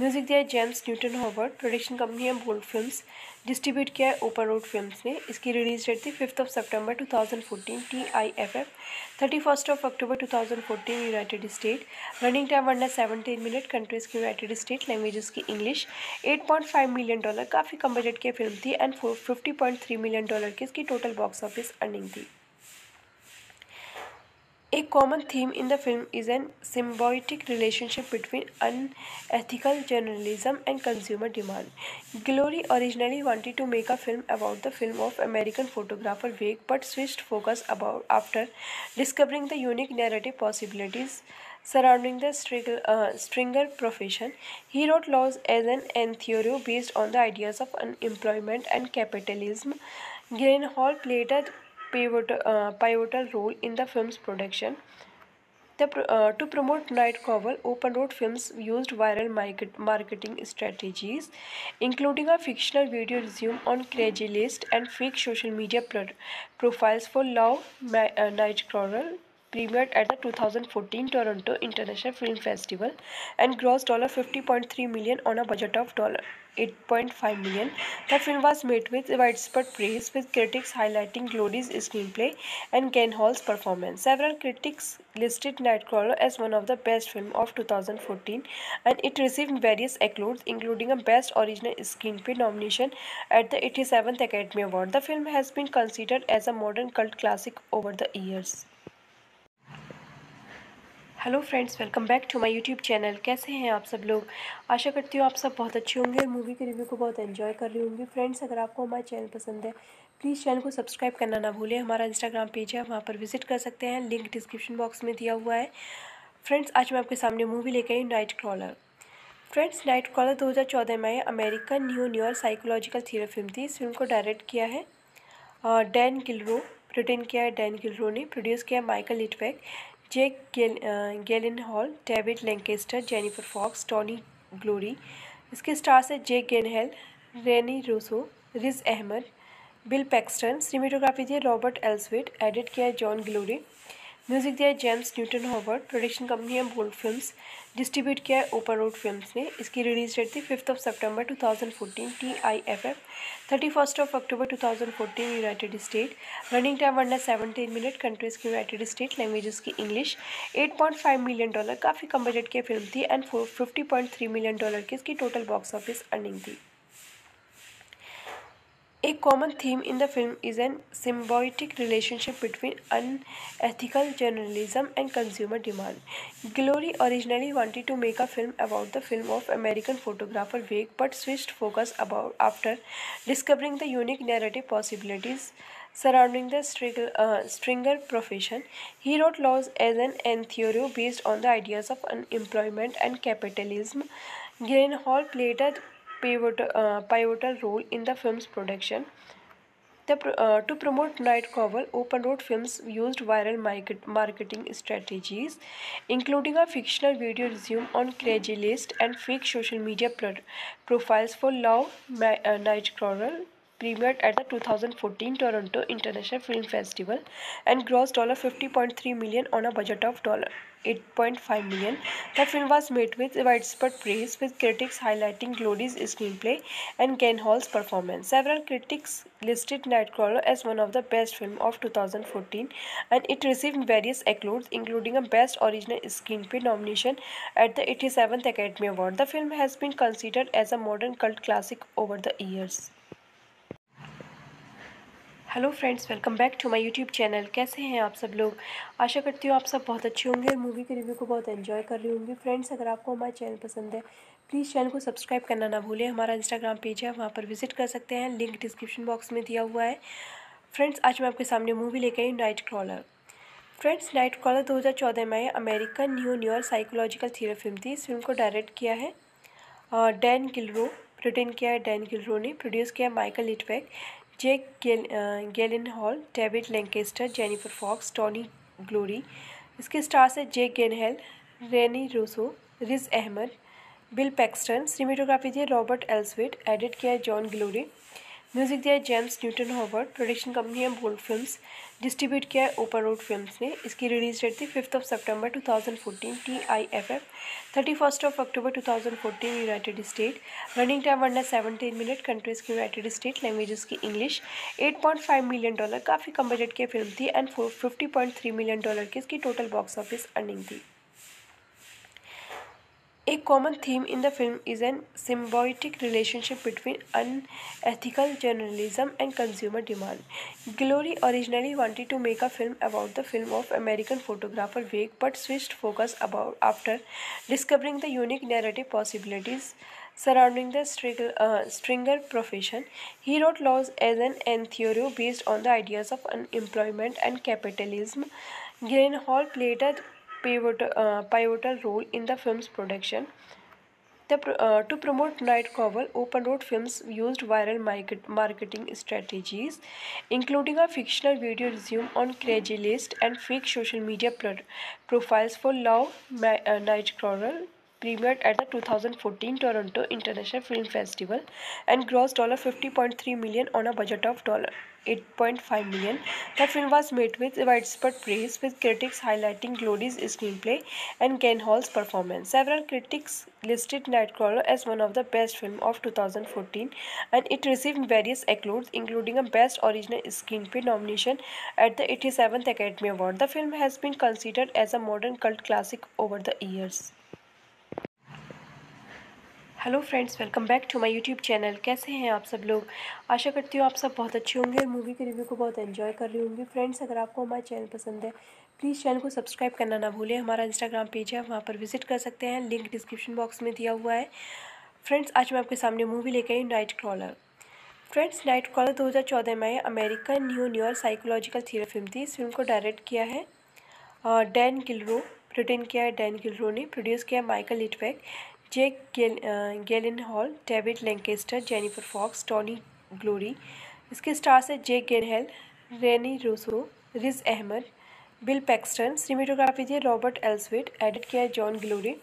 म्यूजिक दिया है जेम्स न्यूटन हॉवर्ड। Production company है बोल्ड फिल्म्स, डिस्ट्रीब्यूट किया है ओपन रोड फिल्म्स ने। इसकी रिलीज डेट थी 5 सितंबर 2014 TIFF, 31 अक्टूबर 2014 United state. Running time 117 minute, countries की यूनाइटेड स्टेट, लैंग्वेजेस की इंग्लिश। $8.5 मिलियन, काफ़ी कम बजट की फिल्म थी एंड $50.3 मिलियन की इसकी टोटल बॉक्स ऑफिस अर्निंग थी। A common theme in the film is an symbiotic relationship between unethical journalism and consumer demand. Glory originally wanted to make a film about the film of American photographer Wake, but switched focus after discovering the unique narrative possibilities surrounding the stringer profession. He wrote Laws as an theory based on the ideas of unemployment and capitalism. Gyllenhaal played a pivotal role in the film's production. To promote Nightcrawler, Open Road Films used viral marketing strategies, including a fictional video resume on Craigslist and fake social media profiles for Love Nightcrawler, premiered at the 2014 Toronto International Film Festival and grossed $50.3 million on a budget of $8.5 million. The film was met with widespread praise, with critics highlighting Glory's screenplay and Gyllenhaal's performance. Several critics listed Nightcrawler as one of the best films of 2014, and it received various accolades, including a Best Original Screenplay nomination at the 87th Academy Award. The film has been considered as a modern cult classic over the years. Hello friends, welcome back to my YouTube channel. कैसे हैं आप सब लोग? आशा करती हूँ आप सब बहुत अच्छे होंगे और मूवी के रिव्यू को बहुत एंजॉय कर रही होंगी। फ्रेंड्स, अगर आपको हमारा चैनल पसंद है, प्लीज़ चैनल को सब्सक्राइब करना ना भूलें। हमारा इंस्टाग्राम पेज है, वहाँ पर विजिट कर सकते हैं, लिंक डिस्क्रिप्शन बॉक्स में दिया हुआ है। फ्रेंड्स, आज मैं आपके सामने मूवी लेकर आई नाइटक्रॉलर। फ्रेंड्स, नाइटक्रॉलर 2014 में American new psychological thriller film थी। इस फिल्म को डायरेक्ट किया है डैन गिलरो, रिटन किया है डैन गिलरो ने, प्रोड्यूस किया है माइकल लिटवैक, जेक गैलेनहॉल, डेविड लैंकेस्टर, जेनिफर फॉक्स, टॉनी ग्लोरी। इसके स्टार्स हैं जेक गैलेनहॉल, Rene Russo, ridge Ahmad, बिल पैक्स्टन। Cinematography दिया रॉबर्ट एल्सविट, एडिट किया है जॉन ग्लोरी, म्यूजिक दिया है जेम्स न्यूटन हॉवर्ड। Production company है बोल्ड फिल्म्स, डिस्ट्रीब्यूट किया है ओपन रोड फिल्म्स ने। इसकी रिलीज डेट थी 5 सितंबर 2014 TIFF, 31 अक्टूबर 2014 United state. Running time 117 minute, countries की यूनाइटेड स्टेट, लैंग्वेजेस की इंग्लिश। $8.5 मिलियन, काफ़ी कम बजट की फिल्म थी एंड $50.3 मिलियन की इसकी टोटल बॉक्स ऑफिस अर्निंग थी। A common theme in the film is an symbiotic relationship between unethical journalism and consumer demand. Glory originally wanted to make a film about the film of American photographer Wake, but switched focus after discovering the unique narrative possibilities surrounding the stringer profession. He wrote Laws as an theory based on the ideas of unemployment and capitalism. Gyllenhaal played a pivotal role in the film's production. To promote Nightcrawler, Open Road Films used viral marketing strategies, including a fictional video resume on Craigslist and fake social media profiles for Love Nightcrawler, premiered at the 2014 Toronto International Film Festival and grossed $50.3 million on a budget of $8.5 million. The film was met with widespread praise, with critics highlighting Glory's screenplay and Gyllenhaal's performance. Several critics listed Nightcrawler as one of the best films of 2014, and it received various accolades, including a Best Original Screenplay nomination at the 87th Academy Award. The film has been considered as a modern cult classic over the years. Hello friends, welcome back to my YouTube channel. कैसे हैं आप सब लोग? आशा करती हूँ आप सब बहुत अच्छे होंगे और मूवी के रिव्यू को बहुत एंजॉय कर रही होंगी। फ्रेंड्स, अगर आपको हमारा चैनल पसंद है, प्लीज़ चैनल को सब्सक्राइब करना ना भूलें। हमारा इंस्टाग्राम पेज है, वहाँ पर विजिट कर सकते हैं, लिंक डिस्क्रिप्शन बॉक्स में दिया हुआ है। फ्रेंड्स, आज मैं आपके सामने मूवी लेकर आई हूँ नाइटक्रॉलर। फ्रेंड्स, नाइटक्रॉलर 2014 में American New York psychological thriller film थी। इस फिल्म को डायरेक्ट किया है डैन गिलरो, रिटन किया है डैन गिलरो ने, प्रोड्यूस किया माइकल लिटवैक, जेक गैलेनहॉल, डेविड लैंकेस्टर, जेनिफर फॉक्स, टॉनी ग्लोरी। इसके स्टार्स हैं जेक गैलेनहॉल, Rene Russo, ridge Ahmad, बिल पैक्स्टन। Cinematography दिया रॉबर्ट एल्सविट, एडिट किया है जॉन ग्लोरी, म्यूजिक दिया है जेम्स न्यूटन हॉवर्ड। Production company है Bold films, distribute किया है ओपन रोड फिल्म्स ने। इसकी रिलीज डेट थी 5 सितंबर 2014 TIFF, 31 अक्टूबर 2014 United state. Running time 117 minute, countries की यूनाइटेड स्टेट, लैंग्वेजेस की इंग्लिश। $8.5 मिलियन, काफ़ी कम बजट की फिल्म थी एंड $50.3 मिलियन की इसकी टोटल बॉक्स ऑफिस अर्निंग थी। A common theme in the film is an symbiotic relationship between unethical journalism and consumer demand. Glory originally wanted to make a film about the film of American photographer Wake, but switched focus after discovering the unique narrative possibilities surrounding the stringer profession. He wrote Laws as an theory based on the ideas of unemployment and capitalism. Gyllenhaal played a pivotal role in the film's production. To promote Nightcrawler, Open Road Films used viral marketing strategies, including a fictional video resume on Craigslist and fake social media profiles for Love Nightcrawler, premiered at the 2014 Toronto International Film Festival and grossed $50.3 million on a budget of $8.5 million. The film was met with widespread praise, with critics highlighting Glory's screenplay and Gyllenhaal's performance. Several critics listed Nightcrawler as one of the best films of 2014, and it received various accolades, including a Best Original Screenplay nomination at the 87th Academy Award. The film has been considered as a modern cult classic over the years. Hello friends, welcome back to my YouTube channel. कैसे हैं आप सब लोग? आशा करती हूँ आप सब बहुत अच्छे होंगे और मूवी के रिव्यू को बहुत एंजॉय कर रही होंगी। फ्रेंड्स, अगर आपको हमारा चैनल पसंद है, प्लीज़ चैनल को सब्सक्राइब करना ना भूलें। हमारा इंस्टाग्राम पेज है, वहाँ पर विजिट कर सकते हैं, लिंक डिस्क्रिप्शन बॉक्स में दिया हुआ है। फ्रेंड्स, आज मैं आपके सामने मूवी लेकर आई हूँ नाइटक्रॉलर। फ्रेंड्स, नाइटक्रॉलर 2014 में American New York psychological thriller film थी। इस फिल्म को डायरेक्ट किया है डैन गिलरो, रिटन किया है डैन गिलरो ने, प्रोड्यूस किया माइकल लिटवैक, जेक गैलेनहॉल, डेविड लैंकेस्टर, जेनिफर फॉक्स, टॉनी ग्लोरी। इसके स्टार्स हैं जेक गैलेनहॉल, Rene Russo, ridge Ahmad, बिल पैक्स्टन। Cinematography दिया रॉबर्ट एल्सविट, एडिट किया है जॉन ग्लोरी,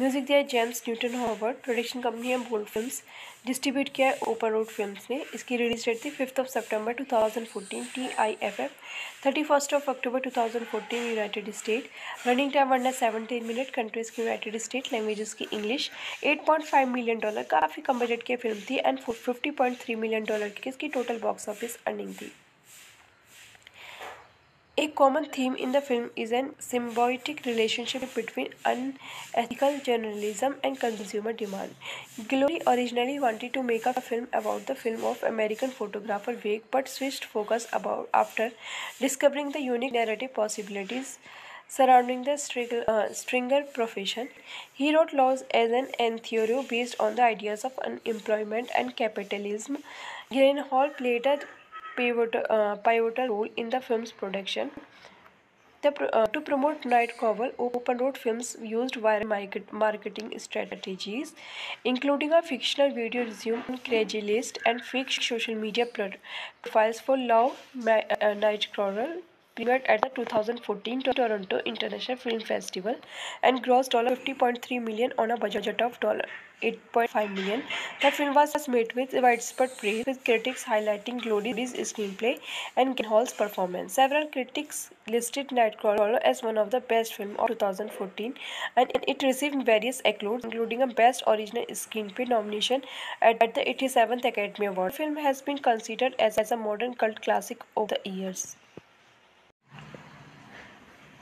म्यूजिक दिया है जेम्स न्यूटन हॉवर्ड। Production company है Bold films, distribute किया है ओपन रोड फिल्म्स ने। इसकी रिलीज डेट थी 5 सितंबर 2014 TIFF, 31 अक्टूबर 2014 United state. Running time 117 minute, countries की यूनाइटेड स्टेट, लैंग्वेजेस की इंग्लिश। $8.5 मिलियन, काफ़ी कम बजट की फिल्म थी एंड $50.3 मिलियन की इसकी टोटल बॉक्स ऑफिस अर्निंग थी। A common theme in the film is an symbiotic relationship between unethical journalism and consumer demand. Glory originally wanted to make a film about the film of American photographer Wake, but switched focus after discovering the unique narrative possibilities surrounding the stringer profession. He wrote Laws as an theory based on the ideas of unemployment and capitalism. Gyllenhaal played a pivotal role in the film's production. To promote Nightcrawler, Open Road Films used viral marketing strategies, including a fictional video resume on Craigslist and fake social media profiles for Love Nightcrawler, premiered at the 2014 Toronto International Film Festival and grossed $50.3 million on a budget of $8.5 million. The film was met with widespread praise, with critics highlighting Glory's screenplay and Gyllenhaal's performance. Several critics listed Nightcrawler as one of the best films of 2014, and it received various accolades, including a Best Original Screenplay nomination at the 87th Academy Award. The film has been considered as a modern cult classic over the years.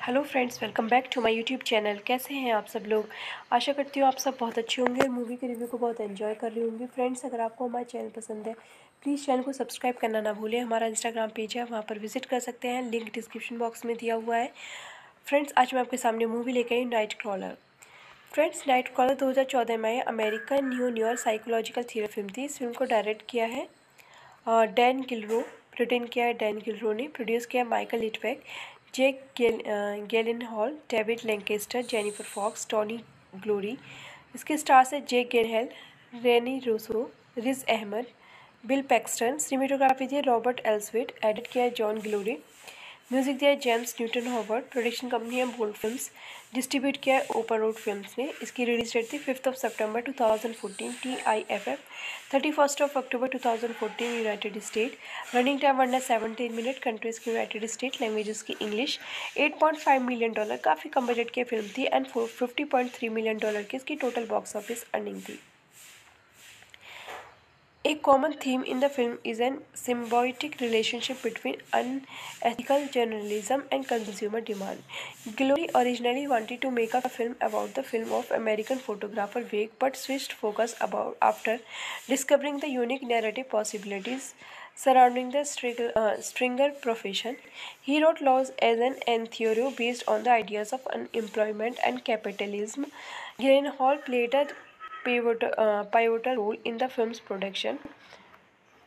Hello friends, welcome back to my YouTube channel. कैसे हैं आप सब लोग? आशा करती हूँ आप सब बहुत अच्छे होंगे और मूवी के रिव्यू को बहुत एंजॉय कर रही होंगी। फ्रेंड्स, अगर आपको हमारा चैनल पसंद है, प्लीज़ चैनल को सब्सक्राइब करना ना भूलें। हमारा इंस्टाग्राम पेज है, वहाँ पर विजिट कर सकते हैं, लिंक डिस्क्रिप्शन बॉक्स में दिया हुआ है। फ्रेंड्स, आज मैं आपके सामने मूवी लेकर आई नाइटक्रॉलर। फ्रेंड्स, नाइटक्रॉलर 2014 में American New York psychological thriller film थी। इस फिल्म को डायरेक्ट किया है डैन गिलरो, रिटन किया है डैन गिलरो ने, प्रोड्यूस किया माइकल लिटवैक, जेक गैलेनहॉल, डेविड लैंकेस्टर, जेनिफर फॉक्स, टॉनी ग्लोरी। इसके स्टार्स हैं जेक गैलेनहॉल, Rene Russo, ridge Ahmad, बिल पैक्स्टन। Cinematography दिया रॉबर्ट एल्सविट, एडिट किया है जॉन ग्लोरी, म्यूजिक दिया है जेम्स न्यूटन हॉवर्ड। Production company है Bold films, distribute किया है ओपन रोड फिल्म्स ने। इसकी रिलीज डेट थी 5 सितंबर 2014 TIFF, 31 अक्टूबर 2014 United state. Running time 117 minute, countries की यूनाइटेड स्टेट, लैंग्वेजेस की इंग्लिश। $8.5 मिलियन, काफ़ी कम बजट की फिल्म थी एंड $50.3 मिलियन की इसकी टोटल बॉक्स ऑफिस अर्निंग थी। A common theme in the film is an symbiotic relationship between unethical journalism and consumer demand. Glory originally wanted to make a film about the film of American photographer Wake, but switched focus after discovering the unique narrative possibilities surrounding the stringer profession. He wrote Laws as an theory based on the ideas of unemployment and capitalism. Gyllenhaal played a pivotal role in the film's production.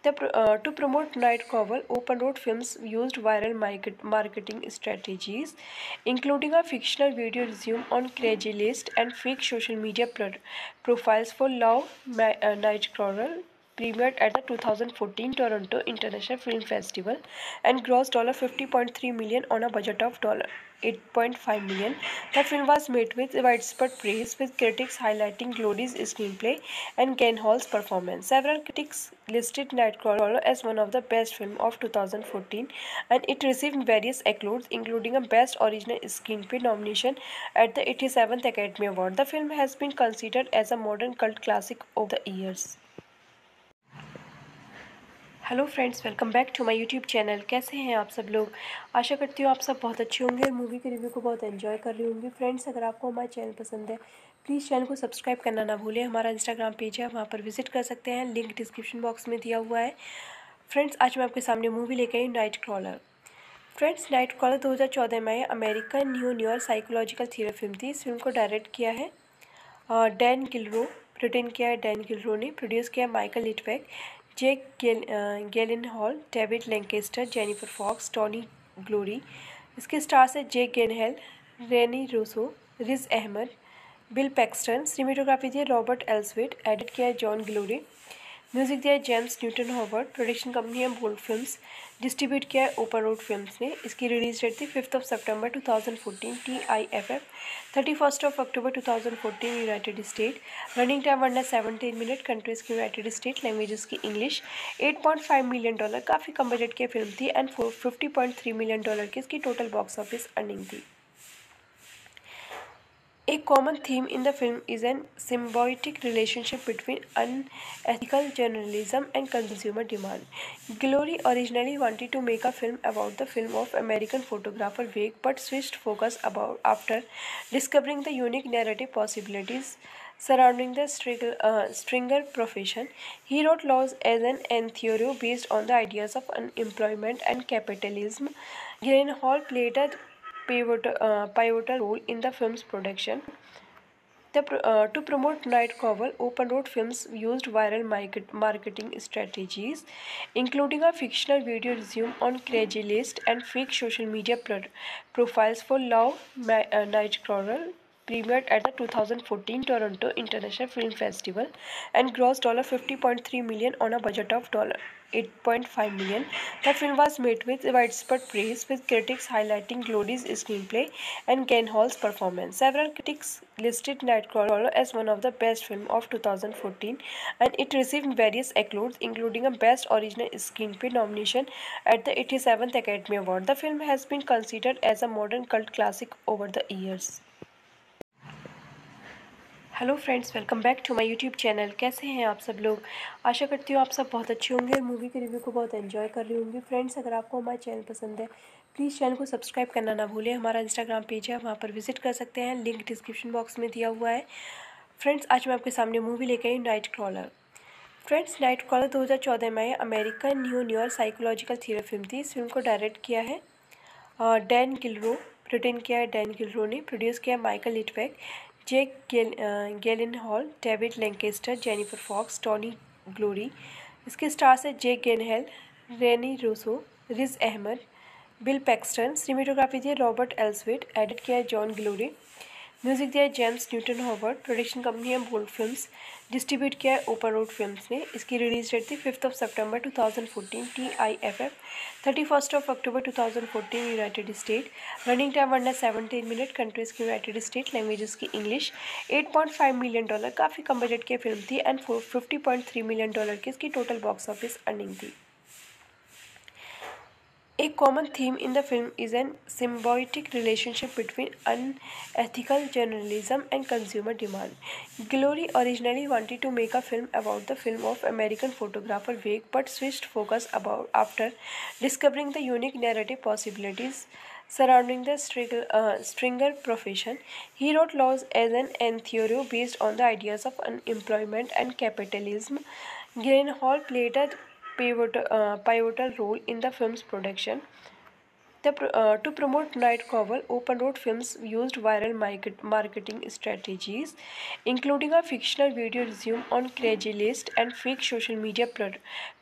To promote Nightcrawler, Open Road Films used viral marketing strategies, including a fictional video resume on Craigslist and fake social media profiles for Love Nightcrawler, premiered at the 2014 Toronto International Film Festival and grossed $50.3 million on a budget of $8.5 million. The film was met with widespread praise, with critics highlighting Glory's screenplay and Gyllenhaal's performance. Several critics listed Nightcrawler as one of the best films of 2014, and it received various accolades, including a Best Original Screenplay nomination at the 87th Academy Award. The film has been considered as a modern cult classic over the years. Hello friends, welcome back to my YouTube channel. कैसे हैं आप सब लोग? आशा करती हूँ आप सब बहुत अच्छे होंगे और मूवी के रिव्यू को बहुत एंजॉय कर रही होंगी। फ्रेंड्स, अगर आपको हमारा चैनल पसंद है, प्लीज़ चैनल को सब्सक्राइब करना ना भूलें। हमारा इंस्टाग्राम पेज है, वहाँ पर विजिट कर सकते हैं, लिंक डिस्क्रिप्शन बॉक्स में दिया हुआ है। फ्रेंड्स, आज मैं आपके सामने मूवी लेकर आई नाइटक्रॉलर। फ्रेंड्स, नाइटक्रॉलर 2014 में American New York psychological thriller film थी। इस फिल्म को डायरेक्ट किया है डैन गिलरो, रिटन किया है डैन गिलरो ने, प्रोड्यूस किया माइकल लिटवैक, जेक गैलेनहॉल, डेविड लैंकेस्टर, जेनिफर फॉक्स, टॉनी ग्लोरी। इसके स्टार्स हैं जेक गैलेनहॉल, Rene Russo, ridge Ahmad, बिल पैक्स्टन। Cinematography दिया रॉबर्ट एल्सविट, एडिट किया है जॉन ग्लोरी, म्यूजिक दिया है जेम्स न्यूटन हॉवर्ड। Production company है Bold films, distribute किया है ओपन रोड फिल्म्स ने। इसकी रिलीज डेट थी 5 सितंबर 2014 TIFF, 31 अक्टूबर 2014 United state. Running time 117 minute, countries की यूनाइटेड स्टेट, लैंग्वेजेस की इंग्लिश। $8.5 मिलियन, काफ़ी कम बजट की फिल्म थी एंड $50.3 मिलियन की इसकी टोटल बॉक्स ऑफिस अर्निंग थी। A common theme in the film is an symbiotic relationship between unethical journalism and consumer demand. Glory originally wanted to make a film about the film of American photographer Wake, but switched focus after discovering the unique narrative possibilities surrounding the stringer profession. He wrote Laws as an theory based on the ideas of unemployment and capitalism. Gyllenhaal played a pivotal role in the film's production. To promote Nightcrawler, Open Road Films used viral marketing strategies, including a fictional video resume on Craigslist and fake social media profiles for Love Nightcrawler, premiered at the 2014 Toronto International Film Festival and grossed $50.3 million on a budget of $8.5 million. The film was met with widespread praise, with critics highlighting Glory's screenplay and Gyllenhaal's performance. Several critics listed Nightcrawler as one of the best films of 2014, and it received various accolades, including a Best Original Screenplay nomination at the 87th Academy Award. The film has been considered as a modern cult classic over the years. Hello friends, welcome back to my YouTube channel. कैसे हैं आप सब लोग? आशा करती हूँ आप सब बहुत अच्छे होंगे और मूवी के रिव्यू को बहुत एंजॉय कर रही होंगी। फ्रेंड्स, अगर आपको हमारा चैनल पसंद है, प्लीज़ चैनल को सब्सक्राइब करना ना भूलें। हमारा इंस्टाग्राम पेज है, वहाँ पर विजिट कर सकते हैं, लिंक डिस्क्रिप्शन बॉक्स में दिया हुआ है। फ्रेंड्स, आज मैं आपके सामने मूवी लेकर आई नाइटक्रॉलर। फ्रेंड्स, नाइटक्रॉलर 2014 में American new psychological thriller film थी। इस फिल्म को डायरेक्ट किया है डैन गिलरो, रिटन किया है डैन गिलरो ने, प्रोड्यूस किया माइकल लिटवैक, जेक गैलेनहॉल, डेविड लैंकेस्टर, जेनिफर फॉक्स, टॉनी ग्लोरी। इसके स्टार्स हैं जेक गैलेनहॉल, Rene Russo, ridge Ahmad, बिल पैक्स्टन। Cinematography दिया रॉबर्ट एल्सविट, एडिट किया है जॉन ग्लोरी, म्यूजिक दिया है जेम्स न्यूटन हॉवर्ड। Production company है Bold films, distribute किया है ओपन रोड फिल्म्स ने। इसकी रिलीज डेट थी 5 सितंबर 2014 TIFF, 31 अक्टूबर 2014 United state. Running time 117 minute, countries की यूनाइटेड स्टेट, लैंग्वेजेस की इंग्लिश। $8.5 मिलियन, काफ़ी कम बजट की फिल्म थी एंड $50.3 मिलियन की इसकी टोटल बॉक्स ऑफिस अर्निंग थी। A common theme in the film is an symbiotic relationship between unethical journalism and consumer demand. Glory originally wanted to make a film about the film of American photographer Wake, but switched focus after discovering the unique narrative possibilities surrounding the stringer profession. He wrote Laws as an theory based on the ideas of unemployment and capitalism. Gyllenhaal played a pivotal role in the film's production. To promote Nightcrawler, Open Road Films used viral marketing strategies, including a fictional video resume on Craigslist and fake social media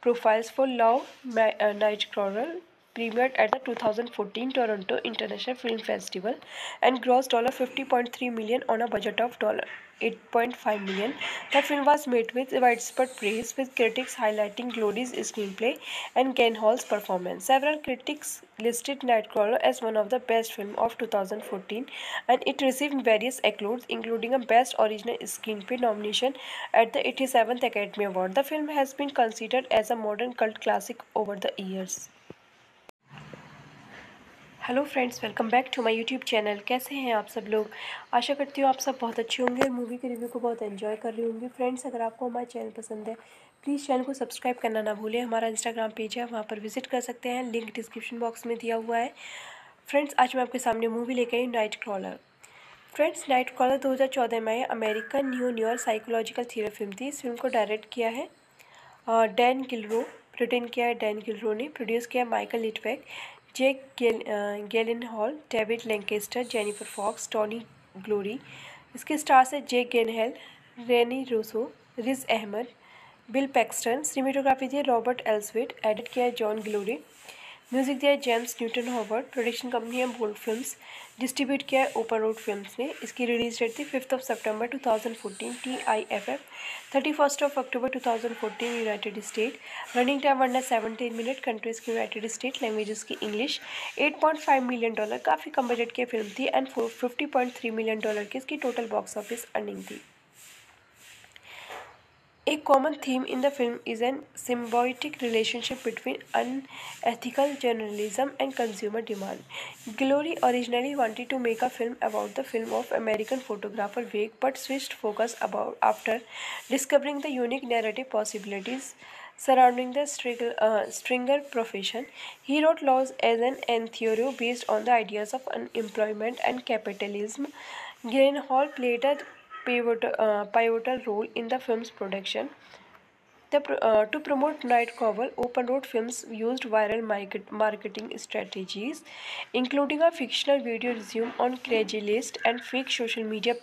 profiles for Love Nightcrawler, premiered at the 2014 Toronto International Film Festival and grossed $50.3 million on a budget of $8.5 million. The film was met with widespread praise, with critics highlighting Glory's screenplay and Gyllenhaal's performance. Several critics listed Nightcrawler as one of the best films of 2014, and it received various accolades, including a Best Original Screenplay nomination at the 87th Academy Award. The film has been considered as a modern cult classic over the years. Hello friends, welcome back to my YouTube channel. कैसे हैं आप सब लोग? आशा करती हूँ आप सब बहुत अच्छे होंगे और मूवी के रिव्यू को बहुत एंजॉय कर रही होंगी। फ्रेंड्स, अगर आपको हमारा चैनल पसंद है, प्लीज़ चैनल को सब्सक्राइब करना ना भूलें। हमारा इंस्टाग्राम पेज है, वहाँ पर विजिट कर सकते हैं, लिंक डिस्क्रिप्शन बॉक्स में दिया हुआ है। फ्रेंड्स, आज मैं आपके सामने मूवी लेकर आई नाइटक्रॉलर। फ्रेंड्स, नाइटक्रॉलर 2014 में American new psychological thriller film थी। इस फिल्म को डायरेक्ट किया है डैन गिलरो, रिटन किया है डैन गिलरो ने, प्रोड्यूस किया माइकल लिटवैक, जेक गैलेनहॉल, डेविड लैंकेस्टर, जेनिफर फॉक्स, टॉनी ग्लोरी। इसके स्टार्स हैं जेक गैलेनहॉल, Rene Russo, ridge Ahmad, बिल पैक्स्टन। Cinematography दिया रॉबर्ट एल्सविट, एडिट किया है जॉन ग्लोरी, म्यूजिक दिया है जेम्स न्यूटन हॉवर्ड। Production company है Bold films, distribute किया है ओपन रोड फिल्म्स ने। इसकी रिलीज डेट थी 5 सितंबर 2014 TIFF, 31 अक्टूबर 2014 United state. Running time 117 minute, countries की यूनाइटेड स्टेट, लैंग्वेजेस की इंग्लिश। $8.5 मिलियन, काफ़ी कम बजट की फिल्म थी एंड $50.3 मिलियन की इसकी टोटल बॉक्स ऑफिस अर्निंग थी। A common theme in the film is an symbiotic relationship between unethical journalism and consumer demand. Glory originally wanted to make a film about the film of American photographer Wake, but switched focus after discovering the unique narrative possibilities surrounding the stringer profession. He wrote Laws as an theory based on the ideas of unemployment and capitalism. Gyllenhaal played a pivotal role in the film's production. To promote Nightcrawler, Open Road Films used viral marketing strategies, including a fictional video resume on Craigslist and fake social media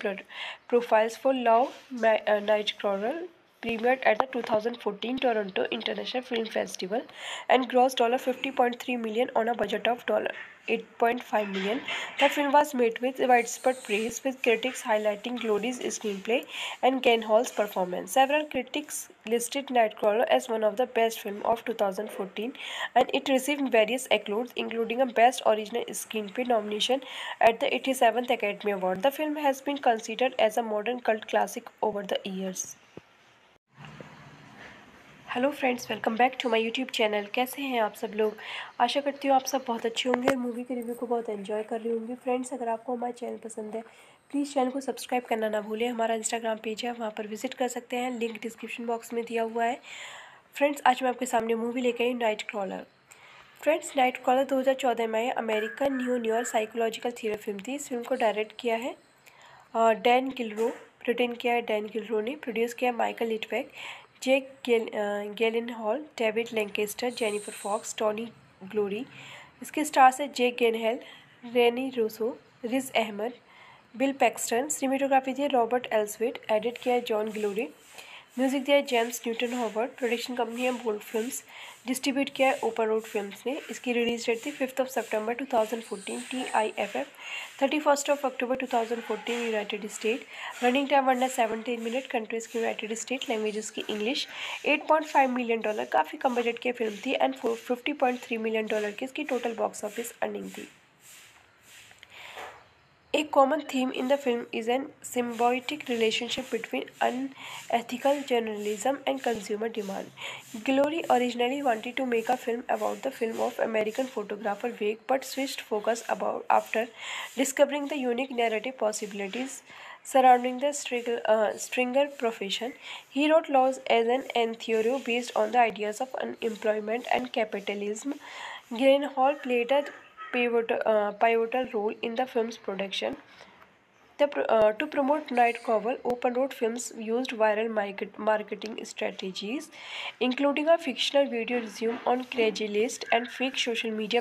profiles for Love Nightcrawler, premiered at the 2014 Toronto International Film Festival and grossed $50.3 million on a budget of $8.5 million. The film was met with widespread praise, with critics highlighting Glory's screenplay and Gyllenhaal's performance. Several critics listed Nightcrawler as one of the best films of 2014, and it received various accolades, including a Best Original Screenplay nomination at the 87th Academy Award. The film has been considered as a modern cult classic over the years. Hello friends, welcome back to my YouTube channel. कैसे हैं आप सब लोग? आशा करती हूँ आप सब बहुत अच्छे होंगे और मूवी के रिव्यू को बहुत एंजॉय कर रही होंगी। फ्रेंड्स, अगर आपको हमारा चैनल पसंद है, प्लीज़ चैनल को सब्सक्राइब करना ना भूलें। हमारा इंस्टाग्राम पेज है, वहाँ पर विजिट कर सकते हैं, लिंक डिस्क्रिप्शन बॉक्स में दिया हुआ है। फ्रेंड्स, आज मैं आपके सामने मूवी लेकर आई नाइटक्रॉलर। फ्रेंड्स, नाइटक्रॉलर 2014 में American new psychological thriller film थी। इस फिल्म को डायरेक्ट किया है डैन गिलरो, रिटन किया है डैन गिलरो ने, प्रोड्यूस किया है माइकल लिटवैक, जेक गैलेनहॉल, डेविड लैंकेस्टर, जेनिफर फॉक्स, टॉनी ग्लोरी। इसके स्टार्स हैं जेक गैलेनहॉल, Rene Russo, ridge Ahmad, बिल पैक्स्टन। Cinematography दिया रॉबर्ट एल्सविट, एडिट किया है जॉन ग्लोरी, म्यूजिक दिया है जेम्स न्यूटन हॉवर्ड। Production company है बोल्ड फिल्म्स, डिस्ट्रीब्यूट किया है ओपन रोड फिल्म्स ने। इसकी रिलीज डेट थी 5 सितंबर 2014 TIFF, 31 अक्टूबर 2014 United state. Running time 117 minute, countries की यूनाइटेड स्टेट, लैंग्वेजेस की इंग्लिश। $8.5 मिलियन, काफ़ी कम बजट की फिल्म थी एंड $50.3 मिलियन की इसकी टोटल बॉक्स ऑफिस अर्निंग थी। A common theme in the film is an symbiotic relationship between unethical journalism and consumer demand. Glory originally wanted to make a film about the film of American photographer Wake, but switched focus after discovering the unique narrative possibilities surrounding the stringer profession. He wrote Laws as an theory based on the ideas of unemployment and capitalism. Gyllenhaal played a pivotal role in the film's production. To promote Nightcrawler, Open Road Films used viral marketing strategies, including a fictional video resume on Craigslist and fake social media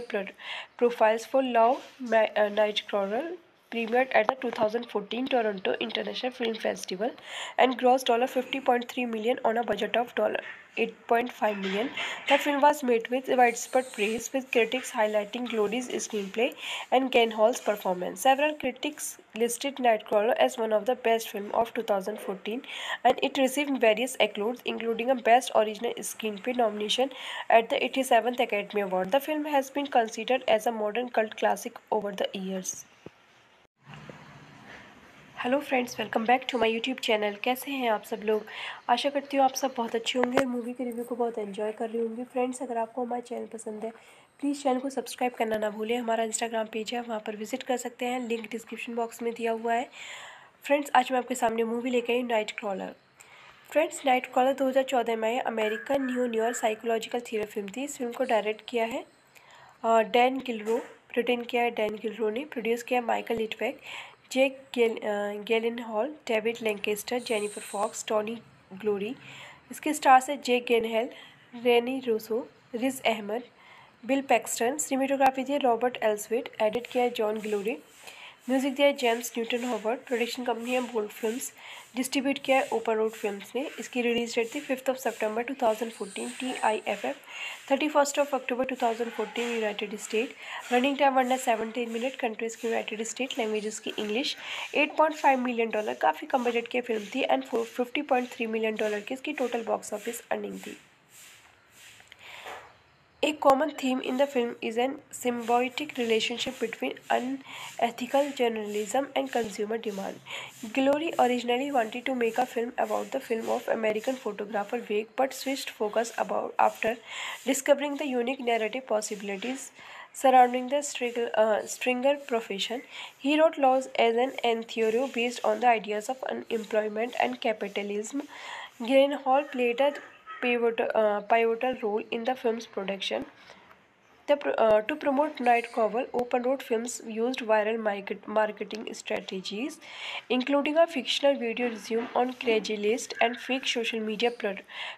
profiles for Love Nightcrawler, premiered at the 2014 Toronto International Film Festival and grossed $50.3 million on a budget of $8.5 million. The film was met with widespread praise, with critics highlighting Glory's screenplay and Gyllenhaal's performance. Several critics listed Nightcrawler as one of the best films of 2014, and it received various accolades, including a Best Original Screenplay nomination at the 87th Academy Award. The film has been considered as a modern cult classic over the years. Hello friends, welcome back to my YouTube channel. कैसे हैं आप सब लोग? आशा करती हूँ आप सब बहुत अच्छे होंगे और मूवी के रिव्यू को बहुत एंजॉय कर रही होंगी। फ्रेंड्स, अगर आपको हमारा चैनल पसंद है, प्लीज़ चैनल को सब्सक्राइब करना ना भूलें। हमारा इंस्टाग्राम पेज है, वहाँ पर विजिट कर सकते हैं, लिंक डिस्क्रिप्शन बॉक्स में दिया हुआ है। फ्रेंड्स, आज मैं आपके सामने मूवी लेकर आई नाइटक्रॉलर। फ्रेंड्स, नाइटक्रॉलर 2014 में American new psychological thriller film थी। इस फिल्म को डायरेक्ट किया है डैन गिलरो, रिटन किया है डैन गिलरो ने, प्रोड्यूस किया है माइकल लिटवैक, जेक गैलेनहॉल, डेविड लैंकेस्टर, जेनिफर फॉक्स, टॉनी ग्लोरी। इसके स्टार्स हैं जेक गैलेनहॉल, Rene Russo, ridge Ahmad, बिल पैक्स्टन। Cinematography दिया रॉबर्ट एल्सविट, एडिट किया है जॉन ग्लोरी, म्यूजिक दिया है जेम्स न्यूटन हॉवर्ड। Production company है बोल्ड फिल्म्स, डिस्ट्रीब्यूट किया है ओपन रोड फिल्म्स ने। इसकी रिलीज डेट थी 5 सितंबर 2014 TIFF, 31 अक्टूबर 2014 United state. Running time 117 minute, countries की यूनाइटेड स्टेट, लैंग्वेजेस की इंग्लिश। $8.5 मिलियन, काफ़ी कम बजट की फिल्म थी एंड $50.3 मिलियन की इसकी टोटल बॉक्स ऑफिस अर्निंग थी। A common theme in the film is an symbiotic relationship between unethical journalism and consumer demand. Glory originally wanted to make a film about the film of American photographer Wake, but switched focus after discovering the unique narrative possibilities surrounding the stringer profession. He wrote Laws as an theory based on the ideas of unemployment and capitalism. Gyllenhaal played a pivotal role in the film's production. To promote Nightcrawler, Open Road Films used viral marketing strategies, including a fictional video resume on Craigslist and fake social media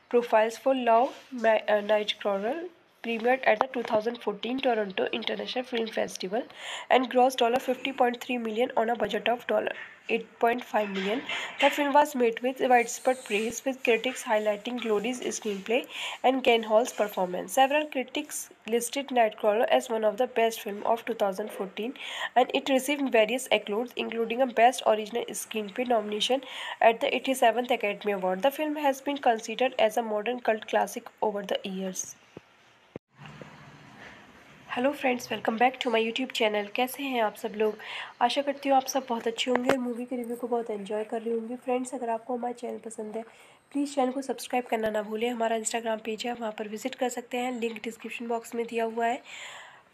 profiles for Love Nightcrawler, premiered at the 2014 Toronto International Film Festival and grossed $50.3 million on a budget of $8.5 million. The film was met with widespread praise, with critics highlighting Glory's screenplay and Gyllenhaal's performance. Several critics listed Nightcrawler as one of the best films of 2014, and it received various accolades, including a Best Original Screenplay nomination at the 87th Academy Award. The film has been considered as a modern cult classic over the years. Hello friends, welcome back to my YouTube channel. कैसे हैं आप सब लोग? आशा करती हूँ आप सब बहुत अच्छे होंगे और मूवी के रिव्यू को बहुत एंजॉय कर रही होंगी। फ्रेंड्स, अगर आपको हमारा चैनल पसंद है, प्लीज़ चैनल को सब्सक्राइब करना ना भूलें। हमारा इंस्टाग्राम पेज है, वहाँ पर विजिट कर सकते हैं, लिंक डिस्क्रिप्शन बॉक्स में दिया हुआ है।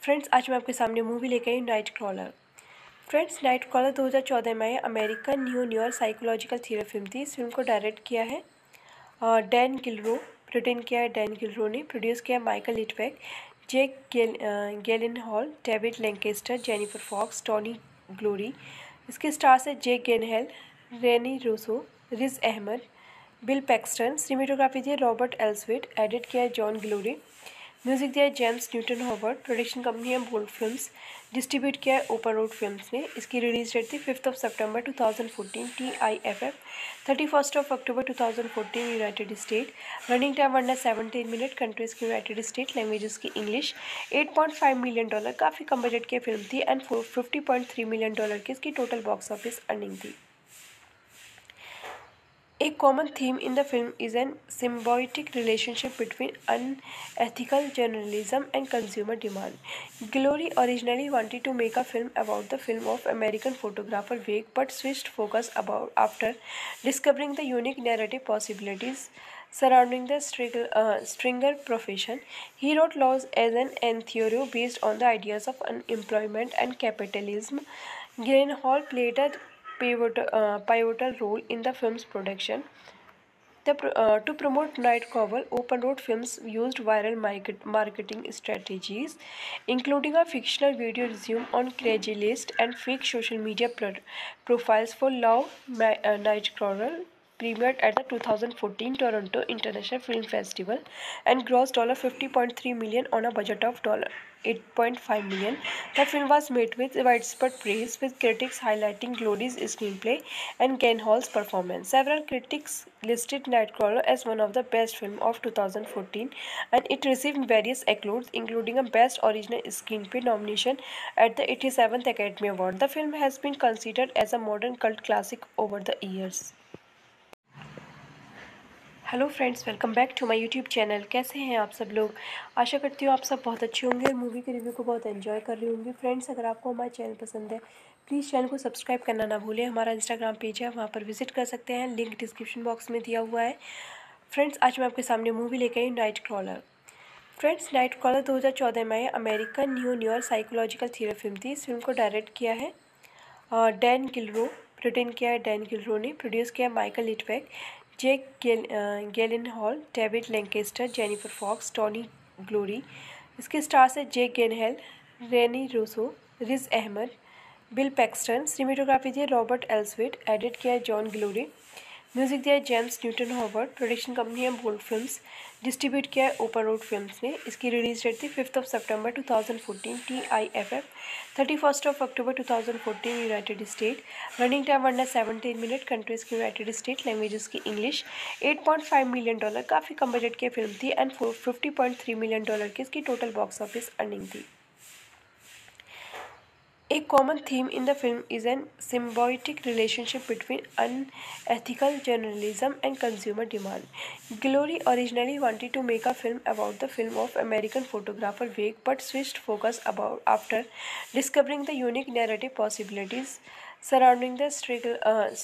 फ्रेंड्स, आज मैं आपके सामने मूवी लेकर आई नाइटक्रॉलर। फ्रेंड्स, नाइटक्रॉलर 2014 में American new psychological thriller film थी। इस फिल्म को डायरेक्ट किया है डैन गिलरो, रिटन किया है डैन गिलरो ने, प्रोड्यूस किया है माइकल लिटवैक, जेक गैलेनहॉल, डेविड लैंकेस्टर, जेनिफर फॉक्स, टॉनी ग्लोरी। इसके स्टार्स हैं जेक गैलेनहॉल, Rene Russo, ridge Ahmad, Bill Paxton. Cinematography दिया रॉबर्ट एल्सविट, एडिट किया है जॉन ग्लोरी, म्यूजिक दिया है जेम्स न्यूटन हॉवर्ड। Production company है बोल्ड फिल्म्स, डिस्ट्रीब्यूट किया है ओपन रोड फिल्म्स ने। इसकी रिलीज डेट थी 5 सितंबर 2014 TIFF, 31 अक्टूबर 2014 United state. Running time 117 minute, countries की यूनाइटेड स्टेट, लैंग्वेजेस की इंग्लिश। $8.5 मिलियन, काफ़ी कम बजट की फिल्म थी एंड $50.3 मिलियन की इसकी टोटल बॉक्स ऑफिस अर्निंग थी। A common theme in the film is an symbiotic relationship between unethical journalism and consumer demand. Glory originally wanted to make a film about the film of American photographer Wake, but switched focus after discovering the unique narrative possibilities surrounding the stringer profession. He wrote Laws as an theory based on the ideas of unemployment and capitalism. Gyllenhaal played a pivotal role in the film's production. To promote Nightcrawler, Open Road Films used viral marketing strategies, including a fictional video resume on Craigslist and fake social media profiles for Love Nightcrawler, premiered at the 2014 Toronto International Film Festival and grossed $50.3 million on a budget of $8.5 million. The film was met with widespread praise, with critics highlighting Glory's screenplay and Gyllenhaal's performance. Several critics listed Nightcrawler as one of the best films of 2014, and it received various accolades, including a Best Original Screenplay nomination at the 87th Academy Award. The film has been considered as a modern cult classic over the years. Hello friends, welcome back to my YouTube channel. कैसे हैं आप सब लोग? आशा करती हूँ आप सब बहुत अच्छे होंगे और मूवी के रिव्यू को बहुत एंजॉय कर रही होंगी। फ्रेंड्स, अगर आपको हमारा चैनल पसंद है, प्लीज़ चैनल को सब्सक्राइब करना ना भूलें। हमारा इंस्टाग्राम पेज है, वहाँ पर विजिट कर सकते हैं, लिंक डिस्क्रिप्शन बॉक्स में दिया हुआ है। फ्रेंड्स, आज मैं आपके सामने मूवी लेकर आई नाइटक्रॉलर। फ्रेंड्स, नाइटक्रॉलर 2014 में American new psychological thriller film थी। इस फिल्म को डायरेक्ट किया है डैन गिलरो, रिटन किया है डैन गिलरो ने, प्रोड्यूस किया है माइकल लिटवैक, जेक गैलेनहॉल, डेविड लैंकेस्टर, जेनिफर फॉक्स, टॉनी ग्लोरी। इसके स्टार्स हैं जेक गैलेनहॉल, Rene Russo, ridge Ahmad, Bill Paxton. Cinematography दिया रॉबर्ट एल्सविट, एडिट किया है जॉन ग्लोरी, म्यूजिक दिया है जेम्स न्यूटन हॉवर्ड। Production company है बोल्ड फिल्म्स, डिस्ट्रीब्यूट किया है ओपन रोड फिल्म्स ने। इसकी रिलीज डेट थी 5 सितंबर 2014 TIFF, 31 अक्टूबर 2014 United state. Running time 117 minute, countries की यूनाइटेड स्टेट, लैंग्वेजेस की इंग्लिश। $8.5 मिलियन, काफ़ी कम बजट की फिल्म थी एंड $50.3 मिलियन की इसकी टोटल बॉक्स ऑफिस अर्निंग थी। A common theme in the film is an symbiotic relationship between unethical journalism and consumer demand. Glory originally wanted to make a film about the film of American photographer Wake, but switched focus after discovering the unique narrative possibilities surrounding the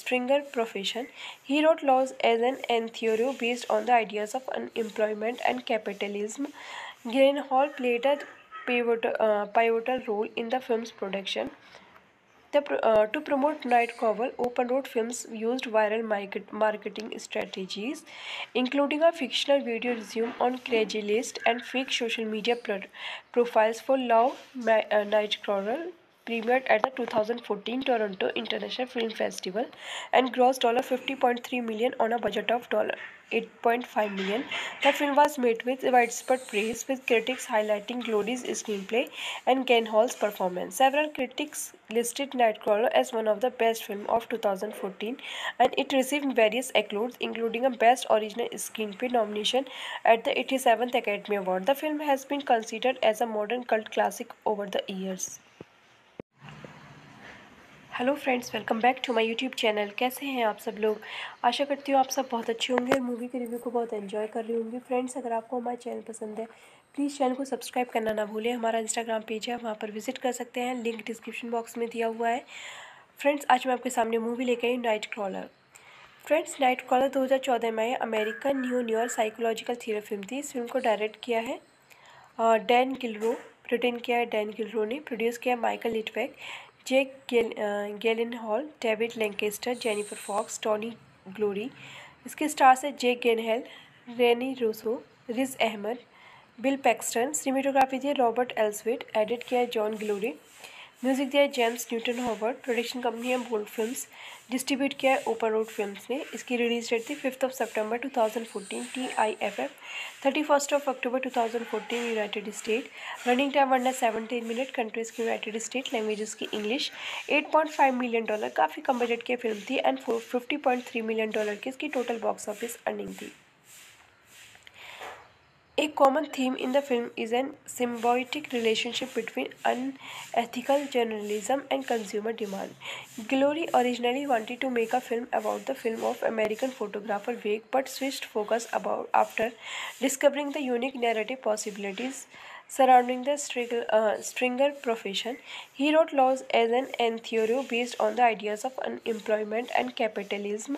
stringer profession. He wrote Laws as an theory based on the ideas of unemployment and capitalism. Gyllenhaal played a pivotal role in the film's production. To promote Nightcrawler, Open Road Films used viral marketing strategies, including a fictional video resume on Craigslist and fake social media profiles for Love Nightcrawler, premiered at the 2014 Toronto International Film Festival and grossed $50.3 million on a budget of $8.5 million. The film was met with widespread praise, with critics highlighting Glory's screenplay and Gyllenhaal's performance. Several critics listed Nightcrawler as one of the best films of 2014, and it received various accolades, including a Best Original Screenplay nomination at the 87th Academy Award. The film has been considered as a modern cult classic over the years. Hello friends, welcome back to my YouTube channel. कैसे हैं आप सब लोग? आशा करती हूँ आप सब बहुत अच्छे होंगे और मूवी के रिव्यू को बहुत एंजॉय कर रही होंगी। फ्रेंड्स, अगर आपको हमारा चैनल पसंद है, प्लीज़ चैनल को सब्सक्राइब करना ना भूलें। हमारा इंस्टाग्राम पेज है, वहाँ पर विजिट कर सकते हैं, लिंक डिस्क्रिप्शन बॉक्स में दिया हुआ है। फ्रेंड्स, आज मैं आपके सामने मूवी लेकर आई नाइटक्रॉलर। फ्रेंड्स, नाइटक्रॉलर 2014 में American new psychological thriller film थी। इस फिल्म को डायरेक्ट किया है डैन गिलरो, रिटन किया है डैन गिलरो ने, प्रोड्यूस किया माइकल लिटवैक, जेक गैलेनहॉल, डेविड लैंकेस्टर, जेनिफर फॉक्स, टॉनी ग्लोरी। इसके स्टार्स हैं जेक गैलेनहॉल, Rene Russo, ridge Ahmad, बिल पैक्स्टन। Cinematography दिया रॉबर्ट एल्सविट, एडिट किया है जॉन ग्लोरी, म्यूजिक दिया है जेम्स न्यूटन हॉवर्ड। Production company है Bold films, distribute किया है ओपन रोड फिल्म्स ने। इसकी रिलीज डेट थी 5 सितंबर 2014 TIFF, 31 अक्टूबर 2014 United state. Running time 117 minute, countries की यूनाइटेड स्टेट, लैंग्वेजेस की इंग्लिश। $8.5 मिलियन, काफ़ी कम बजट की फिल्म थी एंड $50.3 मिलियन की इसकी टोटल बॉक्स ऑफिस अर्निंग थी। A common theme in the film is an symbiotic relationship between unethical journalism and consumer demand. Glory originally wanted to make a film about the film of American photographer Wake, but switched focus after discovering the unique narrative possibilities surrounding the stringer profession. He wrote Laws as an theory based on the ideas of unemployment and capitalism.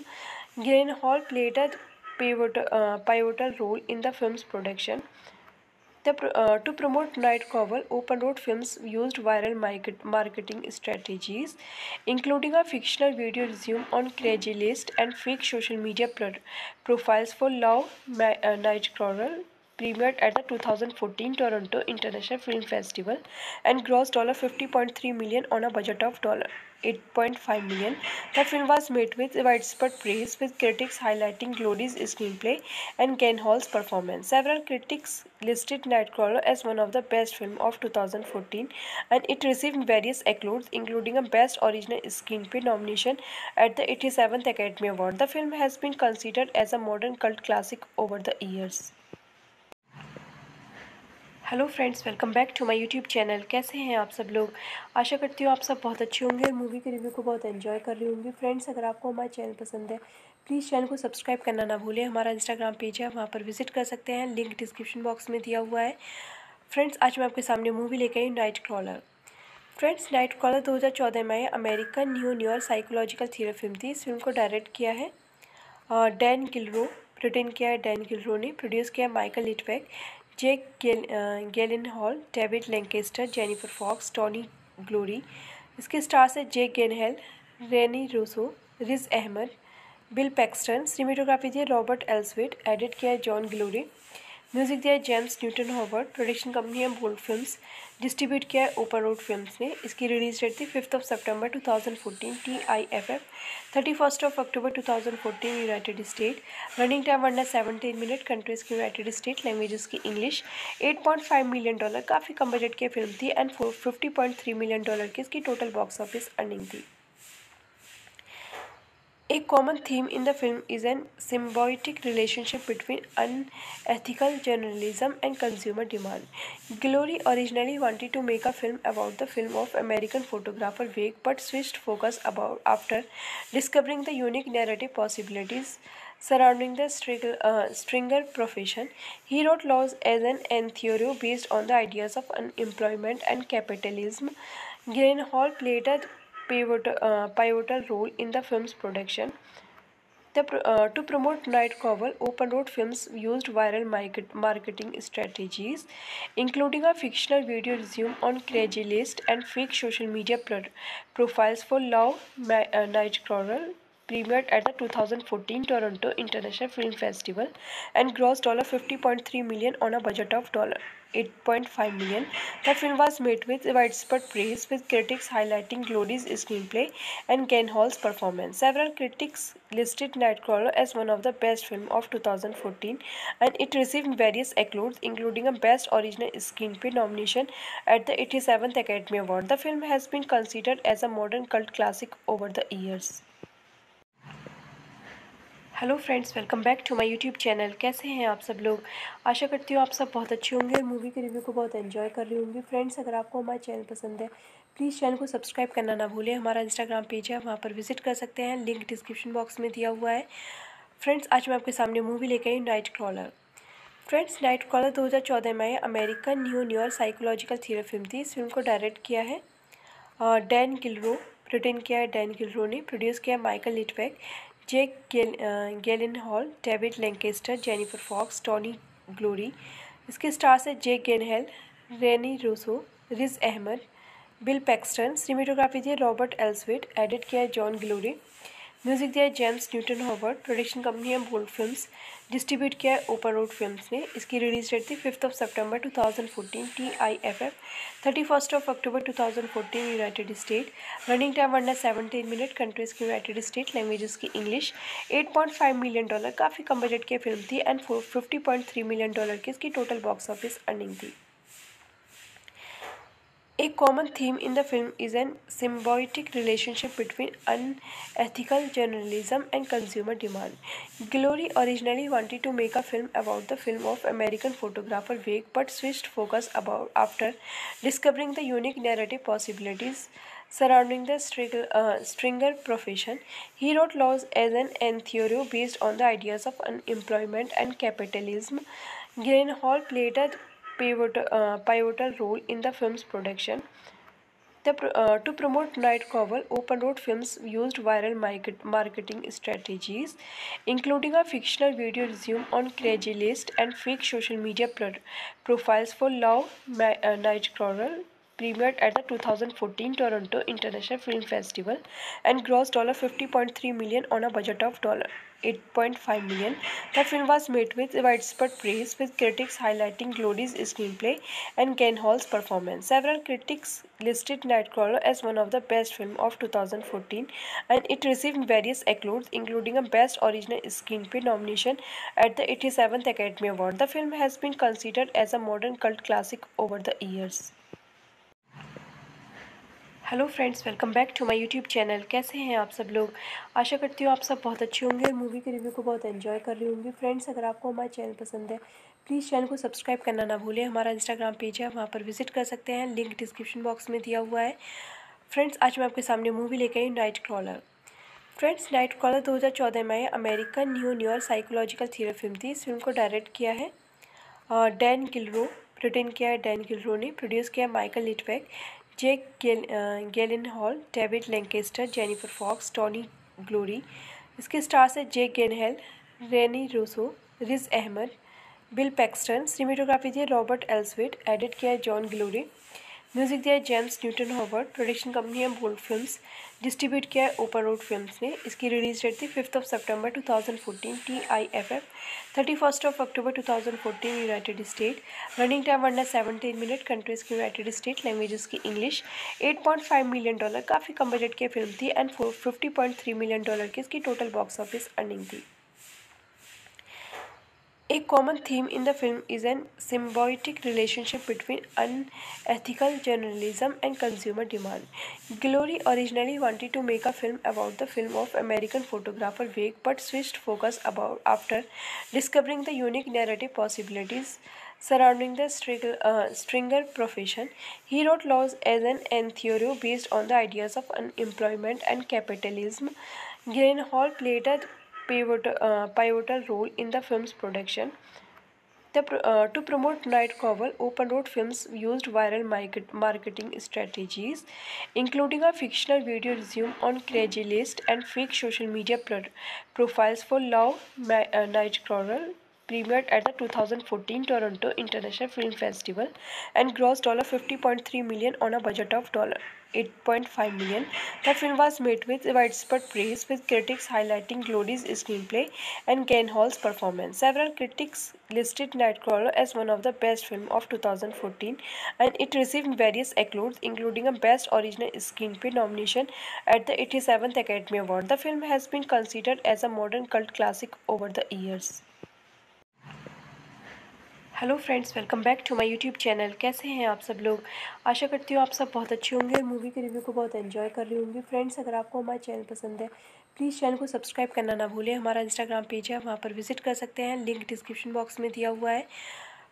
Gyllenhaal played a pivotal role in the film's production. To promote Nightcrawler, Open Road Films used viral marketing strategies, including a fictional video resume on Craigslist and fake social media profiles for Love Nightcrawler, premiered at the 2014 Toronto International Film Festival and grossed $50.3 million on a budget of $8.5 million. The film was met with widespread praise, with critics highlighting Glory's screenplay and Gyllenhaal's performance. Several critics listed Nightcrawler as one of the best films of 2014, and it received various accolades, including a Best Original Screenplay nomination at the 87th Academy Award. The film has been considered as a modern cult classic over the years. Hello friends, welcome back to my YouTube channel. कैसे हैं आप सब लोग? आशा करती हूँ आप सब बहुत अच्छे होंगे और मूवी के रिव्यू को बहुत एंजॉय कर रही होंगी। फ्रेंड्स, अगर आपको हमारा चैनल पसंद है, प्लीज़ चैनल को सब्सक्राइब करना ना भूलें। हमारा इंस्टाग्राम पेज है, वहाँ पर विजिट कर सकते हैं, लिंक डिस्क्रिप्शन बॉक्स में दिया हुआ है। फ्रेंड्स, आज मैं आपके सामने मूवी लेकर आई नाइटक्रॉलर। फ्रेंड्स, नाइटक्रॉलर 2014 में American new psychological thriller film थी। इस फिल्म को डायरेक्ट किया है डैन गिलरो, रिटन किया है डैन गिलरो ने, प्रोड्यूस किया माइकल लिटवैक, जेक गैलेनहॉल, डेविड लैंकेस्टर, जेनिफर फॉक्स, टॉनी ग्लोरी। इसके स्टार्स हैं जेक गैलेनहॉल, Rene Russo, ridge Ahmad, बिल पैक्स्टन। Cinematography दिया रॉबर्ट एल्सविट, एडिट किया है जॉन ग्लोरी, म्यूजिक दिया है जेम्स न्यूटन हॉवर्ड। Production company है Bold films, distribute किया है ओपन रोड फिल्म्स ने। इसकी रिलीज डेट थी 5 सितंबर 2014 TIFF, 31 अक्टूबर 2014 United state. Running time 117 minute, countries की यूनाइटेड स्टेट, लैंग्वेजेस की इंग्लिश। $8.5 मिलियन, काफ़ी कम बजट की फिल्म थी एंड $50.3 मिलियन की इसकी टोटल बॉक्स ऑफिस अर्निंग थी। A common theme in the film is an symbiotic relationship between unethical journalism and consumer demand. Glory originally wanted to make a film about the film of American photographer Wake, but switched focus after discovering the unique narrative possibilities surrounding the stringer profession. He wrote Laws as an theory based on the ideas of unemployment and capitalism. Gyllenhaal played a pivotal role in the film's production. To promote Nightcrawler, Open Road Films used viral marketing strategies, including a fictional video resume on Craigslist and fake social media profiles for Love Nightcrawler, premiered at the 2014 Toronto International Film Festival and grossed $50.3 million on a budget of $8.5 million. The film was met with widespread praise, with critics highlighting Glory's screenplay and Gyllenhaal's performance. Several critics listed Nightcrawler as one of the best films of 2014, and it received various accolades, including a Best Original Screenplay nomination at the 87th Academy Award. The film has been considered as a modern cult classic over the years. Hello friends, welcome back to my YouTube channel. कैसे हैं आप सब लोग? आशा करती हूँ आप सब बहुत अच्छे होंगे और मूवी के रिव्यू को बहुत एंजॉय कर रही होंगी। फ्रेंड्स, अगर आपको हमारा चैनल पसंद है, प्लीज़ चैनल को सब्सक्राइब करना ना भूलें। हमारा इंस्टाग्राम पेज है, वहाँ पर विजिट कर सकते हैं, लिंक डिस्क्रिप्शन बॉक्स में दिया हुआ है। फ्रेंड्स, आज मैं आपके सामने मूवी लेकर आई नाइटक्रॉलर। फ्रेंड्स, नाइटक्रॉलर 2014 में American new psychological thriller film थी। इस फिल्म को डायरेक्ट किया है डैन गिलरो, रिटन किया है डैन गिलरो ने, प्रोड्यूस किया माइकल लिटवैक, जेक गैलेनहॉल, डेविड लैंकेस्टर, जेनिफर फॉक्स, टॉनी ग्लोरी। इसके स्टार्स हैं जेक गैलेनहॉल, Rene Russo, ridge Ahmad, बिल पैक्स्टन। Cinematography दिया रॉबर्ट एल्सविट, एडिट किया है जॉन ग्लोरी, म्यूजिक दिया है जेम्स न्यूटन हॉवर्ड। Production company है Bold films, distribute किया है ओपन रोड फिल्म्स ने। इसकी रिलीज डेट थी 5 सितंबर 2014 TIFF, 31 अक्टूबर 2014 United state. Running time 117 minute, countries की यूनाइटेड स्टेट, लैंग्वेजेस की इंग्लिश। $8.5 मिलियन, काफ़ी कम बजट की फिल्म थी एंड $50.3 मिलियन की इसकी टोटल बॉक्स ऑफिस अर्निंग थी। A common theme in the film is an symbiotic relationship between unethical journalism and consumer demand. Glory originally wanted to make a film about the film of American photographer Wake, but switched focus after discovering the unique narrative possibilities surrounding the stringer profession. He wrote Laws as an theory based on the ideas of unemployment and capitalism. Gyllenhaal played a pivotal role in the film's production. To promote Nightcrawler, Open Road Films used viral marketing strategies, including a fictional video resume on Craigslist and fake social media profiles for Love Nightcrawler, premiered at the 2014 Toronto International Film Festival and grossed $50.3 million on a budget of $8.5 million. The film was met with widespread praise, with critics highlighting Glory's screenplay and Gyllenhaal's performance. Several critics listed Nightcrawler as one of the best films of 2014, and it received various accolades, including a Best Original Screenplay nomination at the 87th Academy Award. The film has been considered as a modern cult classic over the years. Hello friends, welcome back to my YouTube channel. कैसे हैं आप सब लोग? आशा करती हूँ आप सब बहुत अच्छे होंगे और मूवी के रिव्यू को बहुत एंजॉय कर रही होंगी। फ्रेंड्स, अगर आपको हमारा चैनल पसंद है, प्लीज़ चैनल को सब्सक्राइब करना ना भूलें। हमारा इंस्टाग्राम पेज है, वहाँ पर विजिट कर सकते हैं, लिंक डिस्क्रिप्शन बॉक्स में दिया हुआ है। फ्रेंड्स, आज मैं आपके सामने मूवी लेकर आई नाइटक्रॉलर। फ्रेंड्स, नाइटक्रॉलर 2014 में American new psychological thriller film थी। इस फिल्म को डायरेक्ट किया है डैन गिलरो, रिटन किया है डैन गिलरो ने, प्रोड्यूस किया माइकल लिटवैक, जेक गैलेनहॉल, डेविड लैंकेस्टर, जेनिफर फॉक्स, टॉनी ग्लोरी। इसके स्टार्स हैं जेक गैलेनहॉल, Rene Russo, ridge Ahmad, बिल पैक्स्टन। Cinematography दिया रॉबर्ट एल्सविट, एडिट किया है जॉन ग्लोरी, म्यूजिक दिया है जेम्स न्यूटन हॉवर्ड। Production company है Bold films, distribute किया है ओपन रोड फिल्म्स ने। इसकी रिलीज डेट थी 5 सितंबर 2014 TIFF, 31 अक्टूबर 2014 United state. Running time 117 minute, countries की यूनाइटेड स्टेट, लैंग्वेजेस की इंग्लिश। $8.5 मिलियन, काफ़ी कम बजट की फिल्म थी एंड $50.3 मिलियन की इसकी टोटल बॉक्स ऑफिस अर्निंग थी। A common theme in the film is an symbiotic relationship between unethical journalism and consumer demand. Glory originally wanted to make a film about the film of American photographer Wake, but switched focus after discovering the unique narrative possibilities surrounding the stringer profession. He wrote Laws as an theory based on the ideas of unemployment and capitalism. Gyllenhaal played a pivotal role in the film's production. To promote Nightcrawler, Open Road Films used viral marketing strategies, including a fictional video resume on Craigslist and fake social media profiles for Love Nightcrawler, premiered at the 2014 Toronto International Film Festival and grossed $50.3 million on a budget of $8.5 million. The film was met with widespread praise, with critics highlighting Glory's screenplay and Gyllenhaal's performance. Several critics listed Nightcrawler as one of the best films of 2014, and it received various accolades, including a Best Original Screenplay nomination at the 87th Academy Award. The film has been considered as a modern cult classic over the years. Hello friends, welcome back to my YouTube channel. कैसे हैं आप सब लोग? आशा करती हूँ आप सब बहुत अच्छे होंगे और मूवी के रिव्यू को बहुत एंजॉय कर रही होंगी। फ्रेंड्स, अगर आपको हमारा चैनल पसंद है, प्लीज़ चैनल को सब्सक्राइब करना ना भूलें। हमारा इंस्टाग्राम पेज है, वहाँ पर विजिट कर सकते हैं, लिंक डिस्क्रिप्शन बॉक्स में दिया हुआ है।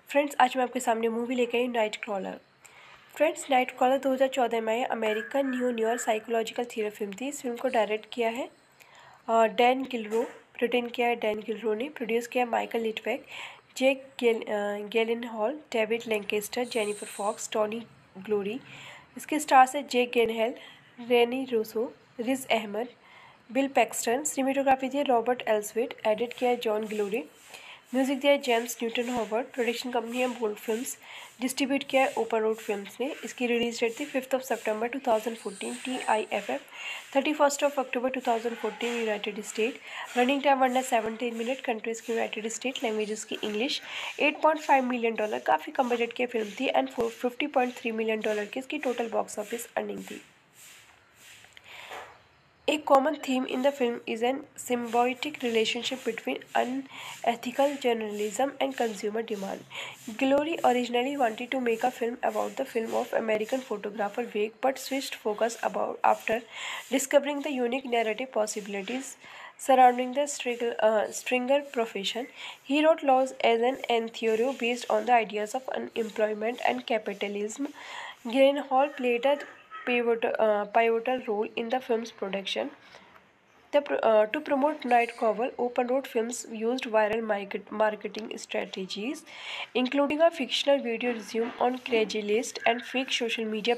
फ्रेंड्स, आज मैं आपके सामने मूवी लेकर आई नाइटक्रॉलर। फ्रेंड्स, नाइटक्रॉलर 2014 में American new psychological thriller film थी। इस फिल्म को डायरेक्ट किया है डैन गिलरो, रिटन किया है डैन गिलरो ने, प्रोड्यूस किया माइकल लिटवैक, जेक गैलेनहॉल, डेविड लैंकेस्टर, जेनिफर फॉक्स, टॉनी ग्लोरी। इसके स्टार्स हैं जेक गैलेनहॉल, Rene Russo, ridge Ahmad, बिल पैक्स्टन। Cinematography दिया रॉबर्ट एल्सविट, एडिट किया जॉन ग्लोरी, म्यूजिक दिया जेम्स न्यूटन हॉवर्ड। Production company है Bold films, distribute किया है Open Road films ने। इसकी रिलीज डेट थी 5 सितंबर 2014 TIFF, 31 अक्टूबर 2014 United state. Running time 117 minute, countries की यूनाइटेड स्टेट, लैंग्वेजेस की इंग्लिश। $8.5 मिलियन, काफ़ी कम बजट की फिल्म थी एंड $50.3 मिलियन की इसकी टोटल बॉक्स ऑफिस अर्निंग थी। A common theme in the film is an symbiotic relationship between unethical journalism and consumer demand. Glory originally wanted to make a film about the film of American photographer Wake, but switched focus after discovering the unique narrative possibilities surrounding the stringer profession. He wrote Laws as an theory based on the ideas of unemployment and capitalism. Gyllenhaal played a pivotal role in the film's production. To promote Nightcrawler, Open Road Films used viral marketing strategies, including a fictional video resume on Craigslist and fake social media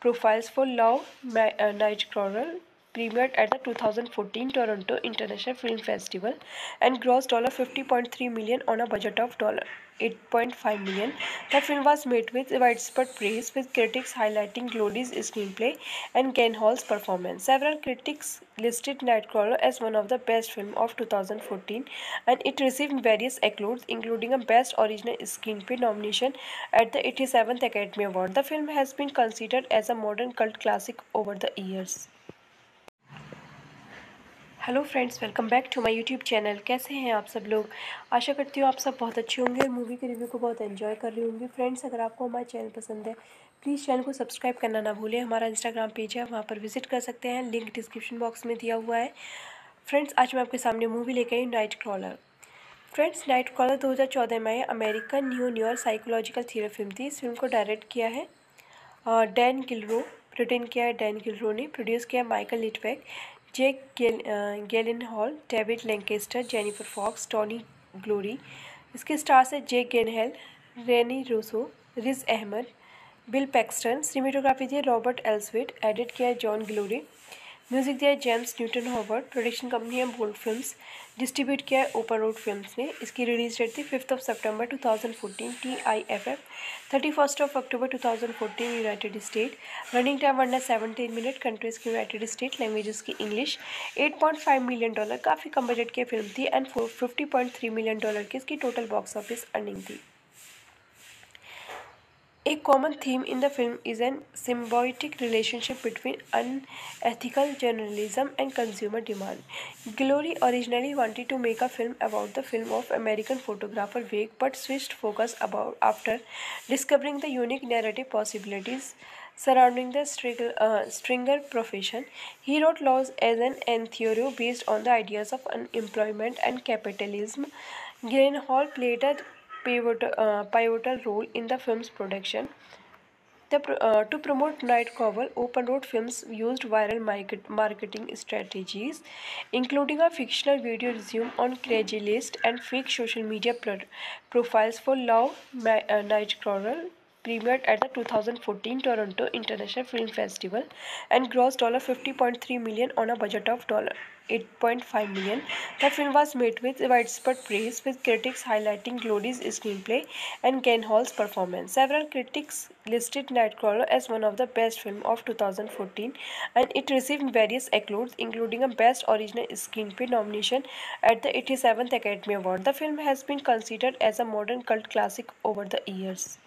profiles for Love Nightcrawler, premiered at the 2014 Toronto International Film Festival and grossed $50.3 million on a budget of $8.5 million. The film was met with widespread praise, with critics highlighting Glory's screenplay and Gyllenhaal's performance. Several critics listed Nightcrawler as one of the best films of 2014, and it received various accolades, including a Best Original Screenplay nomination at the 87th Academy Award. The film has been considered as a modern cult classic over the years. Hello friends, welcome back to my YouTube channel. कैसे हैं आप सब लोग? आशा करती हूँ आप सब बहुत अच्छे होंगे और मूवी के रिव्यू को बहुत एंजॉय कर रही होंगी। फ्रेंड्स, अगर आपको हमारा चैनल पसंद है, प्लीज़ चैनल को सब्सक्राइब करना ना भूलें। हमारा इंस्टाग्राम पेज है, वहाँ पर विजिट कर सकते हैं, लिंक डिस्क्रिप्शन बॉक्स में दिया हुआ है। फ्रेंड्स, आज मैं आपके सामने मूवी लेकर आई नाइटक्रॉलर। फ्रेंड्स, नाइटक्रॉलर 2014 में American new psychological thriller film थी। इस फिल्म को डायरेक्ट किया है डैन गिलरो, रिटन किया है डैन गिलरो ने, प्रोड्यूस किया माइकल लिटवैक, जेक गैलेनहॉल, डेविड लैंकेस्टर, जेनिफर फॉक्स, टॉनी ग्लोरी। इसके स्टार्स हैं जेक गैलेनहॉल, Rene Russo, ridge Ahmad, बिल पैक्स्टन। Cinematography दिया रॉबर्ट एल्सविट, एडिट किया जॉन ग्लोरी, म्यूजिक दिया जेम्स न्यूटन हॉवर्ड। Production company है Bold films, distribute किया है Open Road films ने। इसकी रिलीज डेट थी 5 सितंबर 2014 TIFF, 31 अक्टूबर 2014 United state. Running time 117 minute, countries की यूनाइटेड स्टेट, लैंग्वेजेस की इंग्लिश। $8.5 मिलियन, काफ़ी कम बजट की फिल्म थी एंड $50.3 मिलियन की इसकी टोटल बॉक्स ऑफिस अर्निंग थी। A common theme in the film is an symbiotic relationship between unethical journalism and consumer demand. Glory originally wanted to make a film about the film of American photographer Wake, but switched focus after discovering the unique narrative possibilities surrounding the stringer profession. He wrote Laws as an theory based on the ideas of unemployment and capitalism. Gyllenhaal played a pivotal role in the film's production. To promote Nightcrawler, Open Road Films used viral marketing strategies, including a fictional video resume on Craigslist and fake social media profiles for Love Nightcrawler, premiered at the 2014 Toronto International Film Festival and grossed $50.3 million on a budget of $8.5 million. The film was met with widespread praise, with critics highlighting Glory's screenplay and Gyllenhaal's performance. Several critics listed Nightcrawler as one of the best films of 2014, and it received various accolades, including a Best Original Screenplay nomination at the 87th Academy Award. The film has been considered as a modern cult classic over the years.